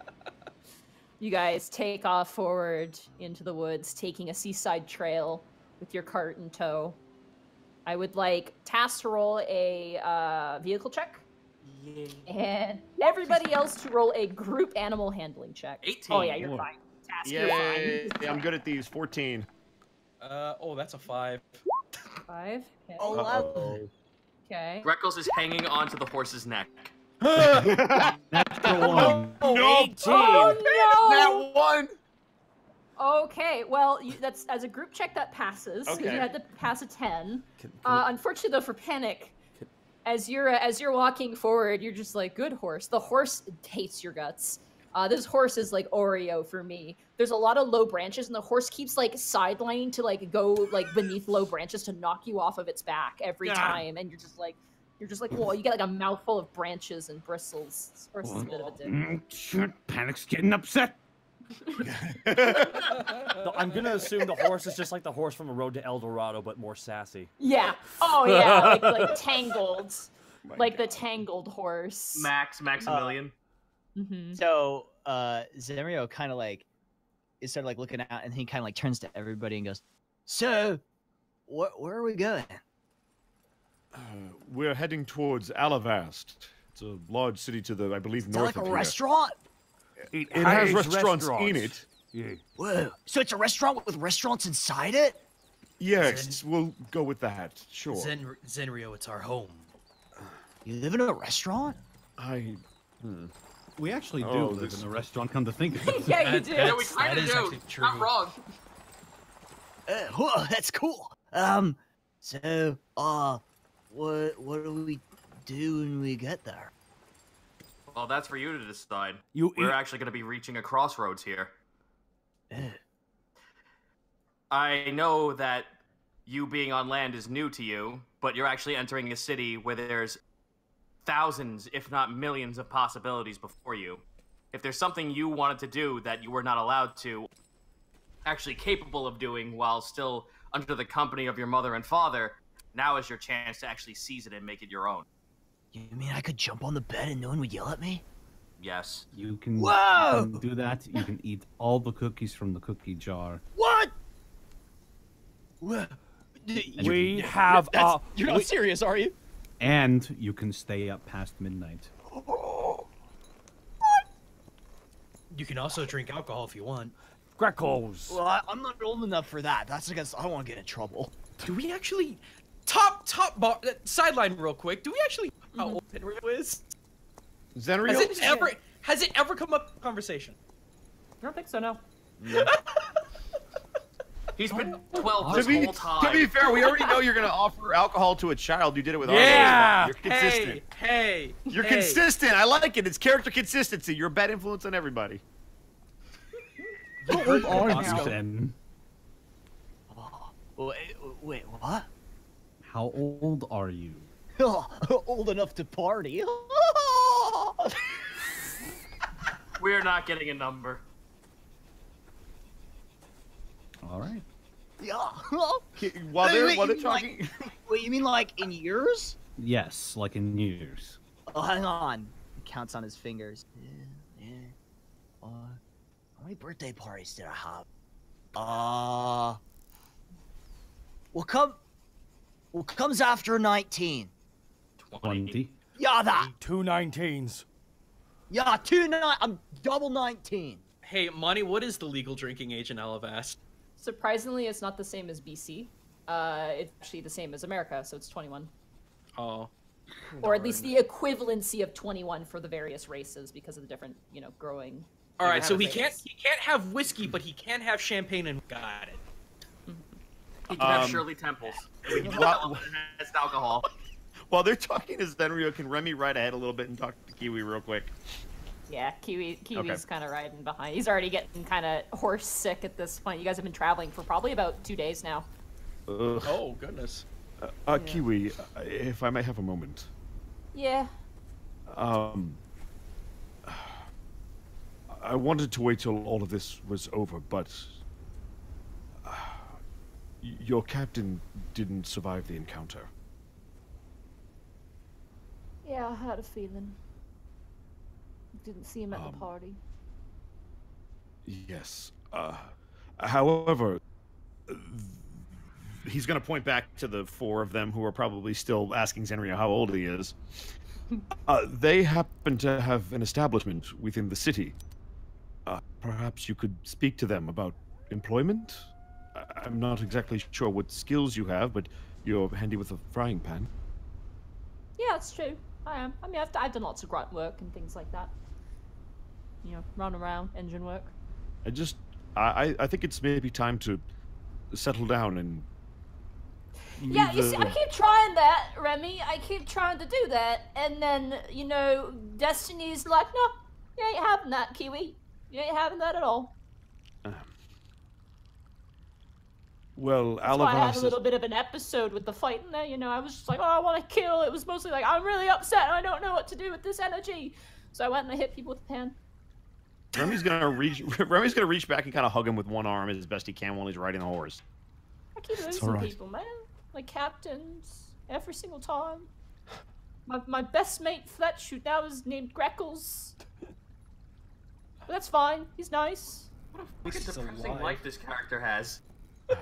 You guys take off forward into the woods, taking a seaside trail with your cart in tow. I would like Task to roll a uh, vehicle check. Yeah. And everybody else to roll a group animal handling check. eighteen. Oh, yeah, you're fine. Task, yeah, you're fine. Yeah, yeah, I'm good at these. fourteen. Uh, oh, that's a five. Five? Okay. Oh, lovely. Okay. Greckles is hanging onto the horse's neck. Natural one. No, no. eighteen. Oh, no. That one. Okay, well, you, that's as a group check that passes. Okay. You had to pass a ten. Can, can uh, we... Unfortunately, though, for Panic, can... as you're as you're walking forward, you're just like, good horse. The horse hates your guts. Uh, this horse is like Oreo for me. There's a lot of low branches, and the horse keeps like sidelining to like go like beneath low branches to knock you off of its back every yeah. time, and you're just like. You're just like, whoa, you get like a mouthful of branches and bristles. This horse is a bit of a dick. Shit, Panic's getting upset. No, I'm going to assume the horse is just like the horse from A Road to El Dorado, but more sassy. Yeah. Oh, yeah. Like, like Tangled. My like God. The Tangled horse. Max, Maximilian. Uh, mm-hmm. So, uh, Zenryo kind of like, is sort of like looking out, and he kind of like turns to everybody and goes, "So, wh where are we going?" Uh, we're heading towards Alivast. It's a large city to the, I believe, it's north of here. It's like a restaurant? It, it has restaurants, restaurants in it. Yeah. Whoa. So it's a restaurant with restaurants inside it? Yes, Zen... we'll go with that. Sure. Zen... Zenryo, it's our home. You live in a restaurant? I... Hmm. We actually do oh, live this... in a restaurant, come to think of it. Yeah, you do. Yeah, we kind of do. Not wrong. Uh, whoa, that's cool. Um, so, uh... What what do we do when we get there? Well, that's for you to decide. You, We're you... actually going to be reaching a crossroads here. Ugh. I know that you being on land is new to you, but you're actually entering a city where there's thousands, if not millions, of possibilities before you. If there's something you wanted to do that you were not allowed to, actually capable of doing while still under the company of your mother and father... Now is your chance to actually seize it and make it your own. You mean I could jump on the bed and no one would yell at me? Yes. You can, Whoa! You can do that. You can eat all the cookies from the cookie jar. What? We have... That's, a, you're not we, serious, are you? And you can stay up past midnight. What? You can also drink alcohol if you want. Greckles. Well, I, I'm not old enough for that. That's because I want to get in trouble. Do we actually... Top, top bar, uh, sideline real quick. Do we actually know how old Zenryo is? Zenryo? Has it ever, has it ever come up in conversation? I don't think so, no. no. He's been twelve this whole time. To be fair, we already know you're going to offer alcohol to a child. You did it with Audrey. Yeah! You're consistent. Hey, hey You're hey. consistent. I like it. It's character consistency. You're a bad influence on everybody. What are you then? Wait, wait, what? How old are you? Old enough to party. We're not getting a number. All right. Yeah. While they're, while they're talking... Like, wait, you mean like in years? Yes, like in years. Oh, hang on. He counts on his fingers. Yeah, yeah. Uh, how many birthday parties did I have? Uh... Well, come... Well, comes after nineteen. twenty. Yeah, that. Two nineteens. Yeah, two nine. I'm double nineteen. Hey, Monty, what is the legal drinking age in Alivast? Surprisingly, it's not the same as B C. Uh, it's actually the same as America, so it's twenty-one. Oh. Or at least the equivalency of twenty-one for the various races because of the different, you know, growing. All right, so he can't he can't have whiskey, but he can have champagne and got it. He can um, have Shirley Temples. We can while, have alcohol. While they're talking to Zenryo, can Remy ride ahead a little bit and talk to Kiwi real quick? Yeah, Kiwi, Kiwi's okay. kind of riding behind. He's already getting kind of horse sick at this point. You guys have been traveling for probably about two days now. Ugh. Oh, goodness. Uh, uh, yeah. Kiwi, if I may have a moment. Yeah. Um, I wanted to wait till all of this was over, but uh, your captain didn't survive the encounter. Yeah, I had a feeling. Didn't see him at um, the party. Yes. Uh, however, th he's going to point back to the four of them who are probably still asking Zenryo how old he is. Uh, they happen to have an establishment within the city. Uh, perhaps you could speak to them about employment? I I'm not exactly sure what skills you have, but you're handy with a frying pan. Yeah, it's true. I am. I mean, I've, I've done lots of grunt work and things like that. You know, run around, engine work. I just, I, I think it's maybe time to settle down and... Yeah, you see, I keep trying that, Remy. I keep trying to do that. And then, you know, Destiny's like, no, you ain't having that, Kiwi. You ain't having that at all. Um, well, That's Alivast why I had a little bit of an episode with the fight in there, you know. I was just like, oh, I want to kill. It was mostly like, I'm really upset and I don't know what to do with this energy. So I went and I hit people with a pan. Remy's going to reach Remy's gonna reach back and kind of hug him with one arm as best he can while he's riding the horse. I keep losing right. people, man. My captains, every single time. My, my best mate, Fletch, who now is named Greckles. But that's fine. He's nice. What a fucking depressing alive. life this character has.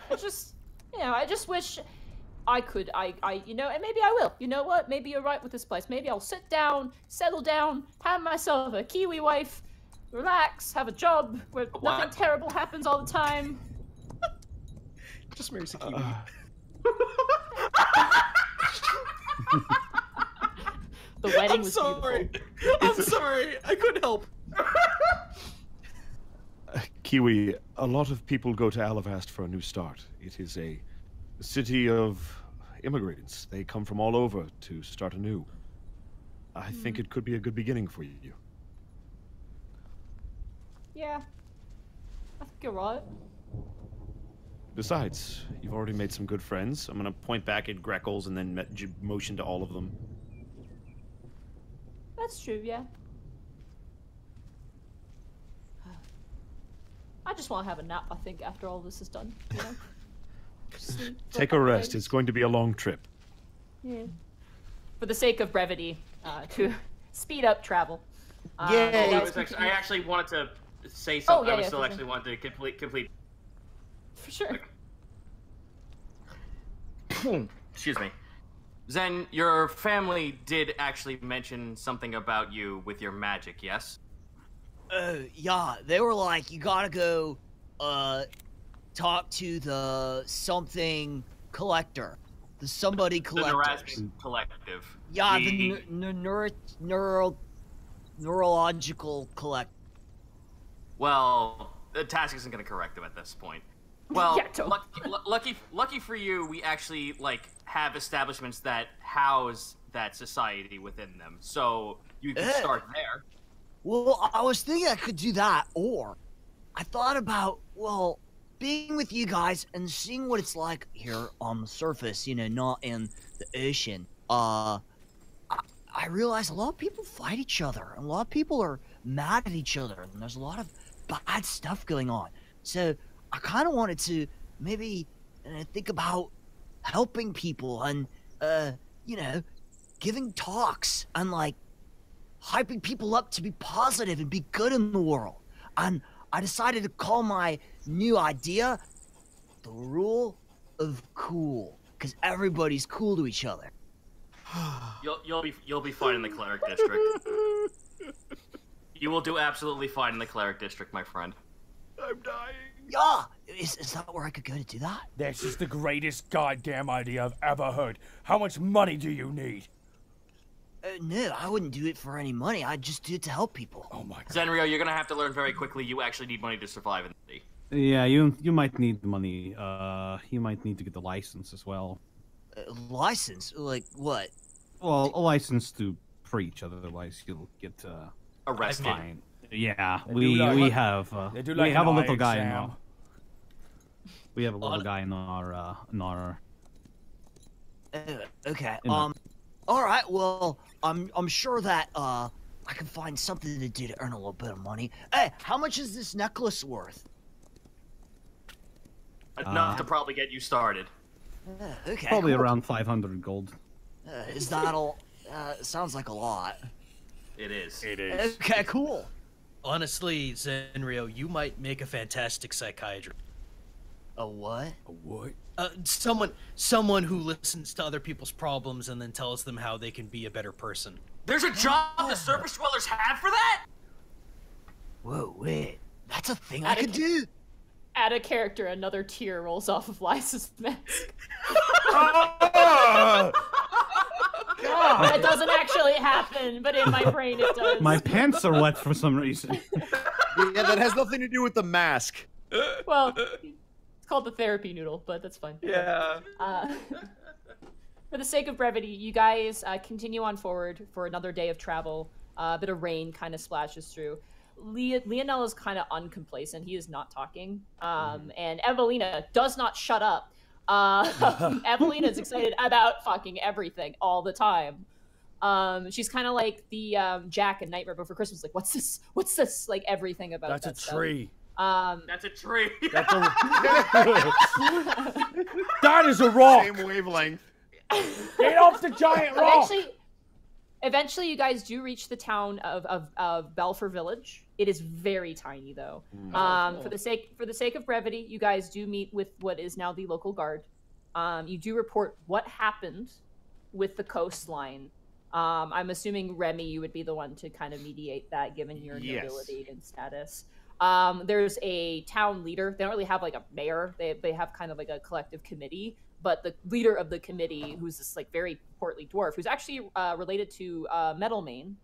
I just, you know, I just wish I could, I, I, you know, and maybe I will. You know what? Maybe you're right with this place. Maybe I'll sit down, settle down, have myself a Kiwi wife, relax, have a job where what? nothing terrible happens all the time. Just marry a Kiwi. Uh, the wedding I'm was sorry. beautiful. I'm sorry. I couldn't help. uh, Kiwi, a lot of people go to Alivast for a new start. It is a city of immigrants. They come from all over to start anew. I mm-hmm. think it could be a good beginning for you. Yeah. I think you're right. Besides, you've already made some good friends. I'm going to point back at Greckles and then motion to all of them. That's true, yeah. I just want to have a nap, I think, after all this is done. You know? Sleep, Take a rest. Days. It's going to be a long trip. Yeah. For the sake of brevity, uh, to speed up travel. Uh, yeah. Actually, I actually wanted to say something. Oh, yeah, I was yeah, still actually sure. wanted to complete... complete For sure. Excuse me. Zen, your family did actually mention something about you with your magic, yes? Uh, yeah. They were like, you gotta go, uh, talk to the something collector. The somebody collector. The Neurasmic Collective. Yeah, the, the neuro neuro neurological collector. Well, the task isn't gonna correct them at this point. Well, yeah, lucky, lucky, lucky for you, we actually, like, have establishments that house that society within them. So you can uh, start there. Well, I was thinking I could do that, or I thought about, well, being with you guys and seeing what it's like here on the surface, you know, not in the ocean. Uh, I, I realized a lot of people fight each other, and a lot of people are mad at each other, and there's a lot of bad stuff going on. So... I kind of wanted to maybe uh, think about helping people and, uh, you know, giving talks and, like, hyping people up to be positive and be good in the world. And I decided to call my new idea the Rule of Cool, because everybody's cool to each other. You'll, you'll be, you'll be fine in the Cleric District. You will do absolutely fine in the Cleric District, my friend. I'm dying. Yeah, is, is that where I could go to do that? This is the greatest goddamn idea I've ever heard. How much money do you need? Uh, no, I wouldn't do it for any money. I'd just do it to help people. Oh my God. Zenryo, you're gonna have to learn very quickly you actually need money to survive in the city. Yeah, you you might need money. Uh, you might need to get the license as well. Uh, license? Like what? Well, a license to preach, otherwise you'll get, uh, arrested. Fine. Yeah, they we like, we have uh, they do like we have a little exam. guy in our we have a little uh, guy in our uh, in our. Uh, okay. In um. The... All right. Well, I'm I'm sure that uh I can find something to do to earn a little bit of money. Hey, how much is this necklace worth? Enough uh, to probably get you started. Uh, okay. Probably cool. Around five hundred gold. Uh, is that all? Uh, sounds like a lot. It is. It is. Okay. Cool. Honestly, Zenryo, you might make a fantastic psychiatrist. A what? A what? Uh, someone, someone who listens to other people's problems and then tells them how they can be a better person. There's a job the surface dwellers have for that? Whoa, wait. That's a thing I could do. Add a character, another tear rolls off of Lysa's mask. Oh! God. That doesn't actually happen, but in my brain it does. My pants are wet for some reason. Yeah, that has nothing to do with the mask. Well, it's called the therapy noodle, but that's fine. Yeah. Uh, for the sake of brevity, you guys uh, continue on forward for another day of travel. Uh, a bit of rain kind of splashes through. Le Lionel is kind of uncomplacent. He is not talking. Um, and Evelina does not shut up. Uh, Evelina is excited about fucking everything all the time. Um, she's kind of like the um, Jack in Nightmare Before Christmas. Like, what's this? What's this? Like everything about that's that a stuff. tree. Um, that's a tree. That's a... That is a rock. Same wavelength. Get off the giant rock. Eventually, eventually, you guys do reach the town of of, of Balfour Village. It is very tiny, though. Oh, um, cool. For the sake for the sake of brevity, you guys do meet with what is now the local guard. Um, you do report what happened with the coastline. Um, I'm assuming Remy, you would be the one to kind of mediate that, given your yes. nobility and status. Um, there's a town leader. They don't really have like a mayor. They they have kind of like a collective committee. But the leader of the committee, who's this like very portly dwarf, who's actually uh, related to uh, Metalmane.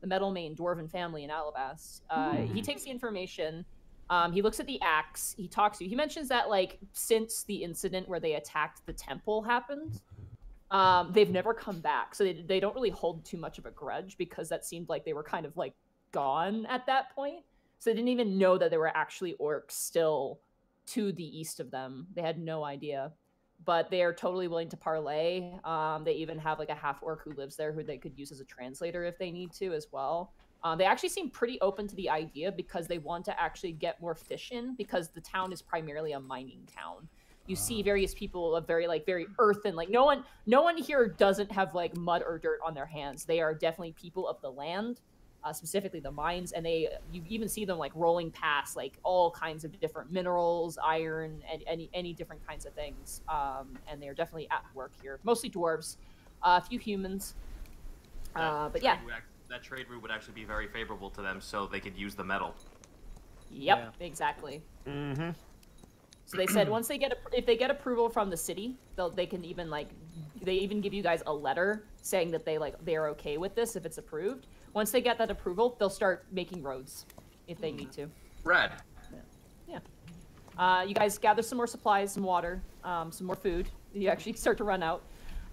The Metalmane dwarven family in Alivast. Uh, mm. He takes the information. Um, he looks at the axe. He talks to you. He mentions that, like, since the incident where they attacked the temple happened, um, they've never come back. So they, they don't really hold too much of a grudge because that seemed like they were kind of, like, gone at that point. So they didn't even know that there were actually orcs still to the east of them. They had no idea. But they are totally willing to parlay. Um, they even have like a half-orc who lives there who they could use as a translator if they need to as well. Um, they actually seem pretty open to the idea because they want to actually get more fish in because the town is primarily a mining town. You see various people of very like very earthen, like no one, no one here doesn't have like mud or dirt on their hands. They are definitely people of the land, uh, specifically the mines, and they you even see them like rolling past like all kinds of different minerals, iron, and any any different kinds of things. Um, and they are definitely at work here, mostly dwarves, uh, a few humans, uh, but yeah, that trade route would actually be very favorable to them, so they could use the metal. Yep, yeah. Exactly. Mm-hmm. So they said once they get if they get approval from the city, they'll they can even like they even give you guys a letter saying that they like they are okay with this if it's approved. Once they get that approval, they'll start making roads if they need to. Red. Yeah. Uh, you guys gather some more supplies, some water, um, some more food. You actually start to run out.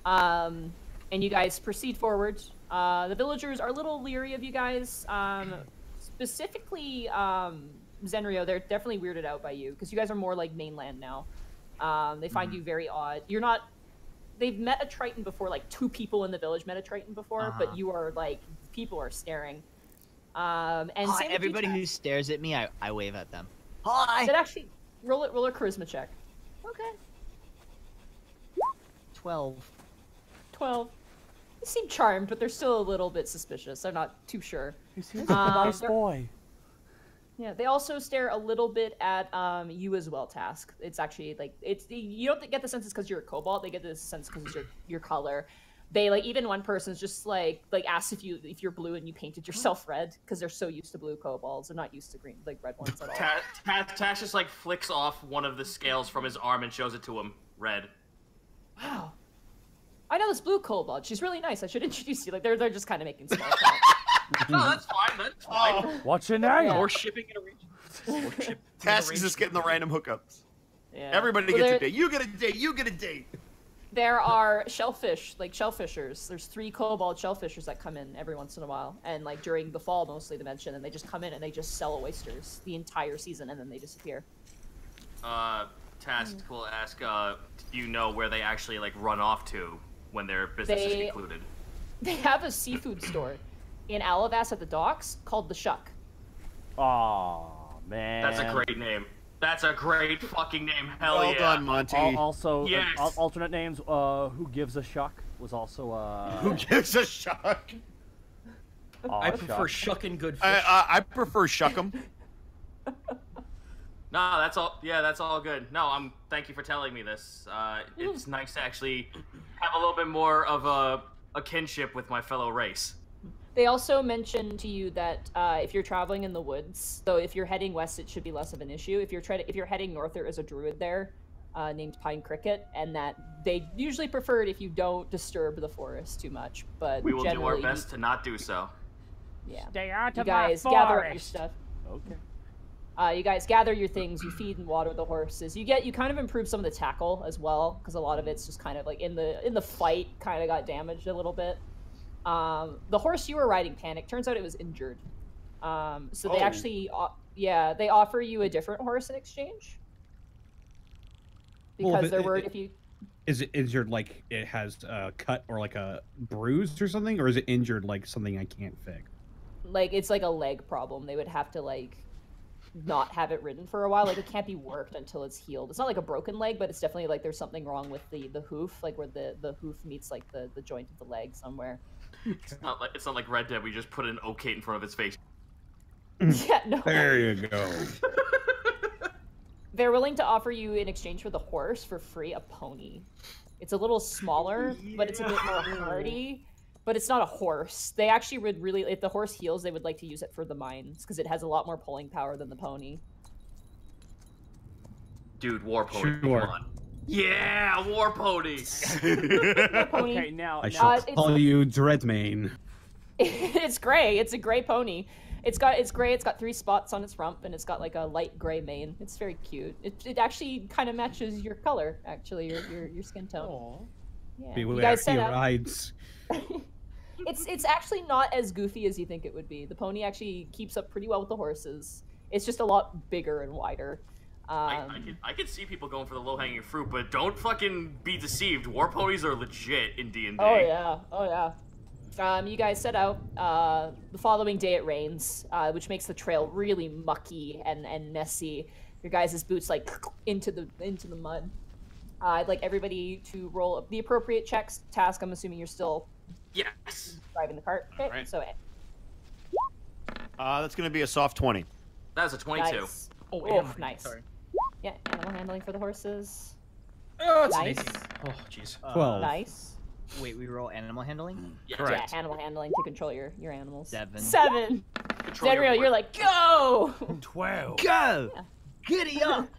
Um, and you guys proceed forward. Uh, the villagers are a little leery of you guys. Um, specifically, um, Zenryo, they're definitely weirded out by you because you guys are more like mainland now. Um, they find mm. you very odd. You're not... They've met a Triton before, like two people in the village met a Triton before, uh-huh. but you are like... People are staring. Um, and Hi, everybody who stares at me, I, I wave at them. Hi! Did actually roll it, roll a charisma check. Okay. Twelve. Twelve. They seem charmed, but they're still a little bit suspicious. They're not too sure. He seems like a nice boy. Yeah, they also stare a little bit at um, you as well, Task. It's actually like it's you don't get the sense it's because you're a kobold. They get the sense because it's your your color. They like even one person's just like like asks if you if you're blue and you painted yourself red because they're so used to blue kobolds. They're not used to green like red ones at all. Tash, Tash, Tash just like flicks off one of the scales from his arm and shows it to him. Red. Wow. I know this blue kobold. She's really nice. I should introduce you. Like they're they're just kind of making small talk. No, that's fine. That's fine. Oh, what's your name? Yeah. Or shipping in a region. Task is just getting the random hookups. Yeah. Everybody well, gets they're... a date. You get a date. You get a date. There are shellfish, like shellfishers. There's three kobold shellfishers that come in every once in a while. And like during the fall, mostly the mention, and they just come in and they just sell oysters the entire season and then they disappear. Uh, Task mm. will ask, uh, do you know where they actually like run off to when their business they, is concluded? They have a seafood store in Alivast at the docks called The Shuck. Aww, man. That's a great name. That's a great fucking name. Hell well yeah. Well done, Monty. Al also, yes. uh, al alternate names, uh, Who Gives a Shuck was also, uh... Who Gives a Shuck? Aw, I prefer shuck. Shuckin' good fish. I, I, I prefer Shuck'em. No, that's all... Yeah, that's all good. No, I'm... Thank you for telling me this. Uh, it's nice to actually have a little bit more of a, a kinship with my fellow race. They also mentioned to you that uh, if you're traveling in the woods, so if you're heading west, it should be less of an issue. If you're trying, if you're heading north, there is a druid there uh, named Pine Cricket, and that they usually prefer it if you don't disturb the forest too much. But we will do our best to not do so. Yeah. Stay out of my forest. You guys gather up your stuff. Okay. Uh, you guys gather your things. You feed and water the horses. You get you kind of improve some of the tackle as well, because a lot of it's just kind of like in the in the fight kind of got damaged a little bit. Um, the horse you were riding, Panic, turns out it was injured. Um, so they oh. actually, uh, yeah, they offer you a different horse in exchange. Because well, if they're it, worried if you... Is it injured like it has a cut or like a bruise or something? Or is it injured like something I can't fix? Like, it's like a leg problem. They would have to like not have it ridden for a while. Like, it can't be worked until it's healed. It's not like a broken leg, but it's definitely like there's something wrong with the, the hoof, like where the, the hoof meets like the, the joint of the leg somewhere. It's not like it's not like Red Dead. We just put an okay in front of its face. Yeah, no. There you go. They're willing to offer you in exchange for the horse for free a pony. It's a little smaller, yeah. but it's a bit more hardy. But it's not a horse. They actually would really, if the horse heals, they would like to use it for the mines because it has a lot more pulling power than the pony. Dude, war pony. Sure. Come on. Yeah, war ponies. Pony. Okay, now I shall uh, call you Dreadmane. It's gray. It's a gray pony. It's got it's gray. It's got three spots on its rump, and it's got like a light gray mane. It's very cute. It it actually kind of matches your color, actually, your your, your skin tone. Aww. Yeah. Beware, you guys set he up. Rides. It's it's actually not as goofy as you think it would be. The pony actually keeps up pretty well with the horses. It's just a lot bigger and wider. Um, I, I, could, I could see people going for the low-hanging fruit, but don't fucking be deceived. War ponies are legit in D and D. Oh, yeah. Oh, yeah. Um, you guys set out. Uh, the following day, it rains, uh, which makes the trail really mucky and, and messy. Your guys' boots, like, into the into the mud. Uh, I'd like everybody to roll up the appropriate checks. Task, I'm assuming you're still yes. driving the cart. Okay, right. So, uh, that's going to be a soft twenty. That was a twenty-two. Nice. Oh, oh nice. Sorry. Yeah, animal handling for the horses. Oh, it's nice. Oh, jeez. Uh, nice. Wait, we roll animal handling? Yeah. Correct. Yeah, animal handling to control your, your animals. Seven. Seven! Zenryo, you're like, go! Twelve. Go! Yeah. Giddy up!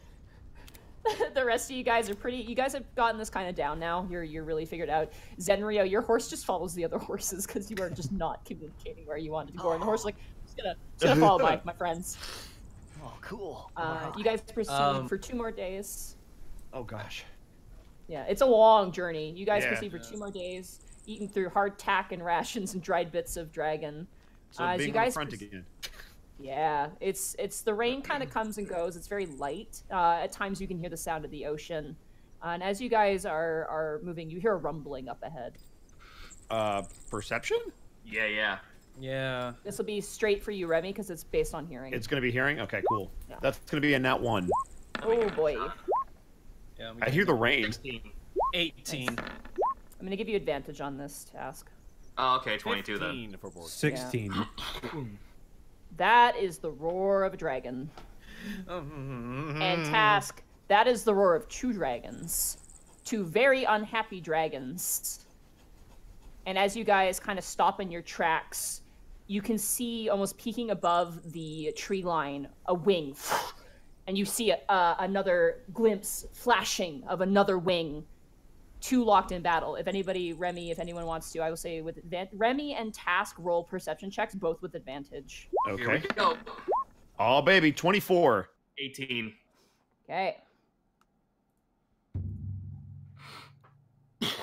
The rest of you guys are pretty, you guys have gotten this kind of down now. You're you're really figured out. Zenryo, your horse just follows the other horses because you are just not communicating where you wanted to go. And the horse is like, I'm just gonna, just gonna follow my, my friends. Oh, cool. Uh, wow. You guys proceed um, for two more days. Oh, gosh. Yeah, it's a long journey. You guys yeah, proceed for yeah. two more days, eating through hard tack and rations and dried bits of dragon. So uh, being you guys front again. Yeah, it's, it's the rain kind of comes and goes. It's very light. Uh, at times you can hear the sound of the ocean. Uh, and as you guys are, are moving, you hear a rumbling up ahead. Uh, perception? Yeah, yeah. Yeah. This will be straight for you, Remy, because it's based on hearing. It's going to be hearing? Okay, cool. Yeah. That's going to be a nat one. Oh, boy. Yeah, I hear the rain. eighteen. Nice. I'm going to give you advantage on this task. Oh, okay, twenty-two then. sixteen. Yeah. That is the roar of a dragon. And task, that is the roar of two dragons. Two very unhappy dragons. And as you guys kind of stop in your tracks, you can see almost peeking above the tree line a wing, and you see a, uh, another glimpse flashing of another wing. Two locked in battle. If anybody, Remy, if anyone wants to, I will say with Remy and Task roll perception checks, both with advantage. Okay. Here we go. Oh baby, twenty-four. eighteen. Okay.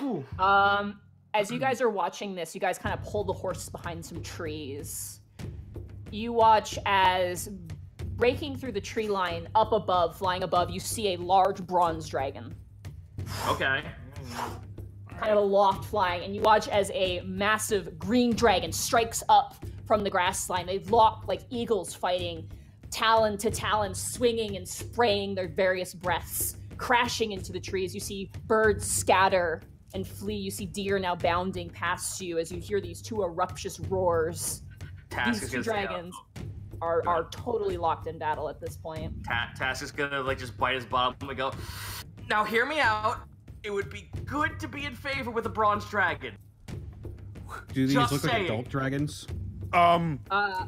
Ooh. Um, as you guys are watching this, you guys kind of pull the horses behind some trees. You watch as, breaking through the tree line up above, flying above, you see a large bronze dragon. Okay. Kind of aloft flying, and you watch as a massive green dragon strikes up from the grass line. They lock like eagles fighting, talon to talon, swinging and spraying their various breaths, crashing into the trees. You see birds scatter and flee. You see deer now bounding past you as you hear these two eruptious roars. Task these two dragons are, are totally locked in battle at this point. Ta Task is gonna like just bite his bottom and go, now hear me out. It would be good to be in favor with a bronze dragon. Do these just look saying. like adult dragons? Um. Uh,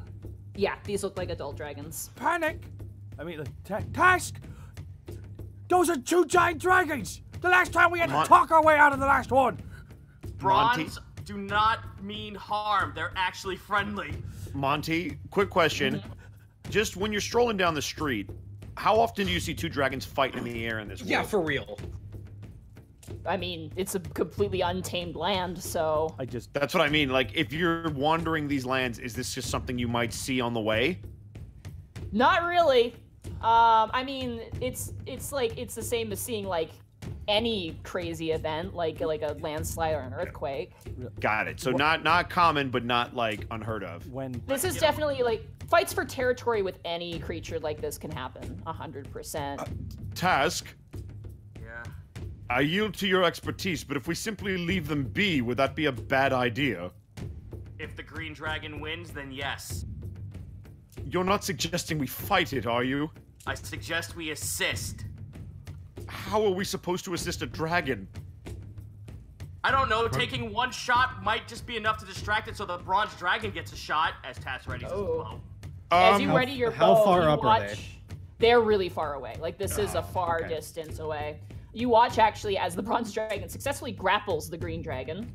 yeah, these look like adult dragons. Panic! I mean, like, Task! Those are two giant dragons! The last time we had Mon to talk our way out of the last one! Bronze Monty. do not mean harm. They're actually friendly. Monty, quick question. Mm-hmm. Just when you're strolling down the street, how often do you see two dragons fighting in the air in this world? Yeah, for real. I mean, it's a completely untamed land, so... I just... That's what I mean. Like, if you're wandering these lands, is this just something you might see on the way? Not really. Um, I mean, it's it's like, it's the same as seeing, like, any crazy event, like like a landslide or an earthquake. Got it. So not, not common, but not, like, unheard of. When This is definitely, like, fights for territory with any creature like this can happen, one hundred percent. Uh, Task? Yeah. I yield to your expertise, but if we simply leave them be, would that be a bad idea? If the green dragon wins, then yes. You're not suggesting we fight it, are you? I suggest we assist. How are we supposed to assist a dragon? I don't know. Taking one shot might just be enough to distract it so the bronze dragon gets a shot, as Task readies his bow. As you ready your bow, how far up are they? They're really far away. Like, this is a far distance away. You watch, actually, as the bronze dragon successfully grapples the green dragon.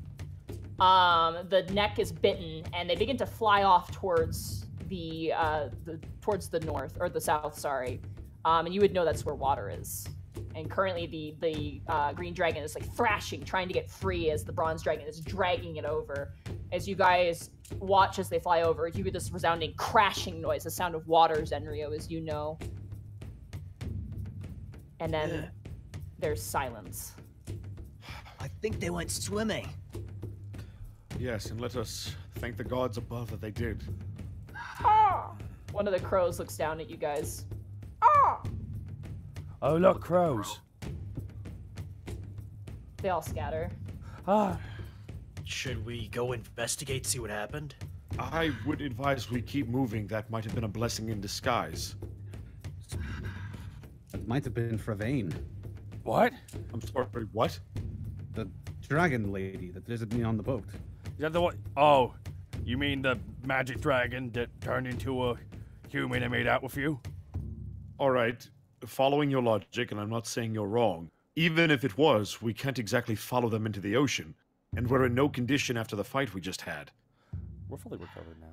Um, the neck is bitten, and they begin to fly off towards the, uh, the towards the north, or the south, sorry. Um, and you would know that's where water is. And currently, the, the uh, green dragon is, like, thrashing, trying to get free as the bronze dragon is dragging it over. As you guys watch as they fly over, you hear this resounding crashing noise, the sound of water, Zenryo, as you know. And then... Yeah. There's silence. I think they went swimming. Yes, and let us thank the gods above that they did. Ah! One of the crows looks down at you guys. Ah! Oh, look, crows. They all scatter. Ah. Should we go investigate, see what happened? I would advise we keep moving. That might have been a blessing in disguise. It might have been Fravaine. What? I'm sorry, what? The dragon lady that visited me on the boat. Is that the one? Oh, you mean the magic dragon that turned into a human and made out with you? All right, following your logic, and I'm not saying you're wrong, even if it was, we can't exactly follow them into the ocean, and we're in no condition after the fight we just had. We're fully recovered now.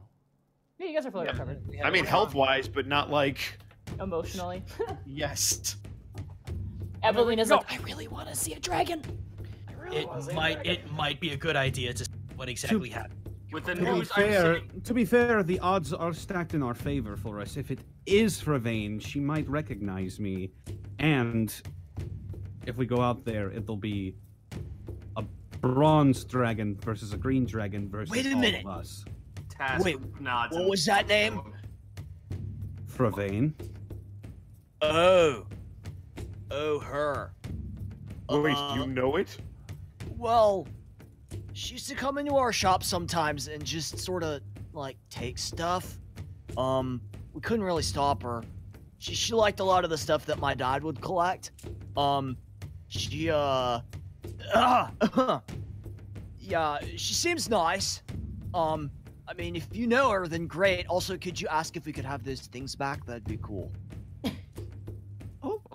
Yeah, you guys are fully yeah. recovered. I mean, health-wise, but not like... Emotionally. Yes. Evelina's no. like, I really want to see a dragon. I really it want to see might, a dragon. It might be a good idea to see what exactly to, happened. With the to news, be fair, I'm to be fair, the odds are stacked in our favor for us. If it is Fravaine, she might recognize me, and if we go out there, it'll be a bronze dragon versus a green dragon versus Wait a all minute. of us. Task Wait, nods what was that name? Fravaine. Oh. Oh, her. Wait, uh, you know it? Well, she used to come into our shop sometimes and just sort of, like, take stuff. Um, we couldn't really stop her. She, she liked a lot of the stuff that my dad would collect. Um, she, uh... uh yeah, she seems nice. Um, I mean, if you know her, then great. Also, could you ask if we could have those things back? That'd be cool.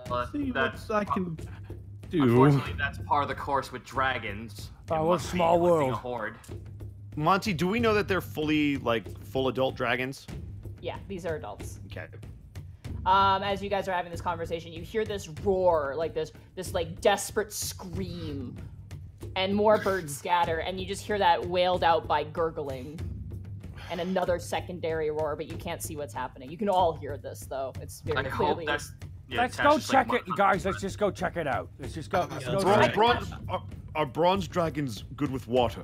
But see that's, what I can do. Unfortunately, that's part of the course with dragons. Oh, what small world. A horde. Monty, do we know that they're fully, like, full adult dragons? Yeah, these are adults. Okay. Um, as you guys are having this conversation, you hear this roar, like this, this like desperate scream and more birds scatter, and you just hear that wailed out by gurgling. And another secondary roar, but you can't see what's happening. You can all hear this, though. It's very like clearly. That's, yeah, let's go check like it, guys. Let's just go check it out. Let's just go. Let's yeah, go right. bronze, are, are bronze dragons good with water?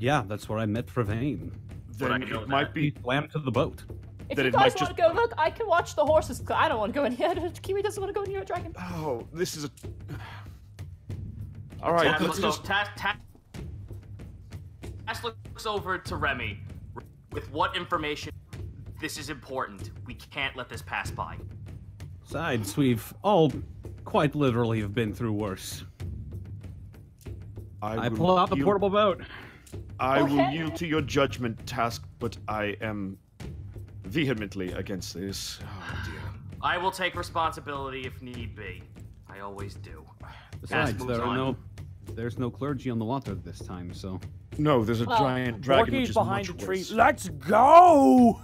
Yeah, that's where I met Fravaine. Then it might be swam to the boat. If that you guys want just... to go look, I can watch the horses. I don't want to go in here. Kiwi doesn't want to go near a dragon. Oh, this is a. All right, let's just. Task looks over to Remy. With what information? This is important. We can't let this pass by. Besides, we've all quite literally have been through worse. I, I pull out the yield... portable boat. I okay. will yield to your judgment, Task, but I am vehemently against this. Oh, dear. I will take responsibility if need be. I always do. Besides, there are no, there's no clergy on the water this time, so... No, there's a well, giant dragon which is behind the tree. Let's go!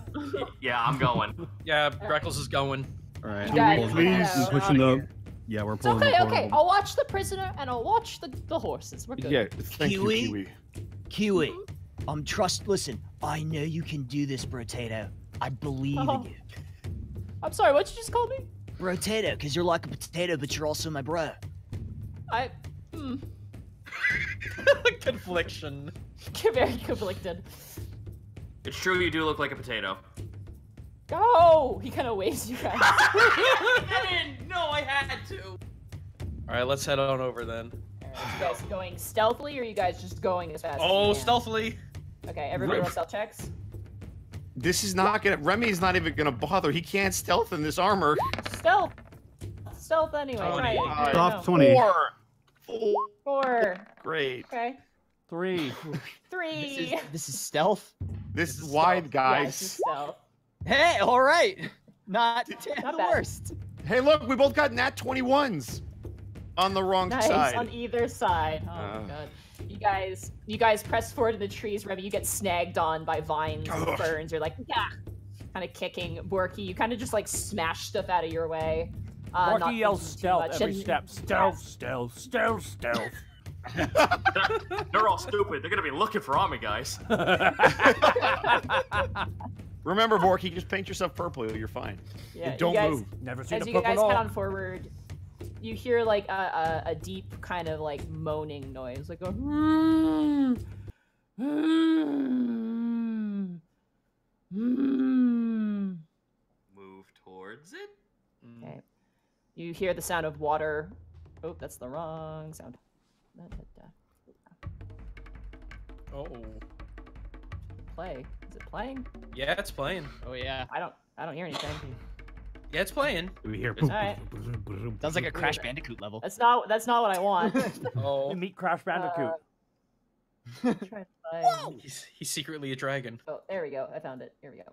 Yeah, I'm going. Yeah, Greckles is going. All right. Guys, please, pushing the. Yeah, we're pulling. It's okay, the okay. I'll watch the prisoner and I'll watch the, the horses. We're good. Yeah, thank Kiwi? you, Kiwi. Kiwi, I'm trust. Listen, I know you can do this, Brotato. I believe uh-huh. in you. I'm sorry. What'd you just call me? Brotato, because you're like a potato, but you're also my bro. I. Hmm. Confliction. You're very conflicted. It's true, you do look like a potato. Go! He kind of waves you guys. I didn't know I had to. All right, let's head on over then. All right, are you guys going stealthily, or are you guys just going as fast? Oh, as you can? Stealthily. Okay, everybody wants stealth checks. This is not gonna. Remy's not even gonna bother. He can't stealth in this armor. Stealth. Stealth anyway. Oh, right. Right. Stealth twenty. Four. Four. Four. Great. Okay. Three. Three. This is, this is stealth. This, this is wide, stealth. guys. Yeah, this is stealth. Hey, all right. Not, not the worst. Hey, look, we both got nat twenty-ones on the wrong nice, side. On either side. Oh uh. my god. You guys, you guys press forward in the trees. Remy, you get snagged on by vines and ferns. You're like, yeah, kind of kicking. Borky, you kind of just like smash stuff out of your way. Uh, Borky yells stealth every step. Stealth, stealth, stealth, stealth. They're all stupid. They're gonna be looking for army guys. Remember, Borky, just paint yourself purple. You're fine. Yeah, don't you guys, move. Never seen a purple. As you guys head on forward, you hear like a, a, a deep kind of like moaning noise, like a. Mm, mm, mm. Move towards it. Mm. Okay. You hear the sound of water. Oh, that's the wrong sound. Oh. Play. Is it playing? Yeah, it's playing. Oh yeah. I don't. I don't hear anything. Yeah, it's playing. We hear. All right. Sounds like a Crash Bandicoot level. That's not. That's not what I want. Oh. You meet Crash Bandicoot. Uh, try to find... Whoa! He's, he's secretly a dragon. Oh, there we go. I found it. Here we go.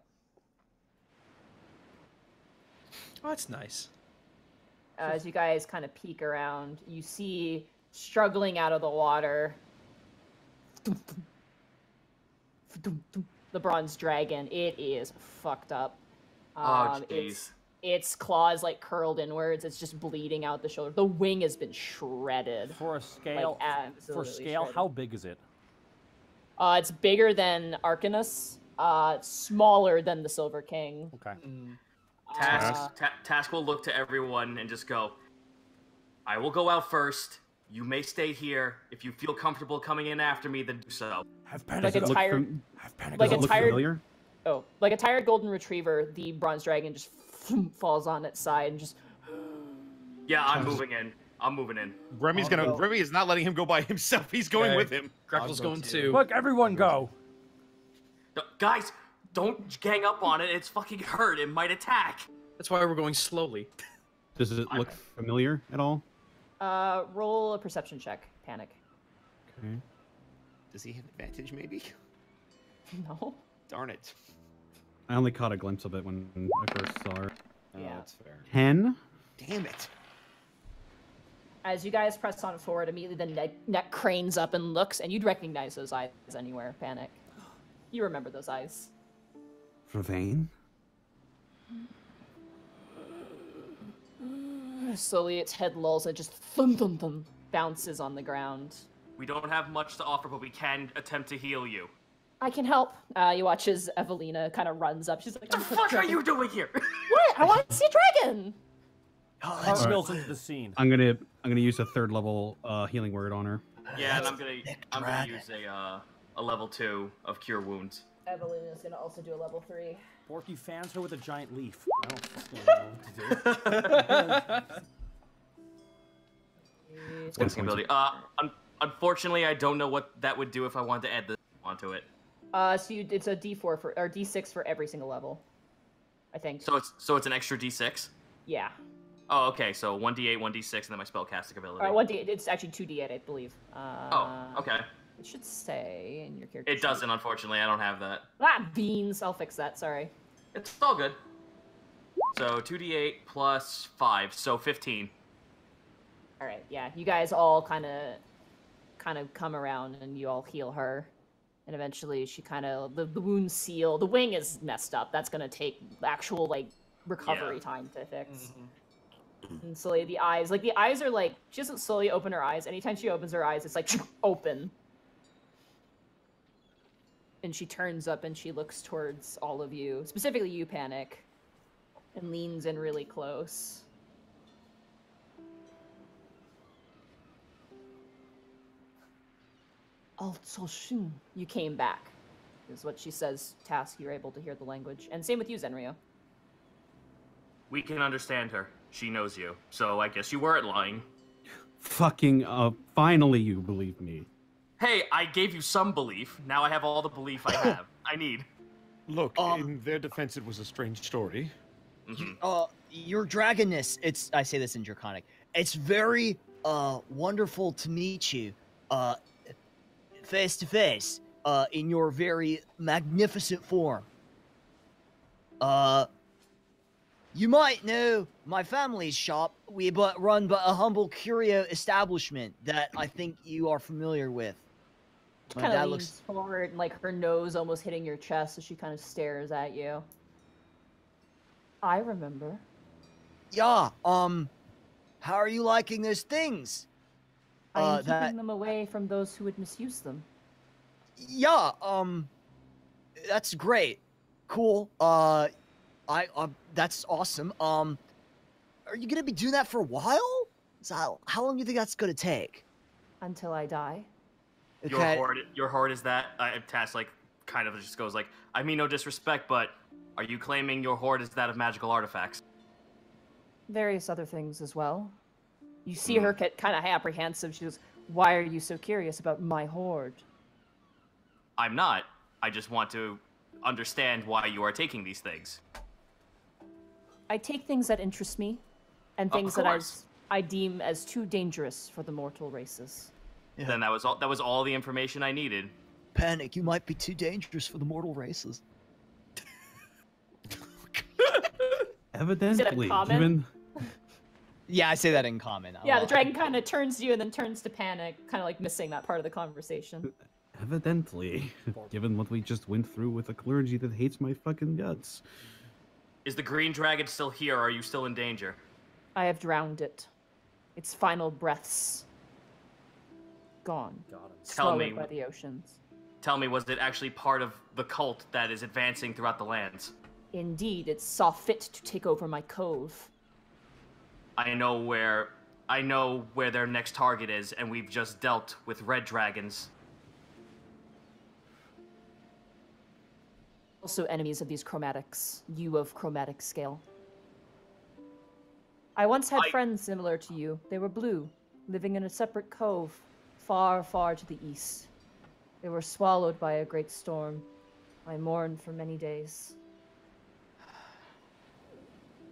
Oh, that's nice. Uh, as you guys kind of peek around, you see. Struggling out of the water. The bronze dragon. It is fucked up. Um, oh, it's, its claws like curled inwards. It's just bleeding out the shoulder. The wing has been shredded. For a scale, like, for scale, shredded. How big is it? Uh, it's bigger than Arcanus. Uh, smaller than the Silver King. Okay. Mm. Task, uh, Task will look to everyone and just go. I will go out first. You may stay here. If you feel comfortable coming in after me, then do so. Have panic like a tired, from, have panic like a look tired, familiar? Oh, like a tired golden retriever. The bronze dragon just falls on its side and just. Yeah, I'm moving in. I'm moving in. Remy's I'll gonna. Go. Remy is not letting him go by himself. He's going okay. with him. Greckles go going too. too. Look, everyone go. No, guys, don't gang up on it. It's fucking hurt. It might attack. That's why we're going slowly. Does it look familiar at all? Uh, roll a perception check, Panic. Okay. Does he have advantage, maybe? No. Darn it. I only caught a glimpse of it when I first saw her. Oh, yeah. That's fair. Ten? Damn it. As you guys press on forward, immediately the neck, neck cranes up and looks, and you'd recognize those eyes anywhere, Panic. You remember those eyes. Fravaine? Slowly its head lolls and just thum thum thum bounces on the ground. We don't have much to offer, but we can attempt to heal you. I can help. Uh, you watch as Evelina kind of runs up. She's like, what the fuck are you doing here? What? I want to see a dragon! Oh, that spills into the scene. I'm gonna, I'm gonna use a third level uh, healing word on her. Yeah, and I'm gonna, I'm gonna use a, uh, a level two of cure wounds. Evelina's gonna also do a level three. Borky fans her with a giant leaf. I don't fucking know what to do. What's ability? Uh, un unfortunately, I don't know what that would do if I wanted to add this onto it. Uh, so you, it's a D four for or D six for every single level, I think. So it's so it's an extra D six. Yeah. Oh, okay. So one D eight, one D six, and then my spellcasting ability. All right, one D eight. It's actually two D eight, I believe. Uh, oh, okay. It should say in your character. It doesn't, unfortunately. I don't have that. Ah, beans. I'll fix that. Sorry. It's all good. So two D eight plus five, so fifteen. All right. Yeah. You guys all kind of, kind of come around, and you all heal her, and eventually she kind of the, the wound seal. The wing is messed up. That's gonna take actual like recovery yeah. time to fix. Mm-hmm. And slowly the eyes, like the eyes are like, she doesn't slowly open her eyes. Anytime she opens her eyes, it's like, open. And she turns up and she looks towards all of you, specifically you, Panic, and leans in really close. Also soon, you came back, is what she says. Task, you're able to hear the language. And same with you, Zenryo. We can understand her. She knows you, so I guess you weren't lying. Fucking, uh, finally you believe me. Hey, I gave you some belief. Now I have all the belief I have. I need. Look, um, in their defense, it was a strange story. You, uh, your dragonness, it's, I say this in Draconic, it's very, uh, wonderful to meet you, uh, face to face, uh, in your very magnificent form. Uh... You might know my family's shop. We but run but a humble curio establishment that I think you are familiar with. She kind of looks forward, and like her nose almost hitting your chest, so she kind of stares at you. I remember. Yeah. Um, how are you liking those things? I'm uh, keeping that... them away from those who would misuse them. Yeah. Um, that's great. Cool. Uh. I, uh, that's awesome. Um, are you gonna be doing that for a while? So how, how long do you think that's gonna take? Until I die. Okay. Your heart, your heart is that. Uh, Task like kind of just goes like, I mean no disrespect, but are you claiming your hoard is that of magical artifacts? Various other things as well. You see mm. her get kind of apprehensive. She goes, "Why are you so curious about my hoard?" I'm not. I just want to understand why you are taking these things. I take things that interest me, and things that I, I deem as too dangerous for the mortal races. Yeah. Then that was all. That was all the information I needed. Panic! You might be too dangerous for the mortal races. Evidently, even. Yeah, I say that in common. Yeah, the dragon kind of turns to you and then turns to Panic, kind of like missing that part of the conversation. Evidently, given what we just went through with a clergy that hates my fucking guts. Is the green dragon still here, or are you still in danger? I have drowned it. Its final breaths. Gone. Tell me, by the oceans. Tell me, was it actually part of the cult that is advancing throughout the lands? Indeed, it saw fit to take over my cove. I know where, I know where their next target is, and we've just dealt with red dragons. Also enemies of these chromatics, you of chromatic scale. I once had I... friends similar to you. They were blue, living in a separate cove, far, far to the east. They were swallowed by a great storm. I mourned for many days.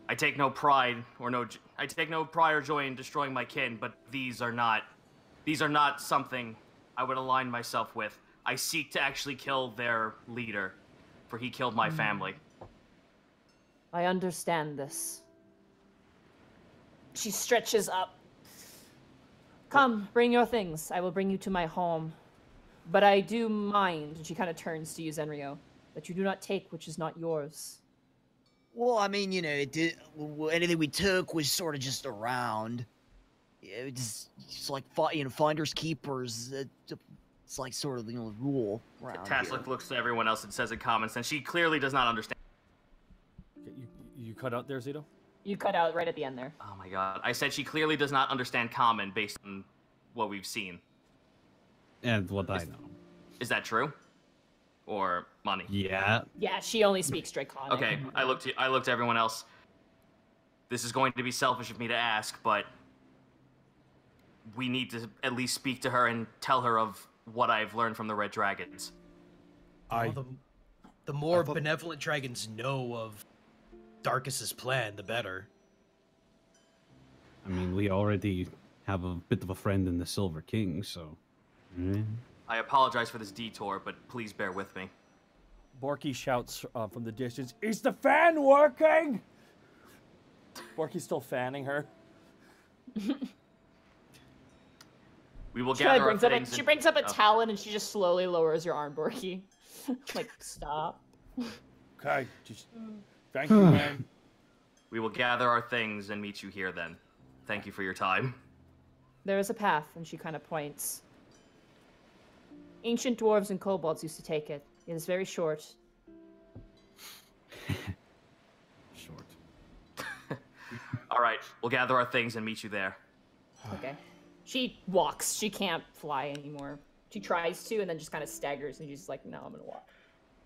I take no pride or no, I take no pride or joy in destroying my kin, but these are not, these are not something I would align myself with. I seek to actually kill their leader. For he killed my family. I understand this. She stretches up. Come, bring your things. I will bring you to my home. But I do mind, and she kind of turns to you, Zenryo, that you do not take which is not yours. Well, I mean, you know, it did, anything we took was sort of just around. It's, it's like you know, finders keepers. It, it's like sort of the you know, rule. Task looks to everyone else and says in common sense. She clearly does not understand. You, you cut out there, Zito? You cut out right at the end there. Oh my god. I said she clearly does not understand common based on what we've seen. And what is, I know. Is that true? Or money? Yeah. Yeah, she only speaks straight common. Okay, I looked to, I looked to everyone else. This is going to be selfish of me to ask, but we need to at least speak to her and tell her of what I've learned from the Red Dragons. I, well, the, the more I thought... benevolent dragons know of Darkus's plan, the better. I mean, we already have a bit of a friend in the Silver King, so... Mm. I apologize for this detour, but please bear with me. Borky shouts uh, from the distance, "Is the fan working?" Borky's still fanning her. We will she gather brings up things. Up a, and... She brings up a oh. talon and she just slowly lowers your arm, Borky. Like, stop. Okay, just... Thank you, man. We will gather our things and meet you here then. Thank you for your time. There is a path, and she kind of points. Ancient dwarves and kobolds used to take it. It is very short. Short. All right, we'll gather our things and meet you there. Okay. She walks. She can't fly anymore. She tries to, and then just kind of staggers, and she's just like, "No, I'm gonna walk."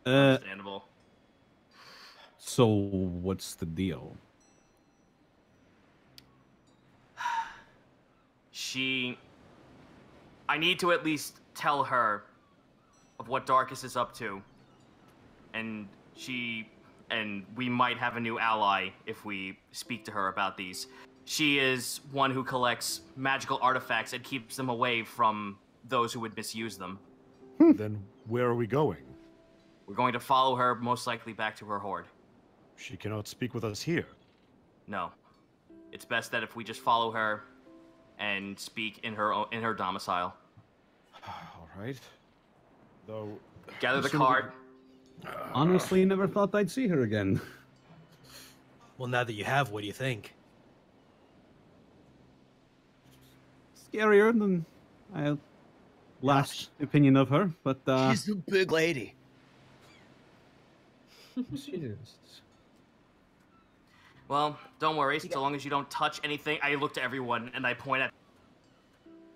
Uh, Understandable. So what's the deal? She... I need to at least tell her of what Darkus is up to. And she... And we might have a new ally if we speak to her about these. She is one who collects magical artifacts and keeps them away from those who would misuse them. Then where are we going? We're going to follow her, most likely back to her horde. She cannot speak with us here. No. It's best that if we just follow her and speak in her own, in her domicile. All right. Though gather the card. We... Honestly, never thought I'd see her again. Well, now that you have, what do you think? Scarier than my last yeah. opinion of her, but uh she's a big lady. She is. Well, don't worry, so long as you don't touch anything. I look to everyone and I point at...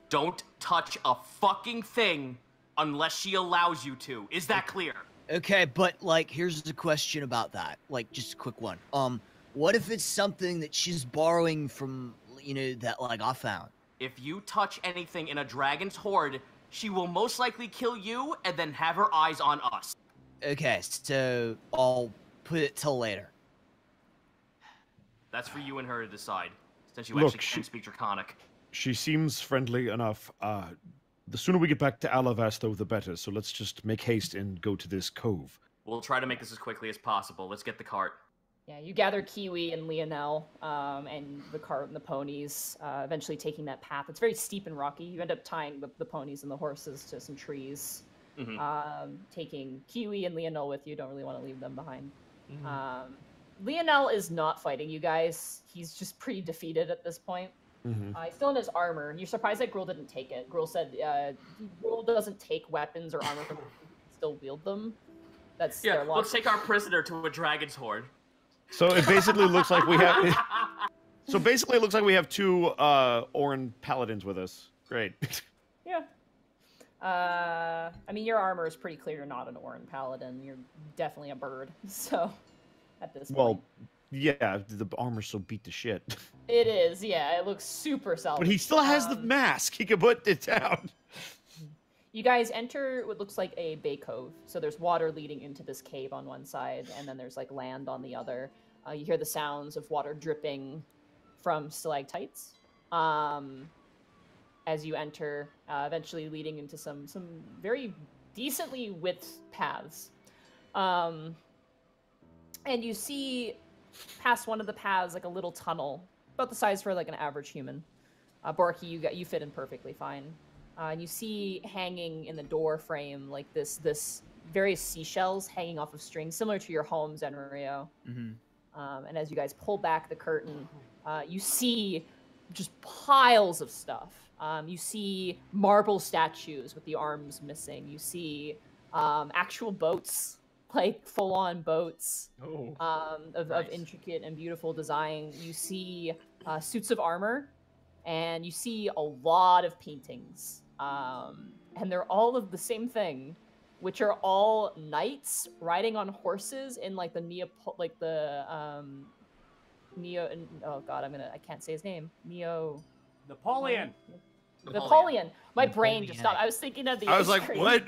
Don't touch a fucking thing unless she allows you to. Is that clear? Okay, but, like, here's the question about that. Like, just a quick one. Um, what if it's something that she's borrowing from, you know, that, like, I found? If you touch anything in a dragon's horde, she will most likely kill you and then have her eyes on us. Okay, so I'll put it till later. That's for you and her to decide, since you Look, actually can she, speak Draconic. She seems friendly enough. Uh, the sooner we get back to Alivast, though, the better, so let's just make haste and go to this cove. We'll try to make this as quickly as possible. Let's get the cart. Yeah, you gather Kiwi and Lionel, um, and the cart and the ponies, uh, eventually taking that path. It's very steep and rocky. You end up tying the, the ponies and the horses to some trees. Mm-hmm. um, taking Kiwi and Lionel with you. Don't really want to leave them behind. Mm-hmm. Um... Lionel is not fighting you guys. He's just pretty defeated at this point. Mm-hmm. uh, he's still in his armor. You're surprised that Gruul didn't take it. Gruul said uh, Gruul doesn't take weapons or armor, from still wield them. That's yeah, let's take our prisoner to a dragon's horde. So it basically looks like we have... It, so basically it looks like we have two uh, Orin paladins with us. Great. Yeah. Uh, I mean, your armor is pretty clear. You're not an Orin paladin. You're definitely a bird, so... At this well, point. yeah, the armor's so beat to shit. It is, yeah. It looks super solid. But he still has um, the mask. He can put it down. You guys enter what looks like a bay cove. So there's water leading into this cave on one side, and then there's like land on the other. Uh, you hear the sounds of water dripping from stalactites. Um, as you enter, uh, eventually leading into some some very decently width paths. Um... And you see, past one of the paths, like a little tunnel, about the size for like an average human. Uh, Borky, you got you fit in perfectly fine. Uh, and you see hanging in the door frame like this, this various seashells hanging off of strings, similar to your home, Zenryo. Mm-hmm. Um, and as you guys pull back the curtain, uh, you see just piles of stuff. Um, you see marble statues with the arms missing. You see um, actual boats, like full-on boats oh, um, of, nice. of intricate and beautiful design. You see uh, suits of armor, and you see a lot of paintings. Um, and they're all of the same thing, which are all knights riding on horses in like the Neapo- like the um, Neo. Oh God, I'm gonna. I can't say his name. Neo. Napoleon. Napoleon. Napoleon. My Napoleon. brain just stopped. I was thinking of the. I was like, tree. what?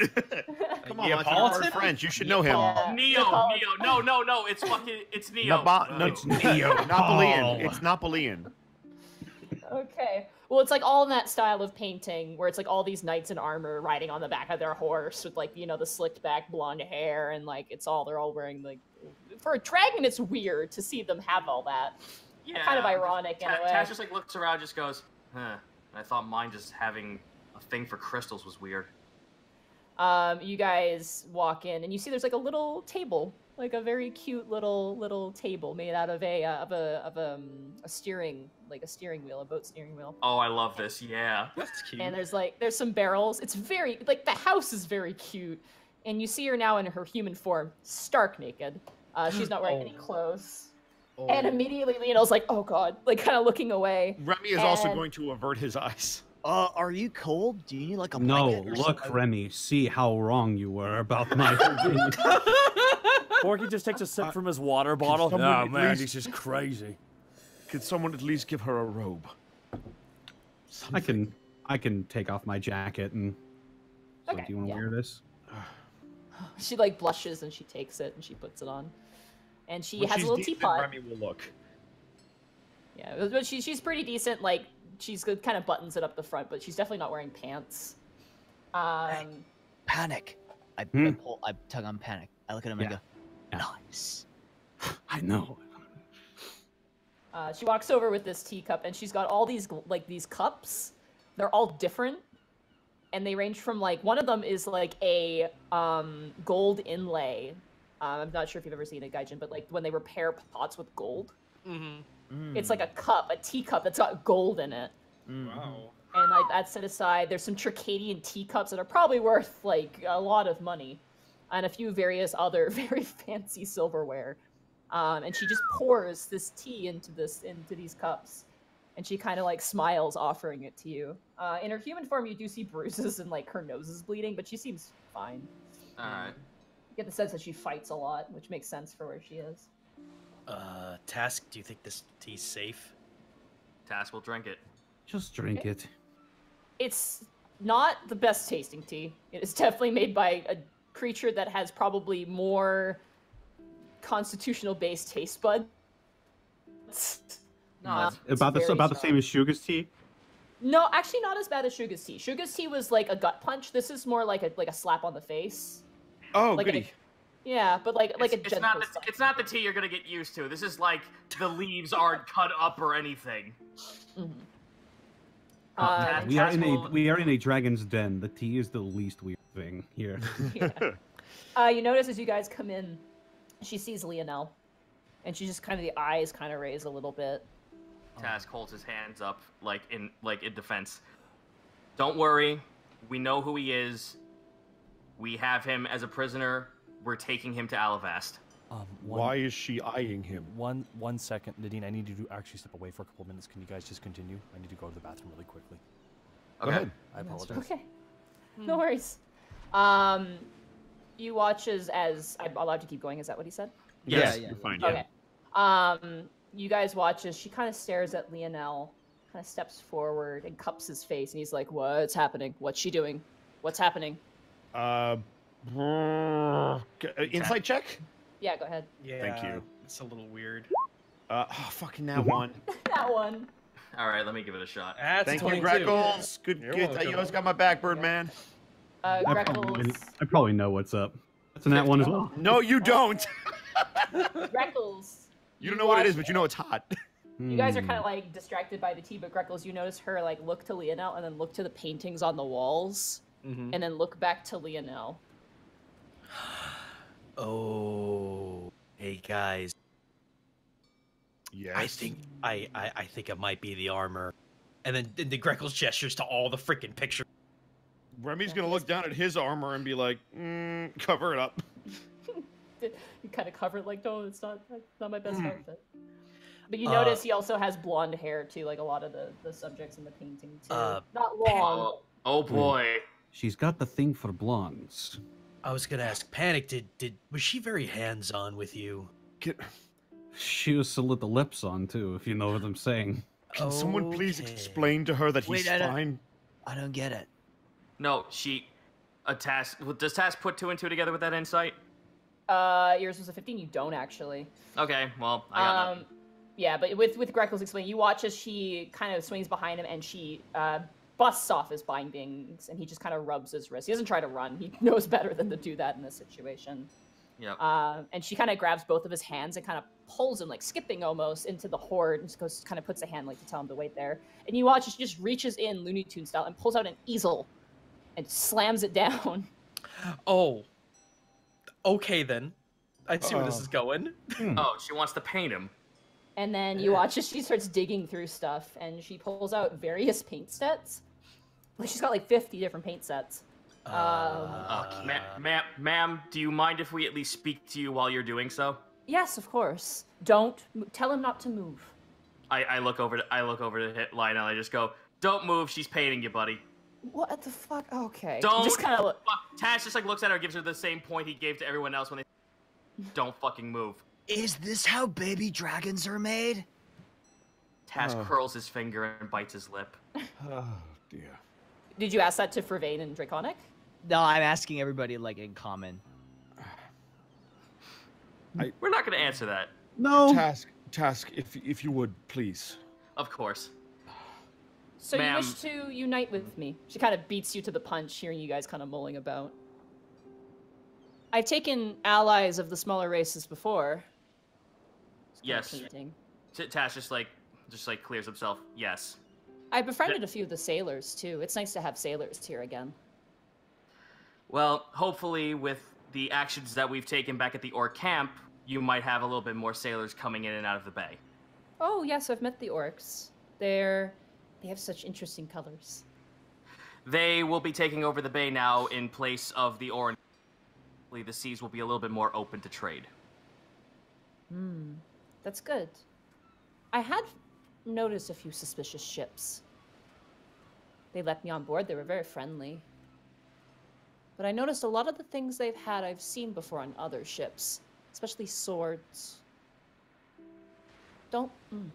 Come on, Neapolitan French. You should know him. Uh, Neo. Napoleon. Neo. No, no, no. It's fucking. It's Neo. Nabo oh. No, it's Neo. Napoleon. It's Napoleon. Okay. Well, it's like all in that style of painting where it's like all these knights in armor riding on the back of their horse with like, you know, the slicked back blonde hair and like it's all they're all wearing like for a dragon. It's weird to see them have all that. Yeah. Kind of ironic in a way. Tash just like looks around, just goes, huh. And I thought mine just having a thing for crystals was weird. Um, you guys walk in and you see there's like a little table, like a very cute little little table made out of a uh, of a of a, um, a steering like a steering wheel, a boat steering wheel. Oh, I love this. Yeah, that's cute. And there's like there's some barrels. It's very like the house is very cute, and you see her now in her human form, stark naked. Uh, she's not wearing oh. any clothes. Oh. And immediately Lionel's like, oh god, like kind of looking away. Remy is and... also going to avert his eyes. Uh, are you cold? Do you need like a blanket? No, or look, something? Remy, see how wrong you were about my. Borky just takes a sip uh, from his water bottle. Oh man, least... this is crazy. Could someone at least give her a robe? Something. I can, I can take off my jacket and. Okay, so, do you want to yeah. wear this? She like blushes and she takes it and she puts it on, and she when has a little decent, teapot. Remy will look. Yeah, but she, she's pretty decent. Like she's good, kind of buttons it up the front, but she's definitely not wearing pants. Um, hey, panic. I, hmm? I pull. I tug on Panic. I look at him yeah. and I go. Nice. I know. Uh, she walks over with this teacup, and she's got all these like these cups. They're all different, and they range from like one of them is like a um, gold inlay. Uh, I'm not sure if you've ever seen a gaijin, but like when they repair pots with gold, mm-hmm. mm. it's like a cup, a teacup that's got gold in it. Mm-hmm. Wow. And like that's set aside. There's some Circadian teacups that are probably worth like a lot of money. And a few various other very fancy silverware, um, and she just pours this tea into this into these cups, and she kind of like smiles, offering it to you. Uh, in her human form, you do see bruises and like her nose is bleeding, but she seems fine. All right. Um, you get the sense that she fights a lot, which makes sense for where she is. Uh, Task, do you think this tea's safe? Task will drink it. Just drink okay. it. It's not the best tasting tea. It is definitely made by a creature that has probably more constitutional-based taste bud. No, uh, about the, about the same as Shuga's tea? No, actually not as bad as Shuga's tea. Shuga's tea was like a gut punch. This is more like a like a slap on the face. Oh, like goody. A, yeah, but like, like it's, a it's not the, It's not the tea you're going to get used to. This is like the leaves aren't cut up or anything. Mm-hmm. Uh, uh, we, are in a, we are in a dragon's den. The tea is the least weird thing here. yeah. uh, you notice as you guys come in, she sees Lionel, and she just kind of the eyes kind of raise a little bit. Task holds his hands up like in like in defense. Don't worry, we know who he is. We have him as a prisoner. We're taking him to Alivast. Um, one, Why is she eyeing him? One, one second, Nadine. I need you to actually step away for a couple minutes. Can you guys just continue? I need to go to the bathroom really quickly. Okay. Go ahead. I apologize. Okay. No worries. Um, you watch as, as I'm allowed to keep going. Is that what he said? Yes. Yeah. yeah, you're fine, yeah. Okay. Um, you guys watch as she kind of stares at Lionel, kind of steps forward and cups his face, and he's like, "What's happening? What's she doing? What's happening?" Uh, insight check. Yeah, go ahead. Yeah, thank you. It's a little weird. Uh, oh, fucking that one. that one. All right, let me give it a shot. That's thank twenty-two. You, Greckles. Good, You're good. Welcome. You always got my back, Birdman. Uh, I, probably, I probably know what's up. That's in that one as well. No, you don't. Greckles. You don't know what it is, but you know it's hot. You guys are kind of like distracted by the tea, but Greckles, you notice her like look to Lionel and then look to the paintings on the walls, mm-hmm. and then look back to Lionel. Oh, hey guys. Yes. I think I, I I think it might be the armor. And then and the Greckles gestures to all the freaking pictures. Remy's going to look down at his armor and be like, mm, cover it up. You kind of cover it like, no, it's not, not my best mm. outfit. But you notice uh, he also has blonde hair, too, like a lot of the, the subjects in the painting, too. Uh, not long. Oh, boy. She's got the thing for blondes. I was going to ask, Panic, did, did was she very hands-on with you? Can... She was to let the lips on, too, if you know what I'm saying. Can okay. someone please explain to her that Wait, he's I fine? I don't get it. No, she... A task... Does Task put two and two together with that insight? Uh, yours was a fifteen. You don't, actually. Okay, well, I got um, that. Yeah, but with, with Greckles explaining, you watch as she kind of swings behind him and she uh, busts off his bindings and he just kind of rubs his wrist. He doesn't try to run. He knows better than to do that in this situation. Yeah. Uh, and she kind of grabs both of his hands and kind of pulls him, like skipping almost, into the horde and just goes, kind of puts a hand like to tell him to wait there. And you watch as she just reaches in Looney Tunes style and pulls out an easel and slams it down. Oh. Okay, then. I see uh-oh. where this is going. Oh, she wants to paint him. And then you watch as she starts digging through stuff, and she pulls out various paint sets. Like she's got like fifty different paint sets. Um, uh, okay. Ma'am, ma ma'am, do you mind if we at least speak to you while you're doing so? Yes, of course. Don't tell him not to move. I, I look over to I look over to hit Lionel. I just go, "Don't move. She's painting you, buddy." What the fuck? Okay. Don't. Just kind of. Tash just like looks at her, gives her the same point he gave to everyone else when they. Don't fucking move. Is this how baby dragons are made? Task oh. curls his finger and bites his lip. Oh, dear. Did you ask that to Fravaine and Draconic? No, I'm asking everybody, like, in common. I, We're not going to answer that. No. Task, Task, if, if you would, please. Of course. So you wish to unite with me. She kind of beats you to the punch, hearing you guys kind of mulling about. I've taken allies of the smaller races before. Yes. Tash just like, just like clears himself. Yes. I befriended a few of the sailors too. It's nice to have sailors here again. Well, hopefully with the actions that we've taken back at the Orc camp, you might have a little bit more sailors coming in and out of the bay. Oh yes, I've met the Orcs. They're, they have such interesting colors. They will be taking over the bay now in place of the Orin. The seas will be a little bit more open to trade. Hmm, that's good. I had noticed a few suspicious ships. They let me on board, they were very friendly. But I noticed a lot of the things they've had I've seen before on other ships, especially swords. Don't, mm,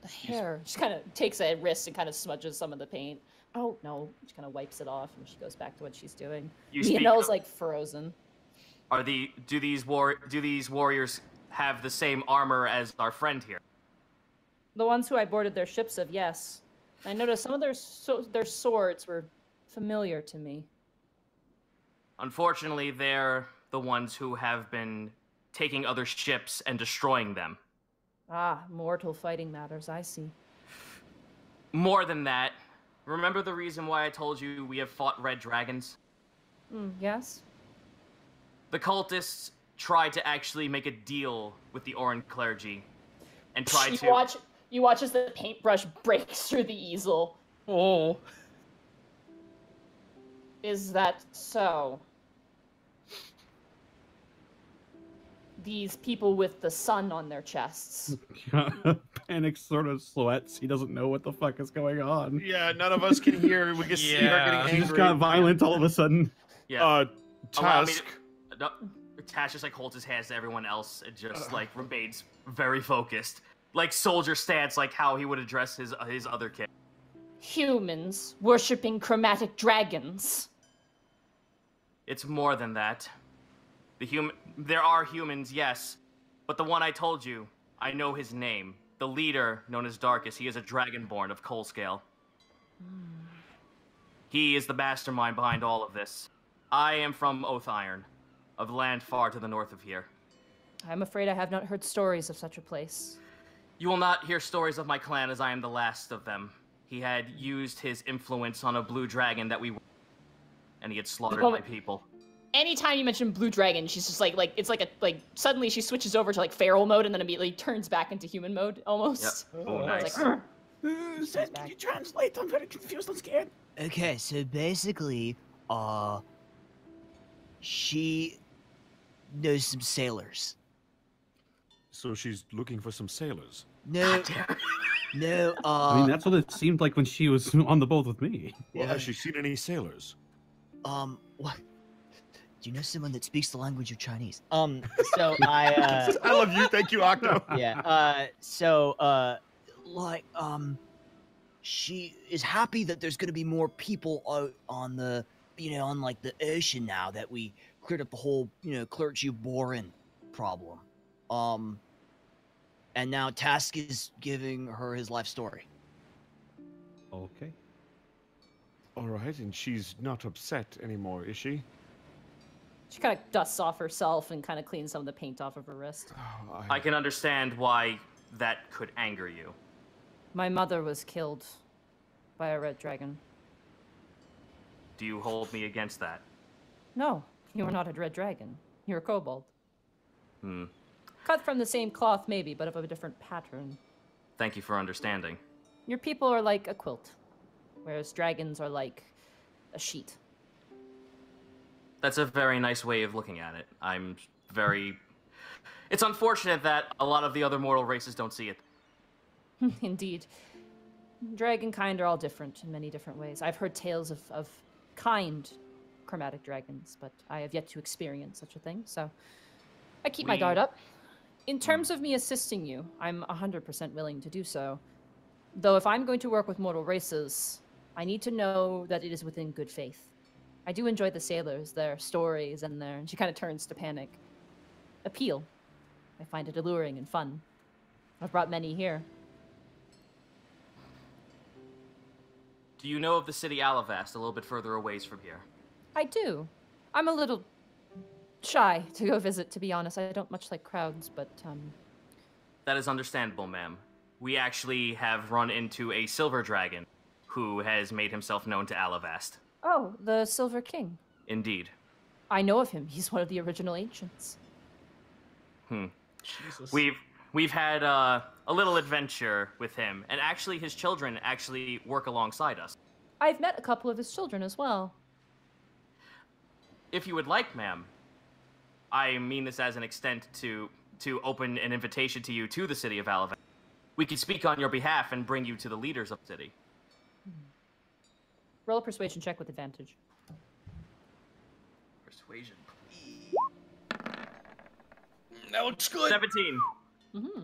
the hair. She kind of takes a wrist and kind of smudges some of the paint. Oh, no, she kind of wipes it off and she goes back to what she's doing. You know, it's like frozen. Are the do these war do these warriors have the same armor as our friend here? The ones who I boarded their ships of, yes. I noticed some of their so, their swords were familiar to me. Unfortunately, they're the ones who have been taking other ships and destroying them. Ah, mortal fighting matters, I see. More than that, remember the reason why I told you we have fought red dragons? Mm, yes. The cultists tried to actually make a deal with the Orin clergy, and tried you to. Watch, you watch as the paintbrush breaks through the easel. Oh. Is that so? These people with the sun on their chests. Panic sort of sweats. He doesn't know what the fuck is going on. Yeah, none of us can hear. We can yeah. see her getting angry. She just got violent all of a sudden. Yeah. Uh, Task. No, Tash just like holds his hands to everyone else and just like remains very focused, like soldier stance, like how he would address his uh, his other kid. Humans worshipping chromatic dragons. It's more than that. The human, there are humans, yes, but the one I told you, I know his name. The leader, known as Darkus, he is a dragonborn of Coalscale. Mm. He is the mastermind behind all of this. I am from Oathiron. Of land far to the north of here. I'm afraid I have not heard stories of such a place. You will not hear stories of my clan, as I am the last of them. He had used his influence on a blue dragon that we were, and he had slaughtered my people. Anytime you mention blue dragon, she's just like, like it's like a like suddenly she switches over to like feral mode and then immediately turns back into human mode almost. Yep. Oh, nice. Like, Uh, says, can you translate? I'm very confused and scared. Okay, so basically, uh, she knows some sailors. So she's looking for some sailors? No, no, uh... I mean, that's what it seemed like when she was on the boat with me. Well, yeah. Has she seen any sailors? Um, what? Do you know someone that speaks the language of Chinese? Um, so I, uh... I love you, thank you, Octo. Yeah, uh, so, uh, like, um, she is happy that there's gonna be more people out on the, you know, on, like, the ocean now that we cleared up the whole, you know, clergy Borin problem. Um, and now Task is giving her his life story. Okay. All right, and she's not upset anymore, is she? She kind of dusts off herself and kind of cleans some of the paint off of her wrist. Oh, I... I can understand why that could anger you. My mother was killed by a red dragon. Do you hold me against that? No, you are not a red dragon. You're a kobold. Hmm. Cut from the same cloth, maybe, but of a different pattern. Thank you for understanding. Your people are like a quilt, whereas dragons are like a sheet. That's a very nice way of looking at it. I'm very... It's unfortunate that a lot of the other mortal races don't see it. Indeed. Dragonkind are all different in many different ways. I've heard tales of, of kind chromatic dragons, but I have yet to experience such a thing, so I keep we... my guard up. In terms of me assisting you, I'm one hundred percent willing to do so. Though if I'm going to work with mortal races, I need to know that it is within good faith. I do enjoy the sailors, their stories, and their... And she kind of turns to Panic. Appeal. I find it alluring and fun. I've brought many here. Do you know of the city Alivast, a little bit further away from here? I do. I'm a little... shy to go visit, to be honest. I don't much like crowds, but, um... That is understandable, ma'am. We actually have run into a silver dragon who has made himself known to Alivast. Oh, the Silver King. Indeed. I know of him. He's one of the original ancients. Hmm. Jesus. We've, we've had uh, a little adventure with him, and actually his children actually work alongside us. I've met a couple of his children as well. If you would like, ma'am, I mean this as an extent to to open an invitation to you to the city of Alivast. We could speak on your behalf and bring you to the leaders of the city. Roll a persuasion check with advantage. Persuasion, please. That looks good. seventeen. Mm-hmm.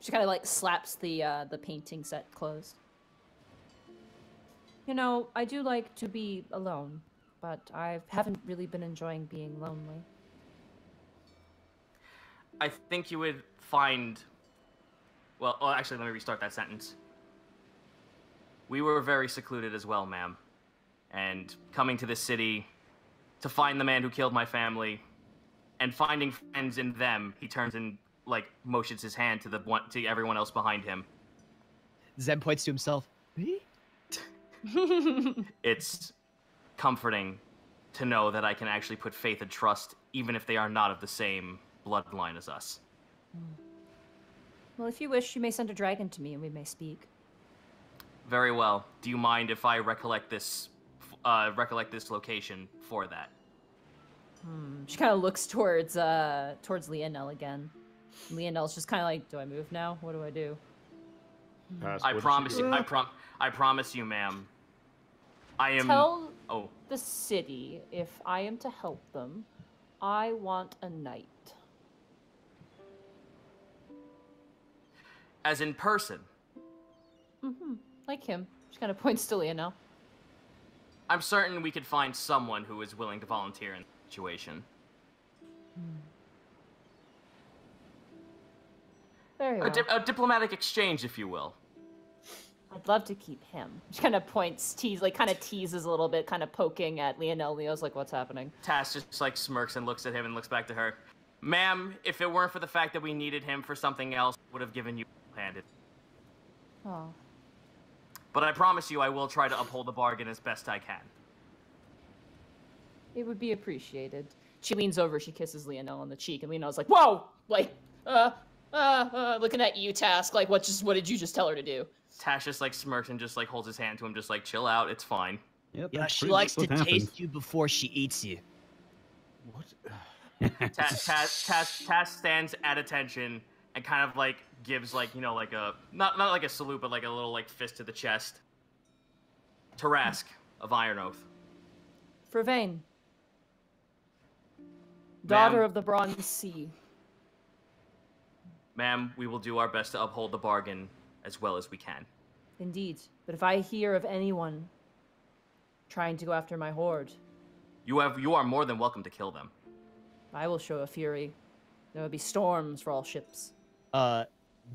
She kind of like slaps the uh, the painting set closed. You know, I do like to be alone, but I haven't really been enjoying being lonely. I think you would find... Well, oh, actually, let me restart that sentence. We were very secluded as well, ma'am. And coming to this city to find the man who killed my family and finding friends in them, he turns and, like, motions his hand to the one, to everyone else behind him. Zen points to himself. Me? It's comforting to know that I can actually put faith and trust, even if they are not of the same bloodline as us. Well, if you wish, you may send a dragon to me and we may speak. Very well. Do you mind if I recollect this uh, recollect this location for that? Hmm. She kind of looks towards uh, towards Lionel again. Lionel's just kind of like, do I move now? What do I do? Pass, I promise you, you I, prom I promise you, ma'am. I am... Tell oh. the city, if I am to help them, I want a knight. As in person? Mm-hmm. Like him. She kind of points to Lionel. I'm certain we could find someone who is willing to volunteer in the situation. Hmm. Very well. A, di a diplomatic exchange, if you will. I'd love to keep him. She kind of points, tease, like kind of teases a little bit, kind of poking at Lionel. Leo's like, what's happening? Tass just like smirks and looks at him and looks back to her. Ma'am, if it weren't for the fact that we needed him for something else, would have given you handed. Oh. But I promise you I will try to uphold the bargain as best I can. It would be appreciated. She leans over, she kisses Lionel on the cheek, and Lionel's like, whoa! Like, uh, uh, uh, looking at you, Task. Like, what just what did you just tell her to do? Tash just, like, smirks and just, like, holds his hand to him, just, like, chill out, it's fine. Yep, yeah, she likes to happens. taste you before she eats you. What? Tash, Tash, Tash, Tash stands at attention and kind of, like, gives, like, you know, like a, not, not like a salute, but, like, a little, like, fist to the chest. Tarask of Iron Oath. Fravaine. Daughter of the Bronze Sea. Ma'am, we will do our best to uphold the bargain as well as we can. Indeed. But if I hear of anyone trying to go after my horde... You have, you are more than welcome to kill them. I will show a fury. There will be storms for all ships. Uh,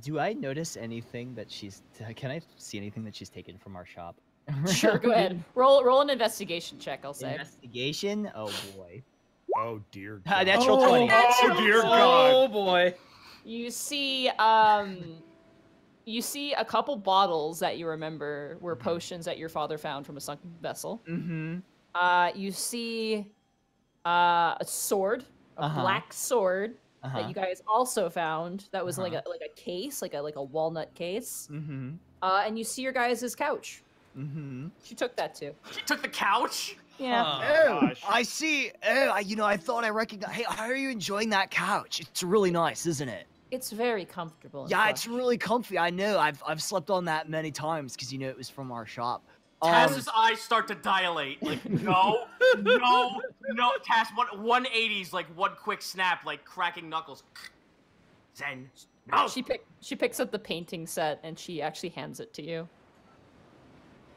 do I notice anything that she's... Can I see anything that she's taken from our shop? Sure, go ahead. Roll, roll an investigation check, I'll say. Investigation? Oh, boy. Oh, dear God. Uh, natural oh, twenty. Natural oh, dear God. Oh, boy. You see, um... You see a couple bottles that you remember were mm-hmm. potions that your father found from a sunken vessel. Mm-hmm. Uh, you see uh, a sword, a uh-huh. black sword uh-huh. that you guys also found. That was uh-huh. like a like a case, like a like a walnut case. Mm-hmm. Uh, and you see your guys' couch. Mm-hmm. She took that too. She took the couch. Yeah. Oh, oh, I see. Oh, I, you know, I thought I recognized. Hey, how are you enjoying that couch? It's really nice, isn't it? It's very comfortable. Yeah, fresh. It's really comfy. I know. I've I've slept on that many times because you know it was from our shop. Tash's um, eyes start to dilate. Like no, no, no. Tash, one eighties. Like one quick snap. Like cracking knuckles. Zen. No. She pick. She picks up the painting set and she actually hands it to you.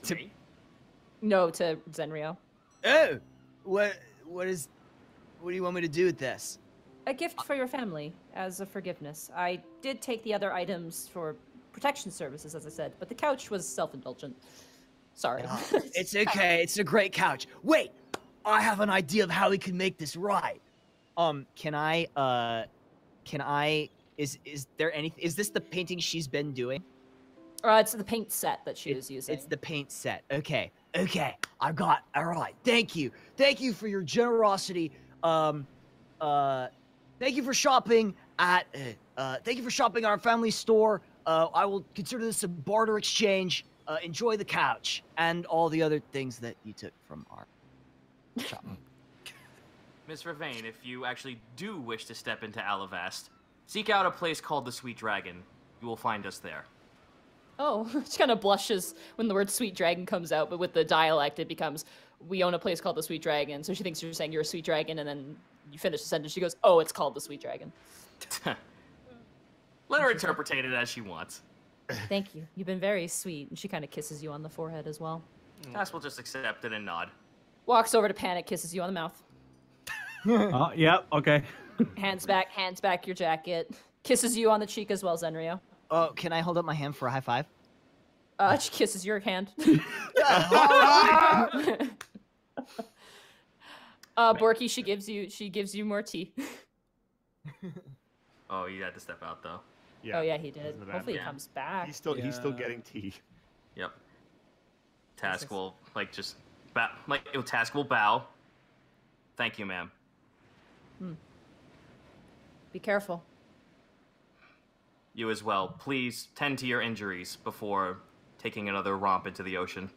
To me? No, to Zenryo. Oh, what? What is? What do you want me to do with this? A gift for your family, as a forgiveness. I did take the other items for protection services, as I said, but the couch was self-indulgent. Sorry. Uh, it's okay, it's a great couch. Wait, I have an idea of how we can make this right. Um, can I, uh, can I, is is there anything, is this the painting she's been doing? Uh, it's the paint set that she it, was using. It's the paint set, okay, okay, I got, all right, thank you. Thank you for your generosity, um, uh, Thank you for shopping at, uh, thank you for shopping at our family store. Uh, I will consider this a barter exchange. Uh, enjoy the couch and all the other things that you took from our shop. Miss Fravaine, if you actually do wish to step into Alivast, seek out a place called the Sweet Dragon. You will find us there. Oh, she kind of blushes when the word Sweet Dragon comes out, but with the dialect it becomes, we own a place called the Sweet Dragon. So she thinks you're saying you're a Sweet Dragon and then you finish the sentence, she goes, oh, it's called the Sweet Dragon. Let her interpret it as she wants. Thank you. You've been very sweet. And she kind of kisses you on the forehead as well. Task will just accept it and nod. Walks over to Panic, kisses you on the mouth. uh, yeah, okay. Hands back, hands back your jacket. Kisses you on the cheek as well, Zenryo. Oh, can I hold up my hand for a high five? Uh, she kisses your hand. Uh, Borky, she gives you she gives you more tea. Oh, you had to step out though. Yeah. Oh yeah, he did. Hopefully yeah. he comes back. He's still yeah. he's still getting tea. Yep. Task will like just bow. Like Task will bow. Thank you, ma'am. Hmm. Be careful. You as well. Please tend to your injuries before taking another romp into the ocean.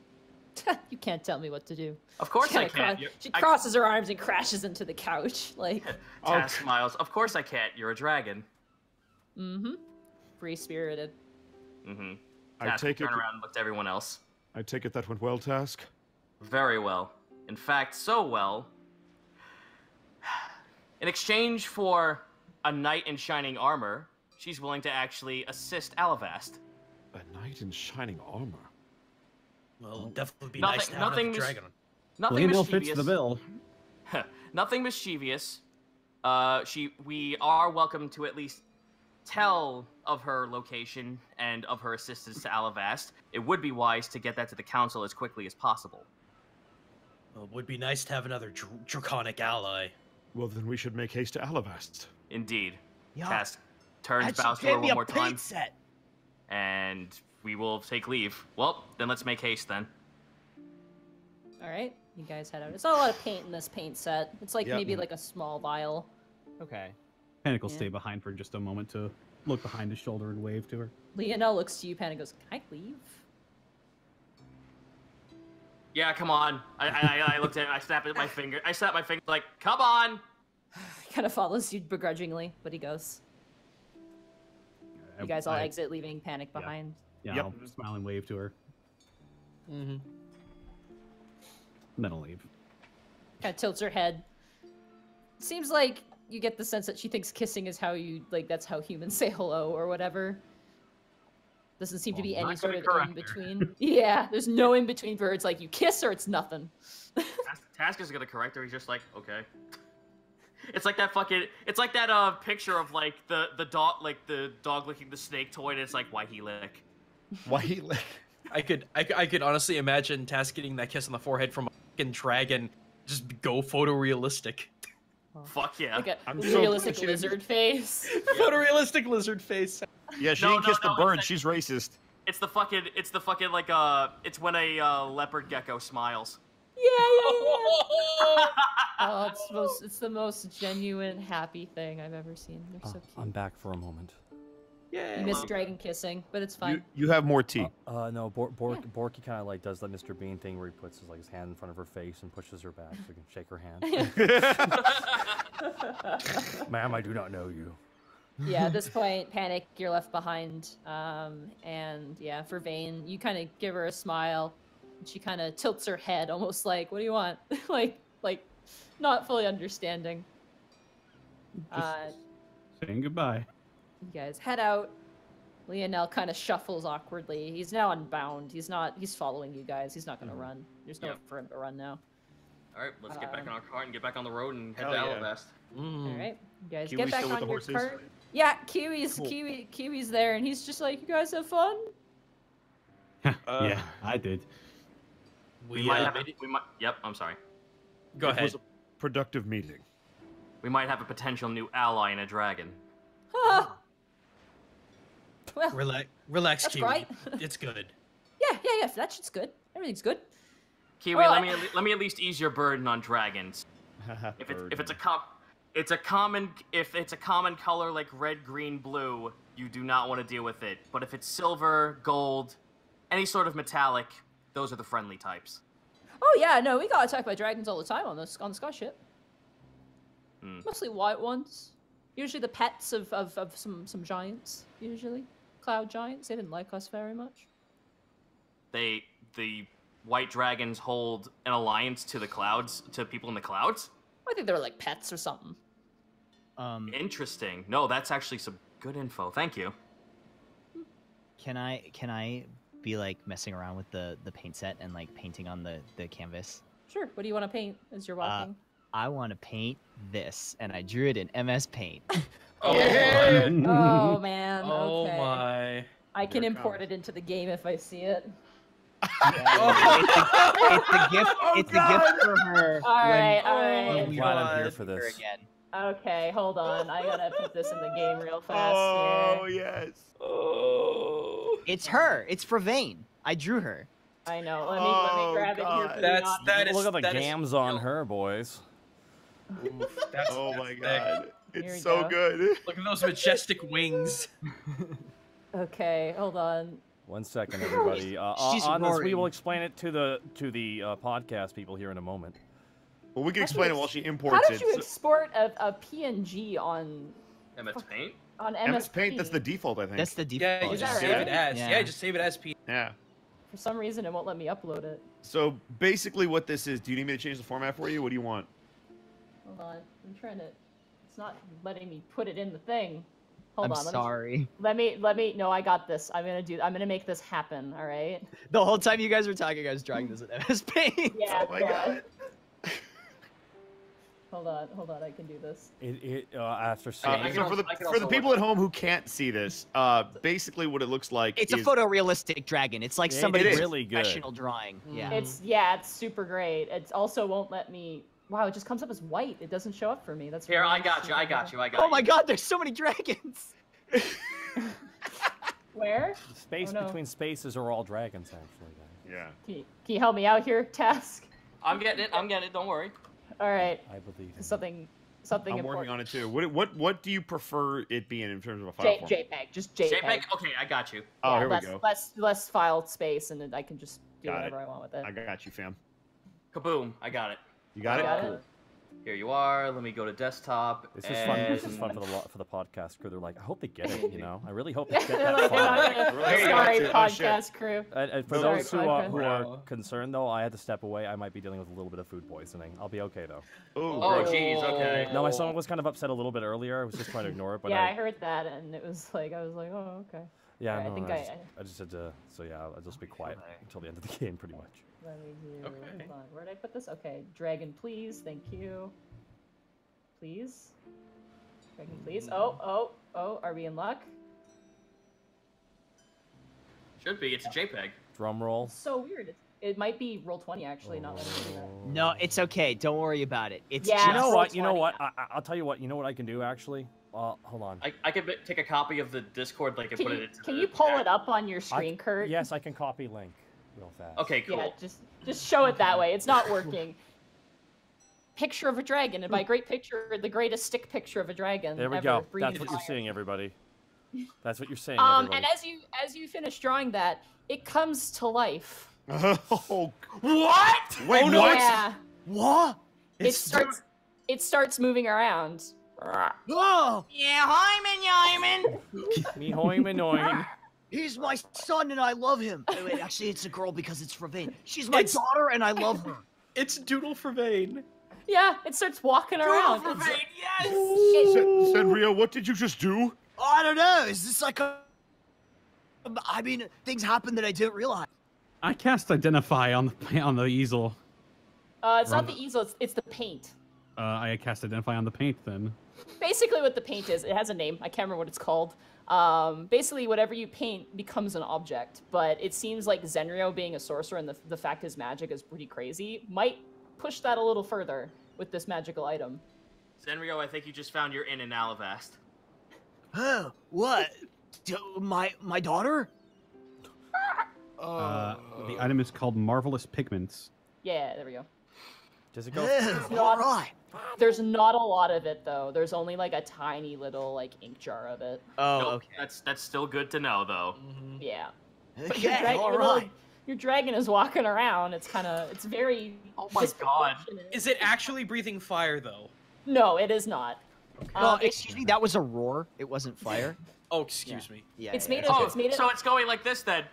You can't tell me what to do. Of course I can't. Cro she I... crosses her arms and crashes into the couch. Like Tash oh. smiles. Of course I can't. You're a dragon. Mm-hmm. Free-spirited. Mm-hmm. Task I take turned it... around and looked at everyone else. I take it that went well, Task? Very well. In fact, so well. In exchange for a knight in shining armor, she's willing to actually assist Alivast. A knight in shining armor? Well, definitely be nothing, nice to nothing have a dragon. Nothing Lionel mischievous. Fits the bill. Nothing mischievous. Uh, she, we are welcome to at least tell of her location and of her assistance to Alivast. It would be wise to get that to the council as quickly as possible. Well, it would be nice to have another dr draconic ally. Well, then we should make haste to Alivast. Indeed. Yeah. Task turns, bows to her one more time, set. and. We will take leave. Well, then let's make haste then. All right, you guys head out. It's not a lot of paint in this paint set. It's like yep. maybe like a small vial. Okay. Panic will yeah. stay behind for just a moment to look behind his shoulder and wave to her. Lionel looks to you, Pan, and goes, "Can I leave?" Yeah, come on. I, I, I looked at him. I snapped at my finger. I snapped my finger like, "Come on." He kind of follows you begrudgingly, but he goes. I, you guys all I, exit, leaving Panic yeah. behind. Yeah, yep. I'll smile and wave to her. Mm-hmm. Then I'll leave. Kind of tilts her head. Seems like you get the sense that she thinks kissing is how you, like, that's how humans say hello or whatever. Doesn't seem well, to be any sort of in-between. Yeah, there's no in-between where it's like, you kiss or it's nothing. Task isn't gonna correct her, he's just like, okay. It's like that fucking, it's like that uh, picture of like, the, the dog, like the dog licking the snake toy, and it's like, why he lick? Why he lick? I could, I, I could honestly imagine Task getting that kiss on the forehead from a fucking dragon. Just go photorealistic. Oh. Fuck yeah. Like a I'm realistic so lizard face. Yeah. Photorealistic lizard face. Yeah, she no, didn't no, kiss no, the burn. Like, she's racist. It's the fucking, it's the fucking, like, uh, it's when a uh, leopard gecko smiles. Yeah, yeah, yeah. Oh, it's, most, it's the most genuine, happy thing I've ever seen. They're uh, so cute. I'm back for a moment. Yeah. You miss dragon kissing, but it's fine. You, you have more tea. Uh, uh no, Bor Bor yeah. Borky kind of like does the Mister Bean thing where he puts his like his hand in front of her face and pushes her back so he can shake her hand. Ma'am, I do not know you. Yeah, at this point, Panic, you're left behind. Um, and yeah, Fravaine, you kind of give her a smile. And she kind of tilts her head, almost like, "What do you want?" like, like, not fully understanding. Just uh, saying goodbye. You guys head out. Lionel kind of shuffles awkwardly. He's now unbound. He's not. He's following you guys. He's not going to mm-hmm. run. There's no yep. for him to run now. All right, let's um, get back in our car and get back on the road and head to yeah. Alivast. Mm. All right, you guys Kiwi's get back on your cart. Yeah, Kiwi's cool. Kiwi Kiwi's there, and he's just like, "You guys have fun." uh, yeah, I did. We, we might uh, have. A, we might. Yep. I'm sorry. Go it ahead. It was a productive meeting. We might have a potential new ally in a dragon. Huh. Well, relax, relax, Kiwi. Right. It's good. Yeah, yeah, yeah. That shit's good. Everything's good. Kiwi, right. let me let me at least ease your burden on dragons. if it's if it's a com it's a common if it's a common color like red, green, blue, you do not want to deal with it. But if it's silver, gold, any sort of metallic, those are the friendly types. Oh yeah, no, we got attacked by dragons all the time on this on the Sky ship. Hmm. Mostly white ones. Usually the pets of of, of some some giants. Usually. Cloud giants, they didn't like us very much. They, the white dragons hold an alliance to the clouds, to people in the clouds? I think they were like pets or something. Um, Interesting. No, that's actually some good info. Thank you. Can I, can I be like messing around with the, the paint set and like painting on the, the canvas? Sure. What do you want to paint as you're walking? Uh, I want to paint this, and I drew it in M S Paint. Oh, yeah. Man. Oh man! Oh okay. my! I can Here import comes. it into the game if I see it. Yeah, it's, a, it's a gift. Oh, it's God. a gift for her. All right, when, all right. I'm glad I'm here for this. Okay, hold on. I gotta put this in the game real fast. Oh here. yes. Oh. It's her. It's Fravaine. I drew her. I know. Let me oh, let me grab God. it here. For That's you that is. Look at the gams is, on no. her, boys. Oof, that's, oh that's my God. Big. It's so go. good. Look at those majestic wings. Okay, hold on. One second, everybody. Uh, She's on roaring. this, we will explain it to the to the uh, podcast people here in a moment. Well, we can how explain it while she imports it. How did you it, export so... a, a P N G on M S Paint? On M S Paint, that's the default, I think. That's the default. Yeah, you just right? save it as. Yeah. yeah, just save it as P N G. Yeah. For some reason, it won't let me upload it. So basically, what this is? Do you need me to change the format for you? What do you want? Hold on, I'm trying to. It's not letting me put it in the thing. Hold I'm on. I'm sorry. Let me, let me, no, I got this. I'm going to do, I'm going to make this happen. All right. The whole time you guys were talking, I was drawing this at M S Paint. Yeah, oh my God. God. Hold on. Hold on. I can do this. It, it, uh, after seeing uh, so for the, for the people at home who can't see this, uh, basically what it looks like. It's is, a photorealistic dragon. It's like somebody it really professional good. drawing. Mm. Yeah. It's, yeah, it's super great. It also won't let me. Wow, it just comes up as white. It doesn't show up for me. That's Here, I got you, I got you, I got you. Oh my God, there's so many dragons! Where? The space oh, no. between spaces are all dragons, actually. Yeah. Can you, can you help me out here, Task? I'm getting it, I'm getting it, don't worry. Alright. I believe in Something something I'm important. working on it too. What what what do you prefer it being in terms of a file J, form? JPEG, just JPEG. JPEG. Okay, I got you. Oh, yeah, here less, we go. Less less file space, and then I can just do got whatever it. I want with it. I got you, fam. Kaboom! I got it. You got I it. Got cool. It. Here you are. Let me go to desktop. This is fun. This is fun for the for the podcast crew. They're like, I hope they get it. You know, I really hope they get that. Sorry, podcast crew. And, and for Sorry, those who are, who are concerned, though, I had to step away. I might be dealing with a little bit of food poisoning. I'll be okay though. Ooh, oh, jeez. Okay. No, my son was kind of upset a little bit earlier. I was just trying to ignore it, but yeah, I, I heard that, and it was like, I was like, oh, okay. Yeah, right, no, I think I. I just, I... I just had to. So yeah, I'll just be quiet okay. until the end of the game, pretty much. Let me do. Okay. Hold on. Where did I put this? Okay, dragon, please. Thank you. Please. Dragon, please. Oh, oh, oh. Are we in luck? Should be. It's a JPEG. Drum roll. It's so weird. It's, it might be roll twenty actually. Oh. Not letting me do that. No, it's okay. Don't worry about it. It's yeah, just. You know what? You know what? I, I'll tell you what. You know what I can do actually. Uh, hold on. I, I could take a copy of the Discord link and put it into. Can you pull it up on your screen, Kurt? Yes, I can copy link real fast. Okay, cool. Yeah, just just show it that way. It's not working. Picture of a dragon, and by great picture, the greatest stick picture of a dragon. There we go. That's what you're seeing, everybody. That's what you're seeing. Um, and as you as you finish drawing that, it comes to life. Oh, what? Wait, oh, no, what? Yeah. What? It it's starts. It starts moving around. Oh! Yeah, Hyman, Hyman! Me Hyman, Hyman. He's my son and I love him. Wait, wait, actually it's a girl because it's Fravaine. She's my it's... daughter and I love her. It's Doodle Fravaine. Yeah, it starts walking Doodle around. Doodle Fravaine, yes! Zenryo, what did you just do? Oh, I don't know, is this like a... I mean, things happened that I didn't realize. I cast Identify on the, on the easel. Uh, it's Run. not the easel, it's, it's the paint. Uh, I cast Identify on the paint then. Basically what the paint is, it has a name, I can't remember what it's called. Um, basically whatever you paint becomes an object, but it seems like Zenryo being a sorcerer and the, the fact his magic is pretty crazy might push that a little further with this magical item. Zenryo, I think you just found your in in Alivast. Oh, what? Do, my, my daughter? uh, the item is called Marvelous Pigments. Yeah, there we go. Does it go? Ew, not, right. There's not a lot of it though. There's only like a tiny little like ink jar of it. Oh, nope. Okay. That's that's still good to know though. Mm-hmm. Yeah. Okay, but your, dragon, all right. your, little, your dragon is walking around. It's kind of it's very. Oh my god. Is it actually breathing fire though? No, it is not. Okay. Well, um, excuse me. That was a roar. It wasn't fire. Oh, excuse yeah. me. Yeah. It's yeah, made yeah. of. Oh, it's made so of, it's going like this then.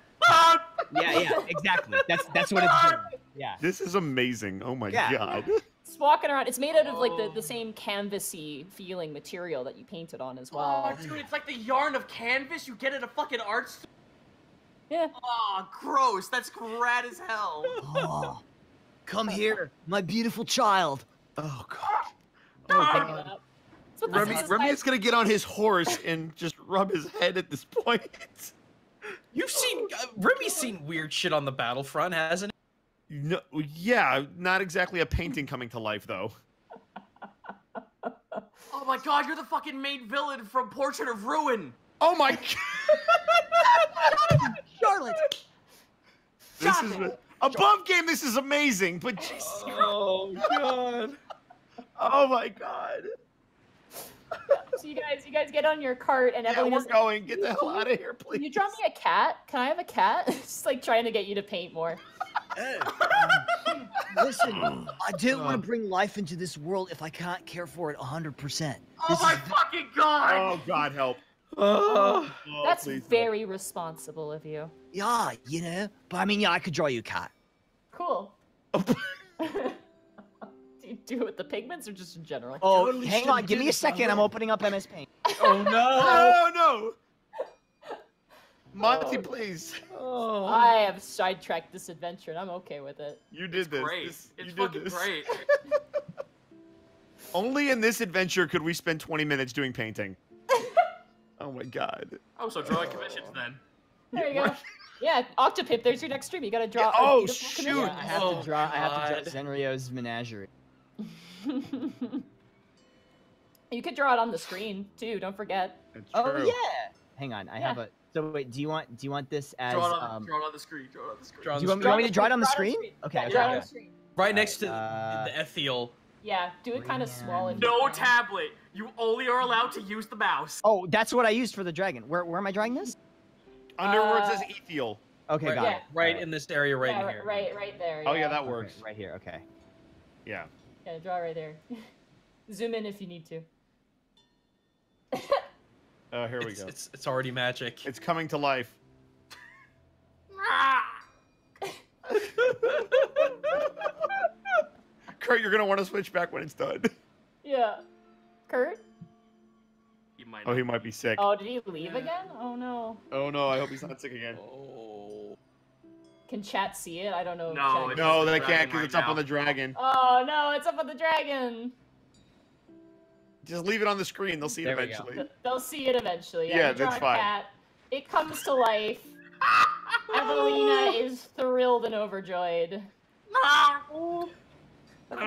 yeah, yeah, exactly. That's that's what it's doing. Yeah. This is amazing. Oh my yeah. god. It's walking around. It's made out of like the, the same canvasy feeling material that you painted on as well. Oh, dude, it's like the yarn of canvas you get at a fucking art store. Yeah. Oh, gross. That's rad as hell. Oh, come here, my beautiful child. Oh god. Oh, god. Remy, Remy is gonna get on his horse and just rub his head at this point. You've seen uh, Remy's seen weird shit on the battlefront, hasn't he? No, yeah, not exactly a painting coming to life though. Oh my god, you're the fucking main villain from Portrait of Ruin. Oh my god, Charlotte. This Stop is it. above Charlotte. game. This is amazing, but Jesus. Oh god. Oh my god. So you guys, you guys get on your cart and everyone. Yeah, we're going. Get the hell out of here, please. Can you draw me a cat? Can I have a cat? Just like trying to get you to paint more. Hey, um, listen, I didn't oh. want to bring life into this world if I can't care for it one hundred percent. Oh my fucking god! Oh god, help! Oh, oh, that's very help. responsible of you. Yeah, you know, but I mean, yeah, I could draw you a cat. Cool. Do it with the pigments or just in general? Oh, totally hang on, give me a second. I'm opening up M S Paint. Oh no! No, no! Monty, oh. please. Oh. I have sidetracked this adventure, and I'm okay with it. You did it's this. Great. This, it's you fucking did this. great. Only in this adventure could we spend twenty minutes doing painting. Oh my god. Oh, so drawing oh. commissions then. There you go. Yeah, Octopimp. There's your next stream. You gotta draw. Yeah, oh shoot! Yeah, I have oh, to draw. God. I have to draw Zenryo's menagerie. You could draw it on the screen too. Don't forget. It's oh true. yeah. Hang on. I yeah. have a. So wait. Do you want? Do you want this as? Draw it on, um, draw it on the screen. Draw it on the screen. Do you want, you want me to draw it on the screen? Okay. Yeah, okay. Right next to uh, the Ethiel Yeah, do it kind of small. And no tablet. You only are allowed to use the mouse. Oh, that's what I used for the dragon. Where where am I drawing this? Under where it says Ethiel. Okay, right, got yeah. it. Right in this area, right yeah, here. Right, right there. Yeah. Oh yeah, that works. Okay, right here. Okay. Yeah. Yeah, draw right there. Zoom in if you need to. Oh, uh, here it's, we go. It's it's already magic. It's coming to life. Kurt, you're gonna want to switch back when it's done. Yeah. Kurt? He might oh, he might be sick. Oh, did he leave yeah. again? Oh no. Oh no, I hope he's not sick again. Oh. Can chat see it? I don't know. No, if no, they can't because right it's now. up on the dragon. Oh no, it's up on the dragon. Just leave it on the screen. They'll see there it eventually. They'll see it eventually. Yeah, yeah that's fine. Cat. It comes to life. Evelina is thrilled and overjoyed. And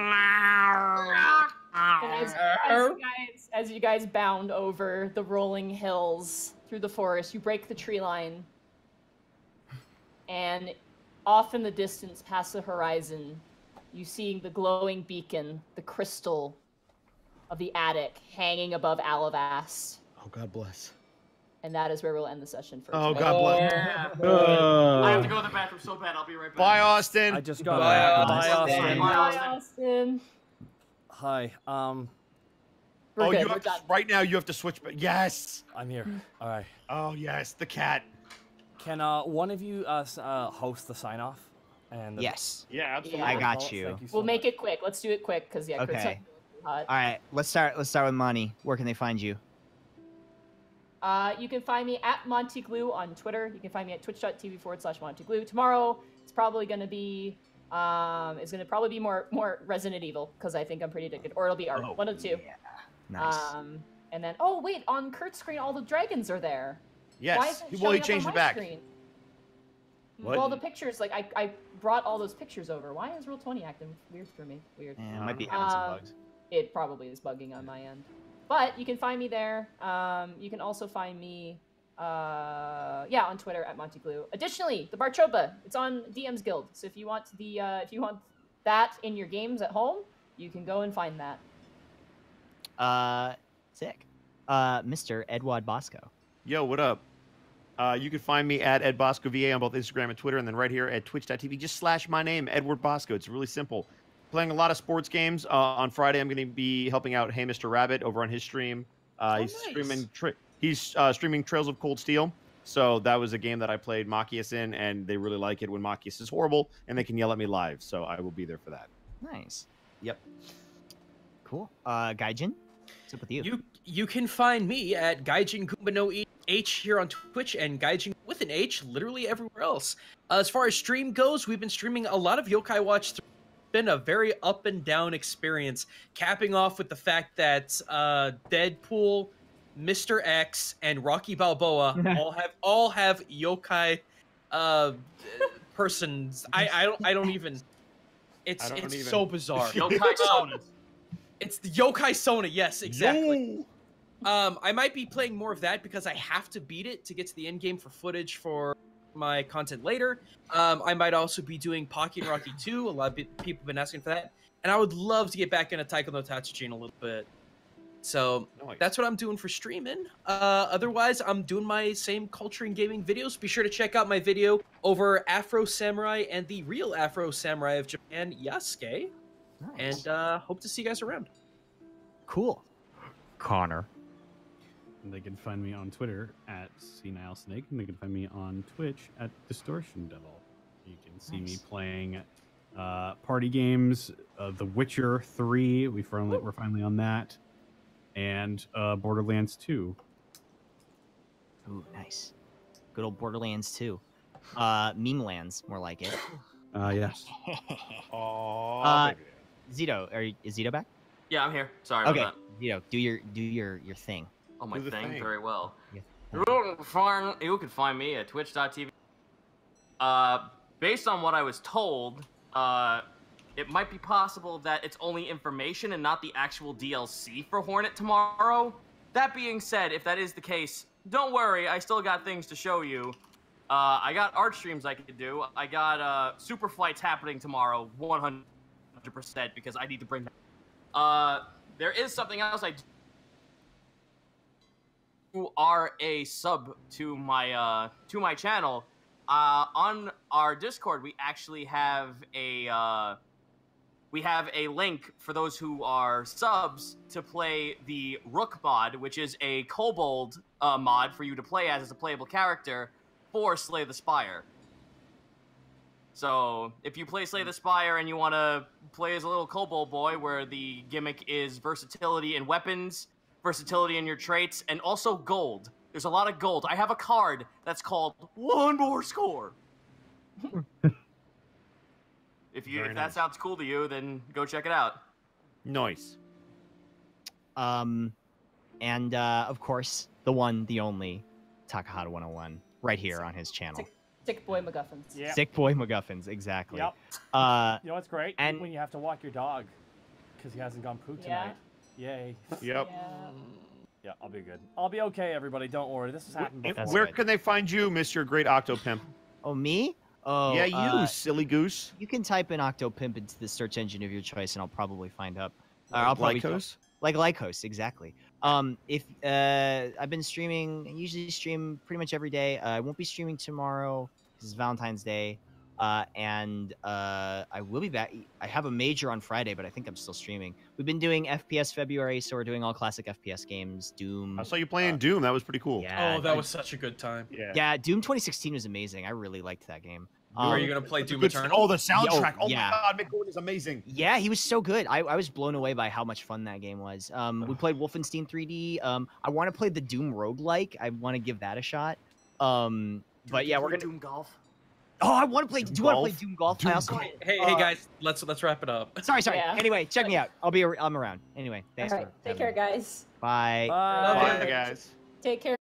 as, as, you guys, as you guys bound over the rolling hills through the forest, you break the tree line. And off in the distance, past the horizon, you see the glowing beacon, the crystal of the attic hanging above Alivast. Oh, God bless. And that is where we'll end the session for today. Oh, God bless. Oh. Oh. I have to go to the bathroom so bad. I'll be right back. Bye, Austin. I just got Bye, Austin. Austin. Bye, Austin. Hi. Um. We're oh, good. you We're have to, right now you have to switch. But yes, I'm here. All right. Oh yes, the cat. Can uh one of you uh, uh host the sign off? And the yes. Yeah, absolutely. Yeah. I got you. you so we'll much. make it quick. Let's do it quick because yeah. Okay. Hot. All right. Let's start. Let's start with Monty. Where can they find you? Uh, you can find me at Monty Glue on Twitter. You can find me at twitch.tv forward slash Monty Glue. Tomorrow, it's probably going to be, um, it's going to probably be more, more Resident Evil, because I think I'm pretty addicted. Or it'll be art. Oh, one of two. Yeah. Nice. Um, and then, oh, wait, on Kurt's screen, all the dragons are there. Yes. Well, he changed it back. Screen? What? Well, the pictures, like, I, I brought all those pictures over. Why is Roll twenty acting weird for me? Weird. Yeah, it might be having um, some bugs. It probably is bugging on my end. But you can find me there. Um, you can also find me, uh, yeah, on Twitter at Monty Glue. Additionally, the Barchopa, it's on D M's Guild. So if you want the, uh, if you want that in your games at home, you can go and find that. Uh, sick. Uh, Mister Edward Bosco. Yo, what up? Uh, you can find me at Ed Bosco V A on both Instagram and Twitter, and then right here at Twitch dot T V. Just slash my name, Edward Bosco. It's really simple. Playing a lot of sports games. Uh, on Friday, I'm going to be helping out Hey Mister Rabbit over on his stream. Uh, oh, he's nice. streaming. He's uh, streaming Trails of Cold Steel. So that was a game that I played Machias in, and they really like it when Machias is horrible, and they can yell at me live. So I will be there for that. Nice. Yep. Cool. Uh, Gaijin, what's up with you? You you can find me at Gaijin Goomba no H here on Twitch, and Gaijin with an H literally everywhere else. Uh, as far as stream goes, we've been streaming a lot of Yokai Watch. Been a very up and down experience, capping off with the fact that uh, Deadpool, Mister X, and Rocky Balboa all have all have yokai uh, persons. I, I don't I don't even. It's I don't it's even. so bizarre. Yokai Sona. It's the Yokai Sona. Yes, exactly. Yay. Um, I might be playing more of that because I have to beat it to get to the end game for footage for my content later. Um, I might also be doing Pocky and Rocky two. A lot of people have been asking for that. And I would love to get back into Taiko no Tatsujin a little bit. So nice. That's what I'm doing for streaming. Uh, otherwise, I'm doing my same culture and gaming videos. Be sure to check out my video over Afro Samurai and the real Afro Samurai of Japan, Yasuke. Nice. And uh, hope to see you guys around. Cool. Connor. And they can find me on Twitter at Senile Snake, and they can find me on Twitch at Distortion Devil. You can see nice. me playing uh, party games, uh, The Witcher three. We finally, we're finally on that, and uh, Borderlands two. Ooh, nice, good old Borderlands two. Uh, meme lands, more like it. Uh, yes. Oh. uh, Zito, are you, is Zito back? Yeah, I'm here. Sorry. Okay, about that. Zito, do your do your your thing. Oh, my thing, thing very well. Yeah. You can find me at twitch dot T V. Uh, based on what I was told, uh, it might be possible that it's only information and not the actual D L C for Hornet tomorrow. That being said, if that is the case, don't worry. I still got things to show you. Uh, I got art streams I could do. I got uh, super flights happening tomorrow, one hundred percent, because I need to bring that. Uh, there is something else I do. You are a sub to my uh, to my channel. Uh, on our Discord, we actually have a uh, we have a link for those who are subs to play the Rook mod, which is a Kobold uh, mod for you to play as as a playable character for Slay the Spire. So if you play Slay the Spire and you want to play as a little Kobold boy, where the gimmick is versatility in weapons, versatility in your traits, and also gold. There's a lot of gold. I have a card that's called One More Score. If you, Very if nice. That sounds cool to you, then go check it out. Nice. Um, and uh, of course, the one, the only, Takahata one oh one, right here on his channel. Sick, sick boy MacGuffins. Yep. Sick boy MacGuffins, exactly. Yep. Uh, you know what's great? And when you have to walk your dog because he hasn't gone poo tonight. Yeah. Yay. Yep. Yeah. yeah, I'll be good. I'll be okay, everybody. Don't worry. This has happened before. Where can they find you, Mister Great Octopimp? Oh, me? Oh, yeah, you, uh, silly goose. You can type in Octopimp into the search engine of your choice, and I'll probably find up. Like uh, I'll probably Lycos? Like Lycos, exactly. Um, if uh, I've been streaming, I usually stream pretty much every day. Uh, I won't be streaming tomorrow because it's Valentine's Day. Uh, and uh, I will be back. I have a major on Friday, but I think I'm still streaming. We've been doing F P S February, so we're doing all classic F P S games. Doom. I saw you playing uh, Doom. That was pretty cool. Yeah, oh, that I, was such a good time. Yeah. yeah, Doom twenty sixteen was amazing. I really liked that game. Um, Are you going to play Doom Eternal? Oh, the soundtrack. Oh, yeah. My God. Mick Gordon is amazing. Yeah, he was so good. I, I was blown away by how much fun that game was. Um, we played Wolfenstein three D. Um, I want to play the Doom roguelike. I want to give that a shot. Um, but yeah, we're going to Doom Golf. Oh, I want to play. Doom do you want to play Doom Golf? Doom I also, hey, hey uh, guys, let's let's wrap it up. Sorry, sorry. Yeah. Anyway, check me out. I'll be I'm around. Anyway, thanks. All right. For Take care, guys. Bye. Bye, Bye guys. Take care.